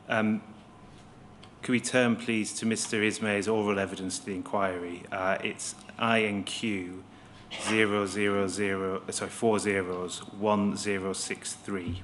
Um, Can we turn, please, to Mister Ismay's oral evidence to the inquiry? Uh, it's I N Q zero zero zero, sorry, four zeros, one zero six three.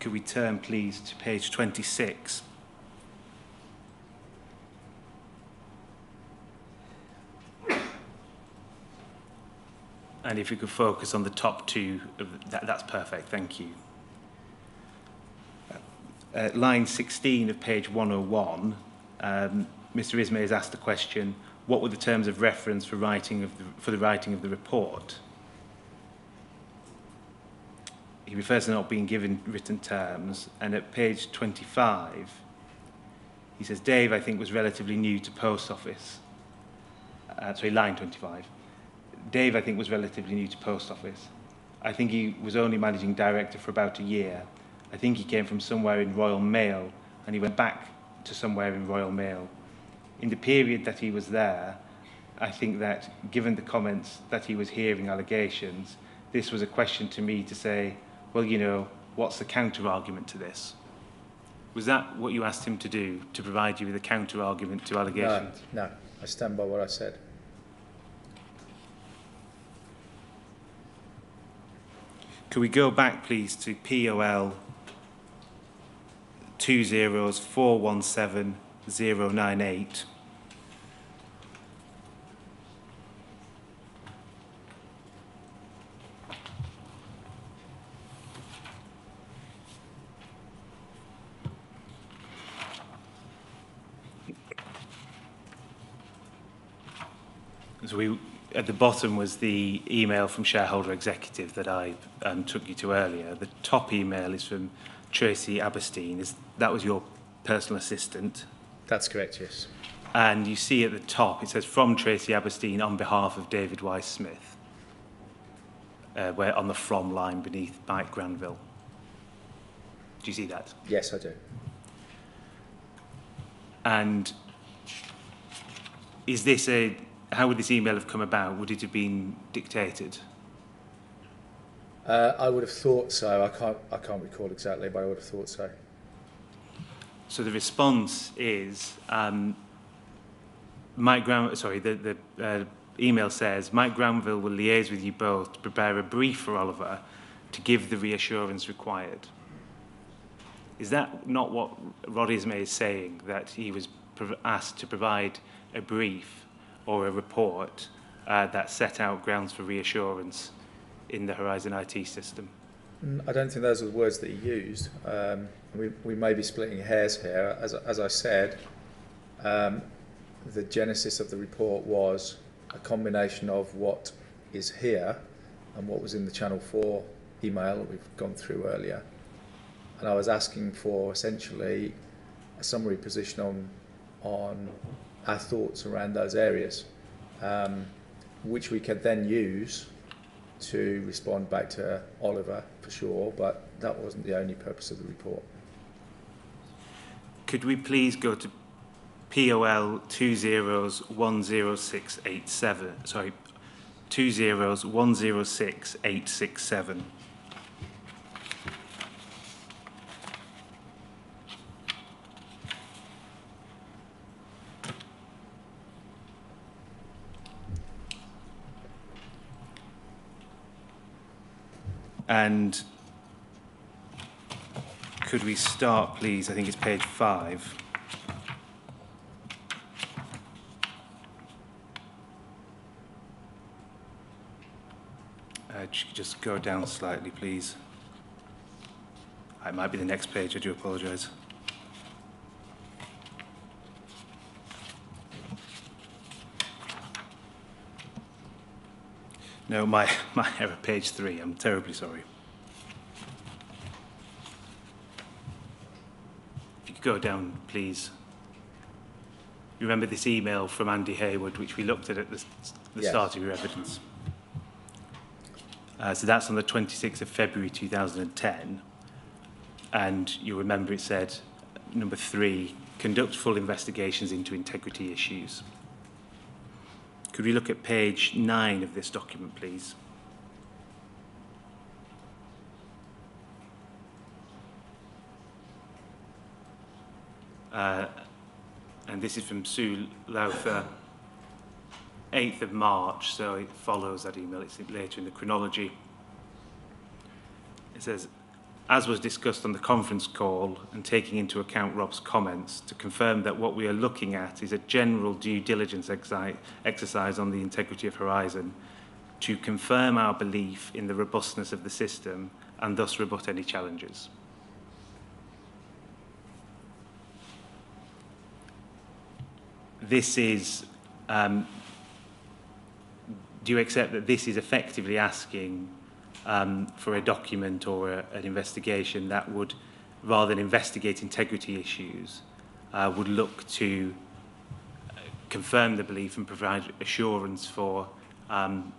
Could we turn, please, to page twenty-six? And if you could focus on the top two, that, that's perfect, thank you. Uh, line sixteen of page one oh one, um, Mister Ismay has asked the question, what were the terms of reference for, writing of the, for the writing of the report? He refers to not being given written terms, and at page twenty-five, he says, Dave, I think, was relatively new to Post Office. Uh, sorry, line twenty-five. Dave, I think, was relatively new to Post Office. I think he was only managing director for about a year. I think he came from somewhere in Royal Mail, and he went back to somewhere in Royal Mail. In the period that he was there, I think that, given the comments that he was hearing allegations, this was a question to me to say, well, you know, what's the counter-argument to this? Was that what you asked him to do, to provide you with a counter-argument to allegations? No, no, I stand by what I said. Could we go back, please, to P O L two zeros four one seven zero nine eight? So we, at the bottom was the email from Shareholder Executive that I um, took you to earlier. The top email is from Tracy Aberstein. Is, that was your personal assistant? That's correct, yes. And you see at the top, it says, from Tracy Aberstein on behalf of David Weiss Smith, uh, where on the from line beneath Mike Granville. Do you see that? Yes, I do. And is this a... How would this email have come about? Would it have been dictated? Uh, I would have thought so. I can't, I can't recall exactly, but I would have thought so. So the response is, um, Mike Gran- sorry, the, the uh, email says, Mike Granville will liaise with you both to prepare a brief for Oliver to give the reassurance required. Is that not what Rod Ismay is saying, that he was asked to provide a brief or a report uh, that set out grounds for reassurance in the Horizon I T system? I don't think those are the words that he used. Um, we, we may be splitting hairs here. As, as I said, um, the genesis of the report was a combination of what is here and what was in the Channel four email that we've gone through earlier. And I was asking for, essentially, a summary position on, on our thoughts around those areas, um, which we could then use to respond back to Oliver, for sure, but that wasn't the only purpose of the report. Could we please go to P O L two zeros one zero six eight seven, sorry, two zeros one zero six eight six seven? And could we start, please? I think it's page five. Uh, just go down slightly, please. It might be the next page. I do apologise. No, my, my error, page three. I'm terribly sorry. If you could go down, please. You remember this email from Andy Hayward, which we looked at at the, the yes. start of your evidence. Uh, so that's on the twenty-sixth of February two thousand ten. And you remember it said, number three, conduct full investigations into integrity issues. Could we look at page nine of this document, please? Uh, and this is from Sue Lowther, eighth of March, so it follows that email. It's later in the chronology. It says, as was discussed on the conference call and taking into account Rob's comments, to confirm that what we are looking at is a general due diligence exercise on the integrity of Horizon to confirm our belief in the robustness of the system and thus rebut any challenges. This is, um, do you accept that this is effectively asking um, for a document or a, an investigation that would, rather than investigate integrity issues, uh, would look to confirm the belief and provide assurance for um,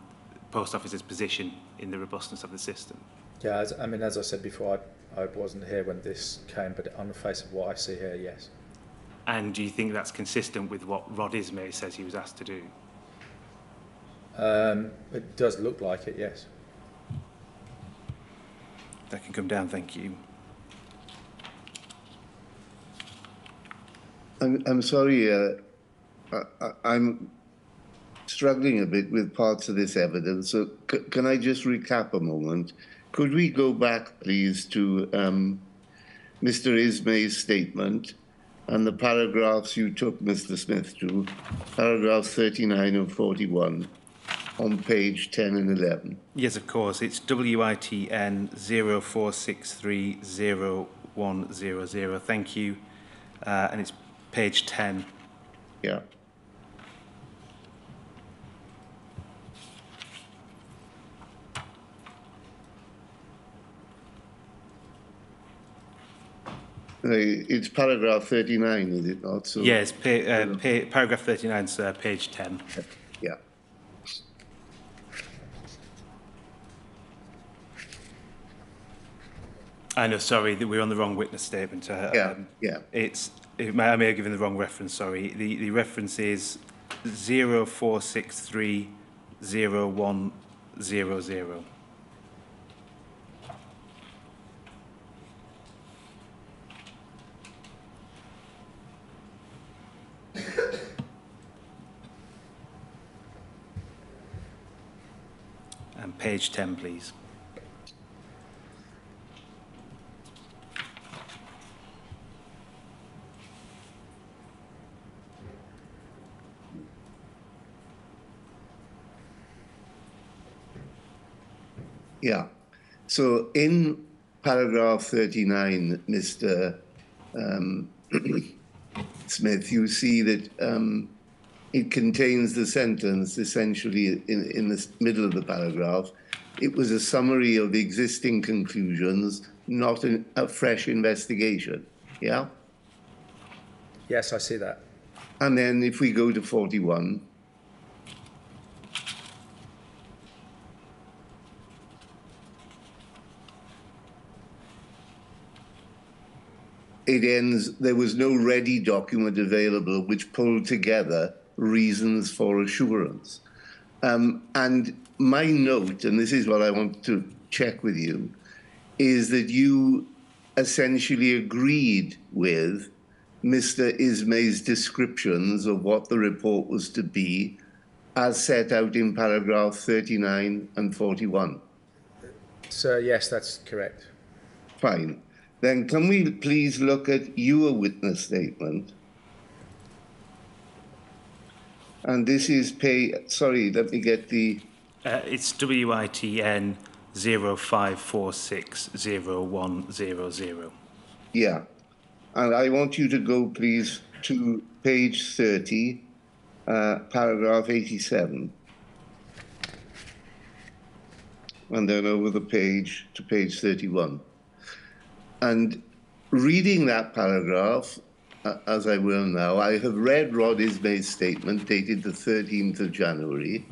Post Office's position in the robustness of the system? Yeah, as, I mean, as I said before, I, I wasn't here when this came, but on the face of what I see here, yes. And do you think that's consistent with what Rod Ismay says he was asked to do? Um, it does look like it, yes. That can come down, thank you. I'm, I'm sorry, uh, I, I'm struggling a bit with parts of this evidence, so c can I just recap a moment? Could we go back, please, to um, Mister Ismay's statement and the paragraphs you took Mister Smith to, paragraphs thirty-nine and forty-one on page ten and eleven. Yes, of course. It's W I T N zero four six three zero one zero zero. Thank you. Uh, and it's page ten. Yeah. It's paragraph thirty-nine, is it not? So yes, pa uh, pa paragraph thirty-nine, sir, page ten. Yeah. I know, sorry, that we're on the wrong witness statement. Uh, yeah, um, yeah. It's, it may, I may have given the wrong reference, sorry. The, the reference is zero four six three zero one zero zero. And page ten, please. Yeah. So in paragraph thirty-nine, Mister Um, Smith, you see that um, it contains the sentence, essentially, in, in the middle of the paragraph. It was a summary of the existing conclusions, not an, a fresh investigation. Yeah? Yes, I see that. And then if we go to forty-one. It ends, there was no ready document available which pulled together reasons for assurance. Um, and my note, and this is what I want to check with you, is that you essentially agreed with Mister Ismay's descriptions of what the report was to be as set out in paragraph thirty-nine and forty-one. Sir, yes, that's correct. Fine. Then can we please look at your witness statement? And this is pay, sorry, let me get the... Uh, it's W I T N zero five four six zero one zero zero. Yeah. And I want you to go, please, to page thirty, uh, paragraph eighty-seven. And then over the page to page thirty-one. And reading that paragraph, uh, as I will now, I have read Rod Ismay's statement dated the thirteenth of January,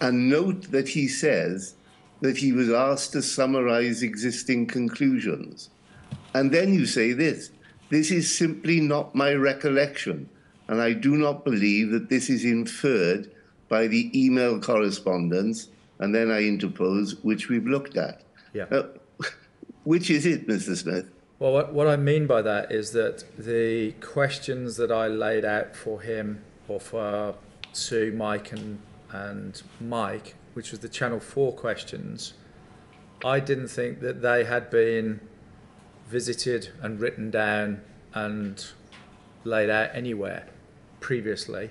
and note that he says that he was asked to summarize existing conclusions. And then you say this, this is simply not my recollection, and I do not believe that this is inferred by the email correspondence, and then I interpose, which we've looked at. Yeah. Uh, Which is it, Mister Smith? Well, what, what I mean by that is that the questions that I laid out for him, or for Sue, Mike, and, and Mike, which was the Channel four questions, I didn't think that they had been visited and written down and laid out anywhere previously.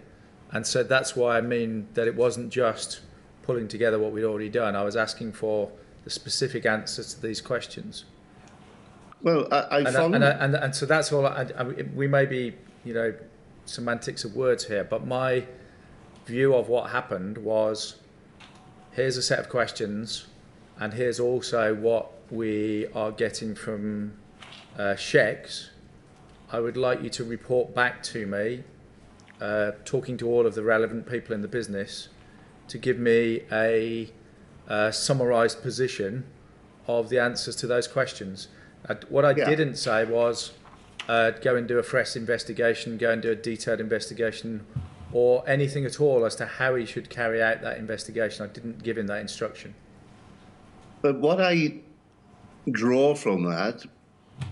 And so that's why I mean that it wasn't just pulling together what we'd already done, I was asking for the specific answers to these questions. Well, I, I and, found... I, and, I, and, and so that's all. I, I, we may be, you know, semantics of words here, but my view of what happened was, here's a set of questions, and here's also what we are getting from uh, Shex. I would like you to report back to me, uh, talking to all of the relevant people in the business, to give me a uh, summarised position of the answers to those questions. Uh, what I yeah. didn't say was, uh, go and do a fresh investigation, go and do a detailed investigation, or anything at all as to how he should carry out that investigation. I didn't give him that instruction. But what I draw from that,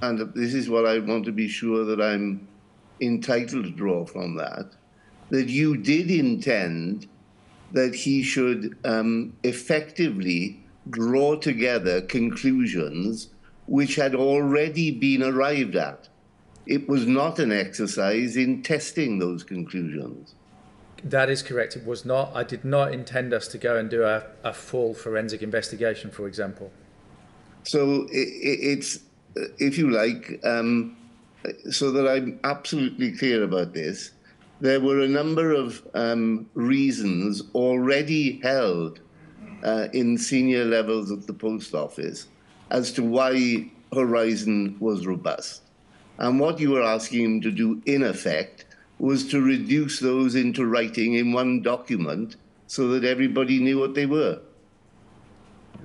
and this is what I want to be sure that I'm entitled to draw from that, that you did intend that he should um, effectively draw together conclusions which had already been arrived at. It was not an exercise in testing those conclusions. That is correct. It was not. I did not intend us to go and do a, a full forensic investigation, for example. So it, it's, if you like, um, so that I'm absolutely clear about this, there were a number of um, reasons already held uh, in senior levels of the Post Office as to why Horizon was robust. And what you were asking him to do, in effect, was to reduce those into writing in one document so that everybody knew what they were.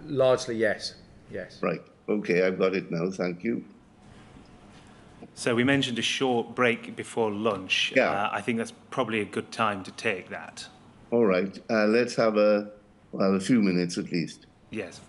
Largely, yes. Yes. Right. Okay, I've got it now. Thank you. So we mentioned a short break before lunch. Yeah. Uh, I think that's probably a good time to take that. All right. Uh, let's have a, well, a few minutes at least. Yes.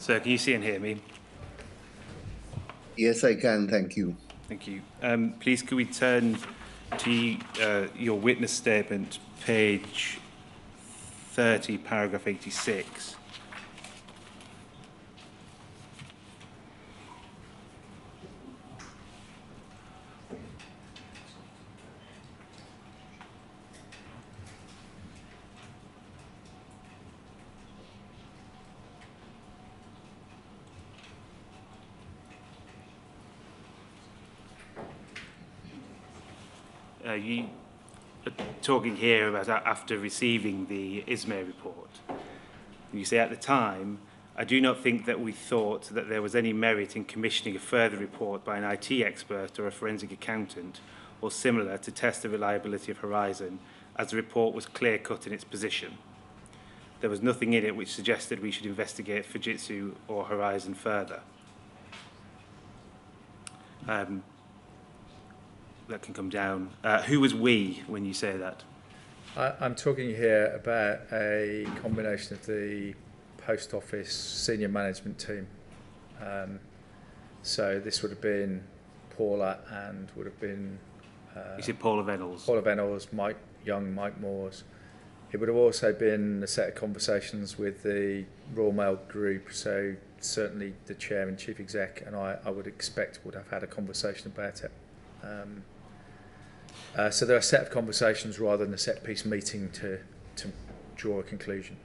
So can you see and hear me? Yes, I can. Thank you. Thank you. Um, please, could we turn to uh, your witness statement, page thirty, paragraph eighty-six. Uh, you are talking here about after receiving the Ismay report. You say, at the time, I do not think that we thought that there was any merit in commissioning a further report by an I T expert or a forensic accountant or similar to test the reliability of Horizon, as the report was clear-cut in its position. There was nothing in it which suggested we should investigate Fujitsu or Horizon further. Um, that can come down. Uh, who was we when you say that? I, I'm talking here about a combination of the post office senior management team. Um, so this would have been Paula and would have been... Uh, you said Paula Vennells. Paula Vennells, Mike Young, Mike Moores. It would have also been a set of conversations with the Royal Mail group, so certainly the chair and chief exec and I, I would expect would have had a conversation about it. Um, Uh, so there are a set of conversations rather than a set piece meeting to, to draw a conclusion.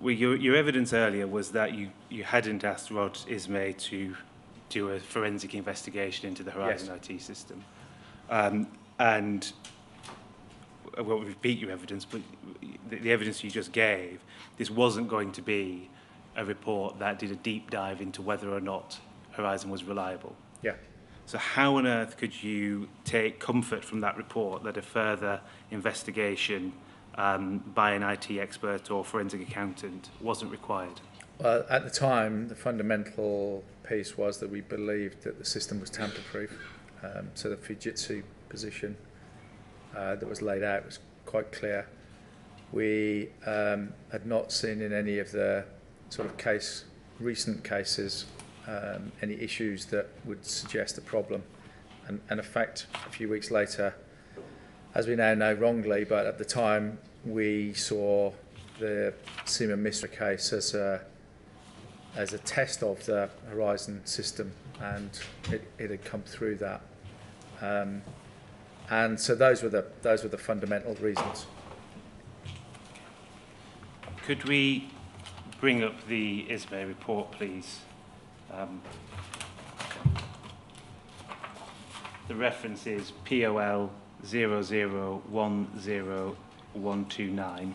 Well, your, your evidence earlier was that you, you hadn't asked Rod Ismay to do a forensic investigation into the Horizon yes. I T system. Um, and I won't repeat your evidence, but the, the evidence you just gave, this wasn't going to be a report that did a deep dive into whether or not Horizon was reliable. Yeah. So how on earth could you take comfort from that report that a further investigation um, by an I T expert or forensic accountant wasn't required? Well, at the time, the fundamental piece was that we believed that the system was tamper-proof. Um, so the Fujitsu position uh, that was laid out was quite clear. We um, had not seen in any of the sort of case, recent cases, Um, any issues that would suggest a problem, and, and in fact a few weeks later, as we now know wrongly, but at the time we saw the Seema Misra case as a, as a test of the Horizon system, and it, it had come through that, um, and so those were the those were the fundamental reasons. Could we bring up the Ismay report, please? Um, the reference is P O L zero zero one zero one two nine.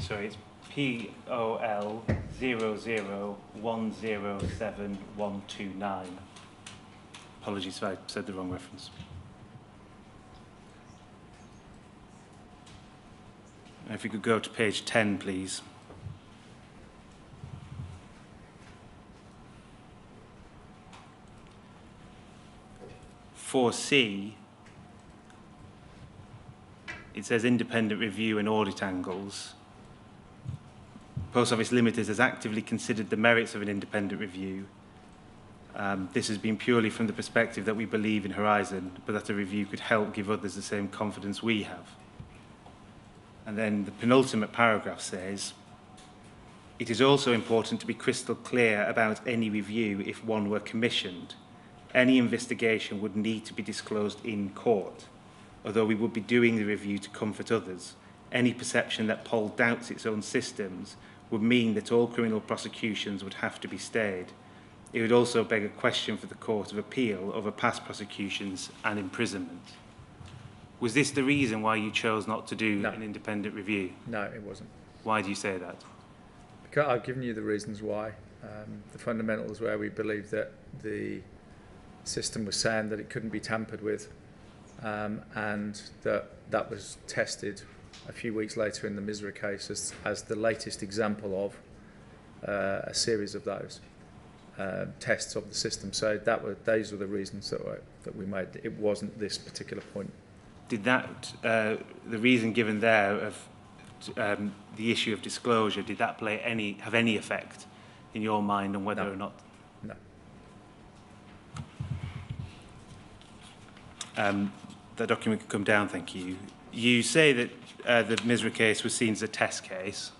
Sorry, it's P O L zero zero one zero seven one two nine. Apologies if I said the wrong reference. If you could go to page ten, please. four C, it says independent review and audit angles. Post Office Limited has actively considered the merits of an independent review. Um, this has been purely from the perspective that we believe in Horizon, but that a review could help give others the same confidence we have. And then the penultimate paragraph says, it is also important to be crystal clear about any review if one were commissioned. Any investigation would need to be disclosed in court, although we would be doing the review to comfort others. Any perception that P O L doubts its own systems would mean that all criminal prosecutions would have to be stayed. It would also beg a question for the Court of Appeal over past prosecutions and imprisonment. Was this the reason why you chose not to do no. an independent review? No, it wasn't. Why do you say that? Because I've given you the reasons why. Um, the fundamentals where we believe that the system was sound, that it couldn't be tampered with, um, and that that was tested a few weeks later in the Misra case as, as the latest example of uh, a series of those. Uh, tests of the system, so that were those were the reasons that were, that we made. It wasn't this particular point. Did that uh, the reason given there of um, the issue of disclosure? Did that play any have any effect in your mind on whether no. or not? No. Um, that document can come down. Thank you. You say that uh, the Misra case was seen as a test case.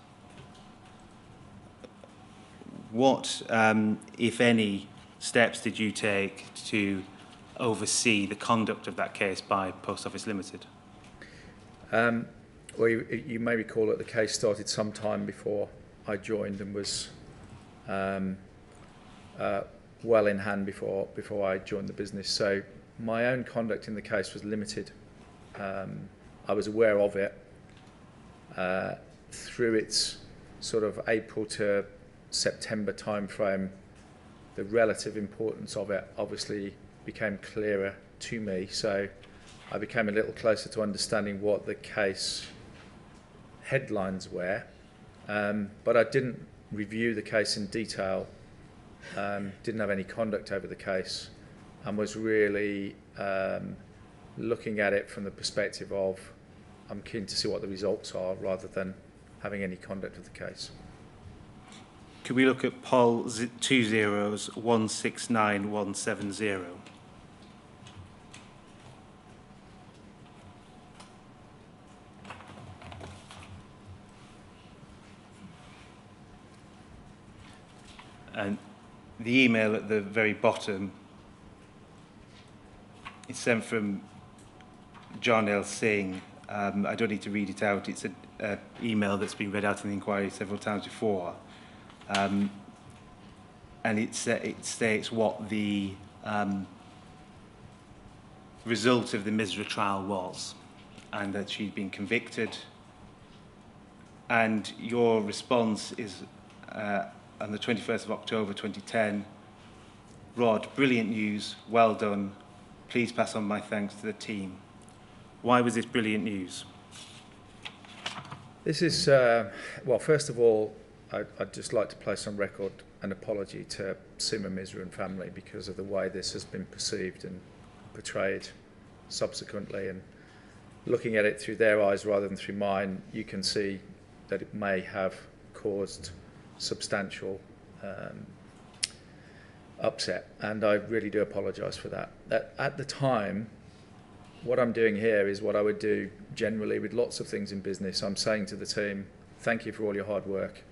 What, um, if any, steps did you take to oversee the conduct of that case by Post Office Limited? Um, well, you, you may recall that the case started some time before I joined and was um, uh, well in hand before, before I joined the business. So my own conduct in the case was limited. Um, I was aware of it uh, through its sort of April to September timeframe. The relative importance of it obviously became clearer to me, so I became a little closer to understanding what the case headlines were, um, but I didn't review the case in detail, um, didn't have any conduct over the case, and was really um, looking at it from the perspective of I'm keen to see what the results are rather than having any conduct of the case. Could we look at poll two zeros one six nine one seven zero? And the email at the very bottom is sent from Jarnail Singh. Um, I don't need to read it out. It's an uh, email that's been read out in the inquiry several times before. Um, and it, uh, it states what the um, result of the Misra trial was, and that she'd been convicted. And your response is, uh, on the twenty-first of October twenty ten, Rod, brilliant news, well done, please pass on my thanks to the team. Why was this brilliant news? This is, uh, well, first of all, I'd just like to place on record an apology to Seema Misra and family because of the way this has been perceived and portrayed subsequently, and looking at it through their eyes rather than through mine, you can see that it may have caused substantial um, upset, and I really do apologise for that. That at the time, what I'm doing here is what I would do generally with lots of things in business. I'm saying to the team, thank you for all your hard work.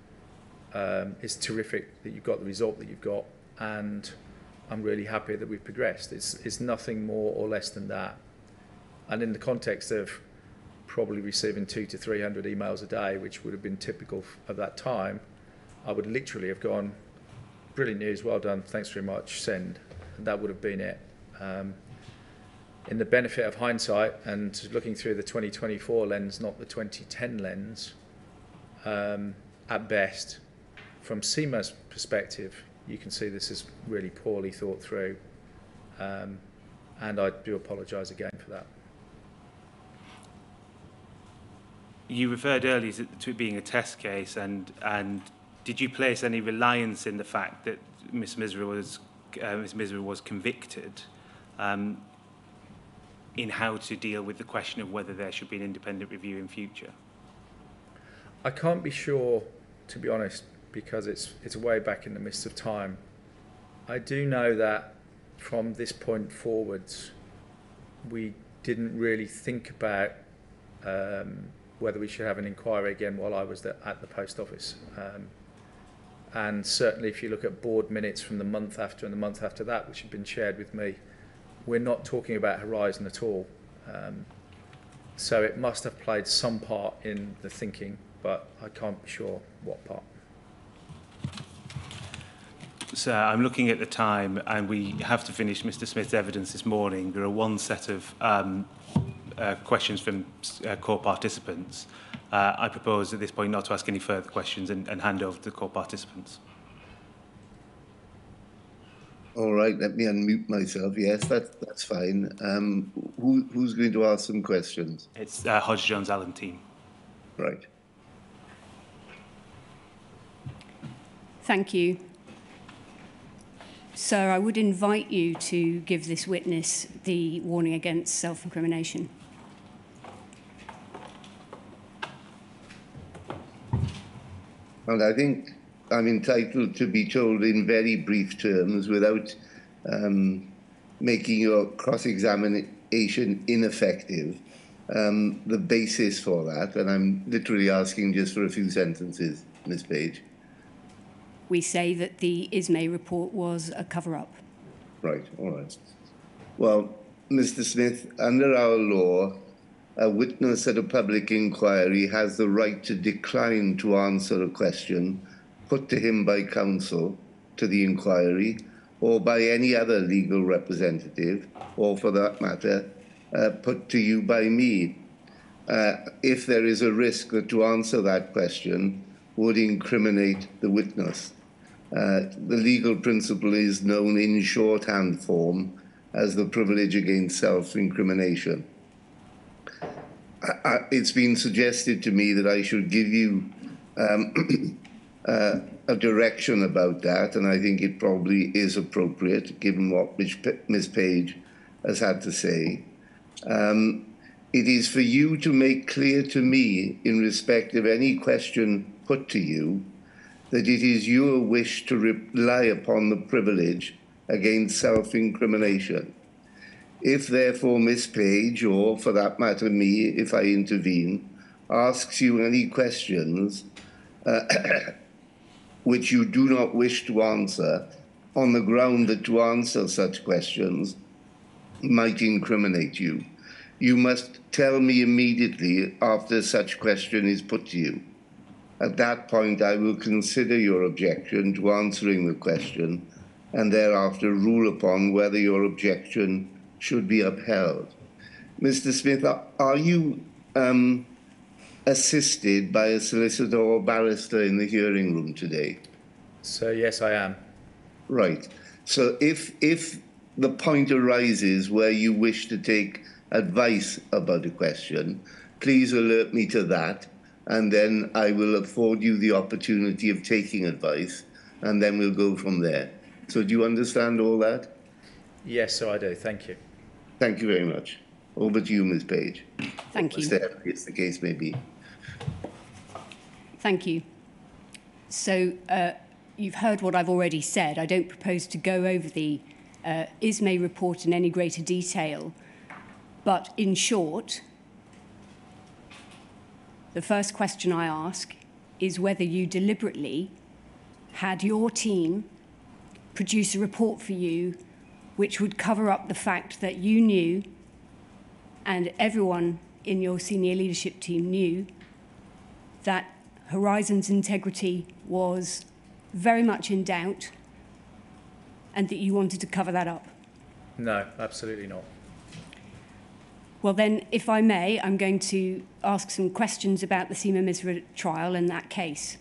Um, it's terrific that you've got the result that you've got, and I'm really happy that we've progressed. It's, it's nothing more or less than that. And in the context of probably receiving two to three hundred emails a day, which would have been typical of that time, I would literally have gone, brilliant news, well done, thanks very much, send. And that would have been it. Um, in the benefit of hindsight and looking through the twenty twenty-four lens, not the twenty ten lens, um, at best, from Seema's perspective, you can see this is really poorly thought through, um, and I do apologise again for that. You referred earlier to it being a test case, and and did you place any reliance in the fact that Miss Misra was uh, Miss Misra was convicted um, in how to deal with the question of whether there should be an independent review in future? I can't be sure, to be honest, because it's it's way back in the midst of time. I do know that from this point forwards, we didn't really think about um, whether we should have an inquiry again while I was there at the post office. Um, and certainly if you look at board minutes from the month after and the month after that, which have been shared with me, we're not talking about Horizon at all. Um, so it must have played some part in the thinking, but I can't be sure what part. So I'm looking at the time, and we have to finish Mister Smith's evidence this morning. There are one set of um, uh, questions from uh, core participants. Uh, I propose at this point not to ask any further questions and, and hand over to the core participants. All right, let me unmute myself. Yes, that, that's fine. Um, who, who's going to ask some questions? It's uh, Hodge Jones Allen team. Right. Thank you. Sir, I would invite you to give this witness the warning against self-incrimination. Well, I think I'm entitled to be told in very brief terms without um, making your cross-examination ineffective, um, the basis for that, and I'm literally asking just for a few sentences, Miz Page. We say that the Ismay report was a cover-up. Right, all right. Well, Mister Smith, under our law, a witness at a public inquiry has the right to decline to answer a question put to him by counsel to the inquiry or by any other legal representative, or for that matter, uh, put to you by me, uh, if there is a risk that to answer that question would incriminate the witness. Uh, the legal principle is known in shorthand form as the privilege against self-incrimination. I, I, it's been suggested to me that I should give you um, uh, a direction about that, and I think it probably is appropriate, given what Miz Page has had to say. Um, it is for you to make clear to me, in respect of any question put to you, that it is your wish to rely upon the privilege against self-incrimination. If therefore Miss Page, or for that matter me, if I intervene, asks you any questions uh, which you do not wish to answer, on the ground that to answer such questions might incriminate you, you must tell me immediately after such question is put to you. At that point, I will consider your objection to answering the question and thereafter rule upon whether your objection should be upheld. Mister Smith, are you um, assisted by a solicitor or barrister in the hearing room today? So, yes, I am. Right. So if, if the point arises where you wish to take advice about a question, please alert me to that, and then I will afford you the opportunity of taking advice, and then we'll go from there. So do you understand all that? Yes, sir, I do. Thank you. Thank you very much. Over to you, Miz Page. Thank you. As the case may be. Thank you. So uh, you've heard what I've already said. I don't propose to go over the uh, Ismay report in any greater detail, but in short, the first question I ask is whether you deliberately had your team produce a report for you which would cover up the fact that you knew, and everyone in your senior leadership team knew, that Horizon's integrity was very much in doubt and that you wanted to cover that up. No, absolutely not. Well, then, if I may, I'm going to ask some questions about the Seema Misra trial and that case.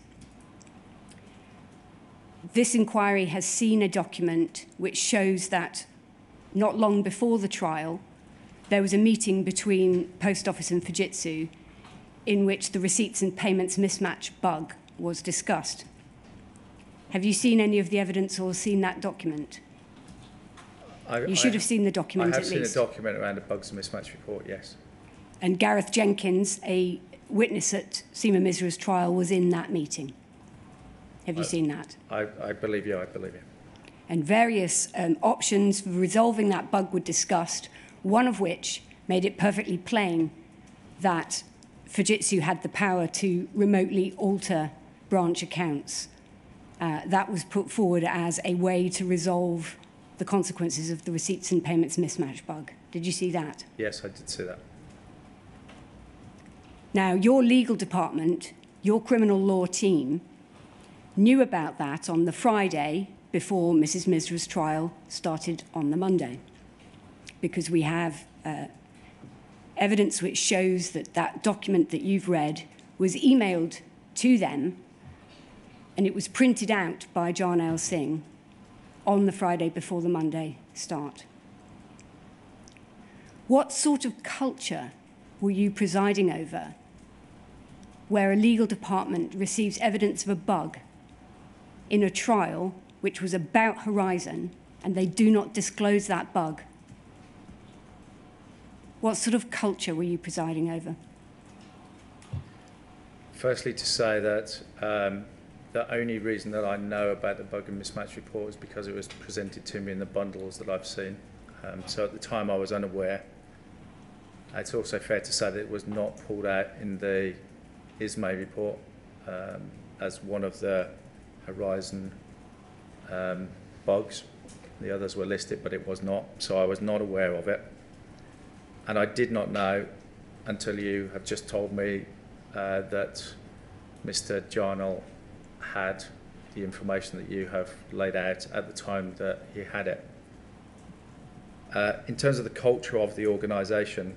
This inquiry has seen a document which shows that not long before the trial, there was a meeting between Post Office and Fujitsu in which the receipts and payments mismatch bug was discussed. Have you seen any of the evidence or seen that document? I, you should I, have seen the document at least. I have seen the document around the bugs and mismatch report, yes. And Gareth Jenkins, a witness at Seema Misra's trial, was in that meeting. Have you I, seen that? I, I believe you, I believe you. And various um, options for resolving that bug were discussed, one of which made it perfectly plain that Fujitsu had the power to remotely alter branch accounts. Uh, that was put forward as a way to resolve the consequences of the receipts and payments mismatch bug. Did you see that? Yes, I did see that. Now, your legal department, your criminal law team, knew about that on the Friday before Missus Misra's trial started on the Monday, because we have uh, evidence which shows that that document that you've read was emailed to them and it was printed out by Jarnail Singh on the Friday before the Monday start. What sort of culture were you presiding over where a legal department receives evidence of a bug in a trial which was about Horizon and they do not disclose that bug? What sort of culture were you presiding over? Firstly, to say that um, the only reason that I know about the bug and mismatch report is because it was presented to me in the bundles that I've seen. Um, so at the time I was unaware. It's also fair to say that it was not pulled out in the Ismay report um, as one of the Horizon um, bugs. The others were listed, but it was not. So I was not aware of it. And I did not know until you have just told me uh, that Mister Jarnail had the information that you have laid out at the time that he had it. Uh, in terms of the culture of the organisation,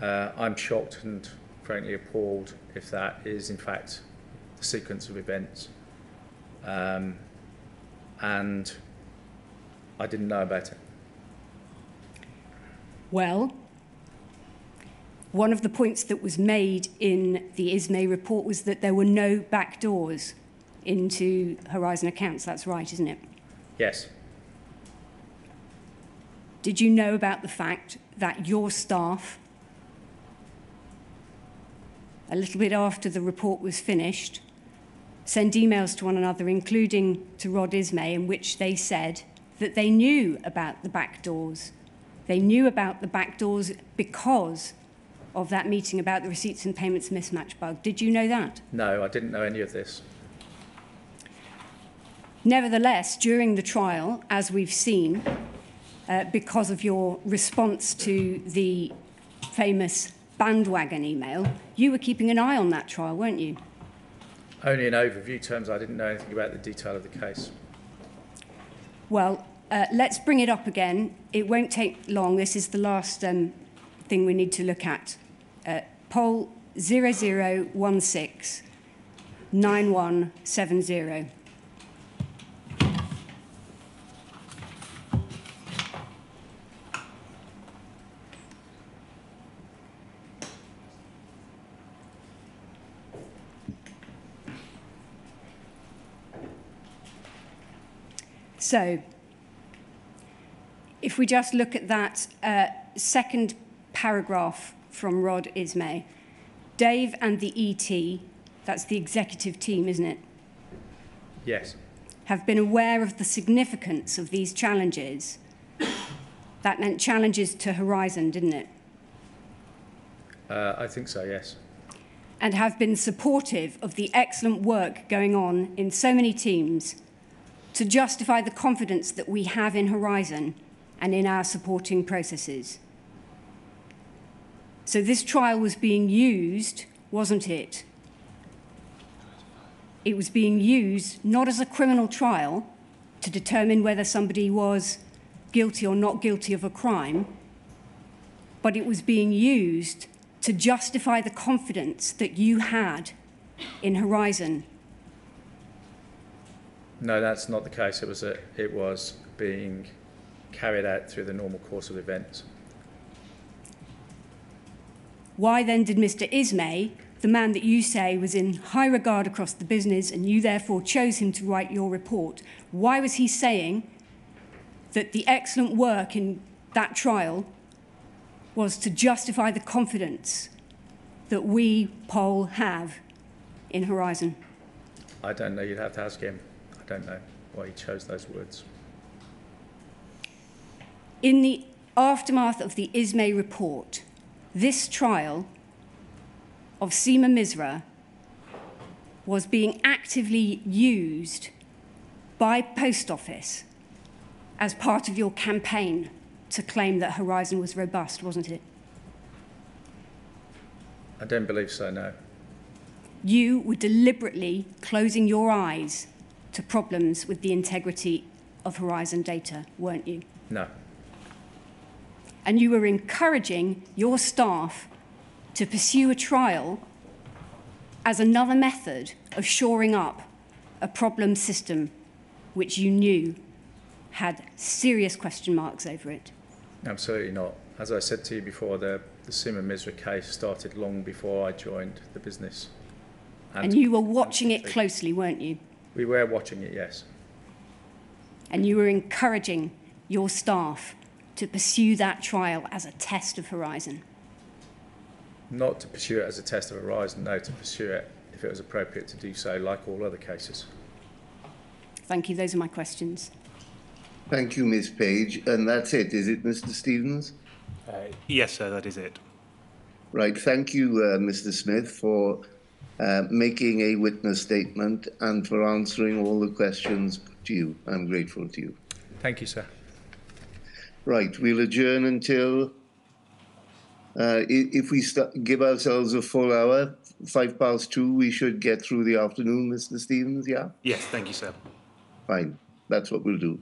uh, I'm shocked and frankly appalled if that is in fact the sequence of events. Um, and I didn't know about it. Well, one of the points that was made in the Ismay report was that there were no back doors into Horizon accounts. That's right, isn't it? Yes. Did you know about the fact that your staff, a little bit after the report was finished, sent emails to one another, including to Rod Ismay, in which they said that they knew about the back doors? They knew about the back doors because of that meeting about the receipts and payments mismatch bug. Did you know that? No, I didn't know any of this. Nevertheless, during the trial, as we've seen, uh, because of your response to the famous bandwagon email, you were keeping an eye on that trial, weren't you? Only in overview terms. I didn't know anything about the detail of the case. Well, Uh, let's bring it up again. It won't take long. This is the last um, thing we need to look at. Uh, poll zero zero one six nine one seven zero. So, if we just look at that uh, second paragraph from Rod Ismay, Dave and the E T, that's the executive team, isn't it? Yes. Have been aware of the significance of these challenges. That meant challenges to Horizon, didn't it? Uh, I think so, yes. And have been supportive of the excellent work going on in so many teams to justify the confidence that we have in Horizon and in our supporting processes. So this trial was being used, wasn't it? It was being used not as a criminal trial to determine whether somebody was guilty or not guilty of a crime, but it was being used to justify the confidence that you had in Horizon. No, that's not the case. It was, a, it was being carried out through the normal course of events. Why then did Mister Ismay, the man that you say was in high regard across the business and you therefore chose him to write your report, why was he saying that the excellent work in that trial was to justify the confidence that we, Poll, have in Horizon? I don't know. You'd have to ask him. I don't know why he chose those words. In the aftermath of the Ismay report, this trial of Seema Misra was being actively used by Post Office as part of your campaign to claim that Horizon was robust, wasn't it? I don't believe so, no. You were deliberately closing your eyes to problems with the integrity of Horizon data, weren't you? No. And you were encouraging your staff to pursue a trial as another method of shoring up a problem system which you knew had serious question marks over it. Absolutely not. As I said to you before, the, the Seema Misra case started long before I joined the business. And, and you were watching it closely, weren't you? We were watching it, yes. And you were encouraging your staff to pursue that trial as a test of Horizon? Not to pursue it as a test of Horizon, no, to pursue it if it was appropriate to do so, like all other cases. Thank you. Those are my questions. Thank you, Miz Page. And that's it, is it, Mister Stevens? Uh, yes, sir, that is it. Right. Thank you, uh, Mister Smith, for uh, making a witness statement and for answering all the questions to you. I'm grateful to you. Thank you, sir. Right. We'll adjourn until, uh, if we start, give ourselves a full hour, five past two, we should get through the afternoon, Mister Stevens, yeah? Yes, thank you, sir. Fine. That's what we'll do.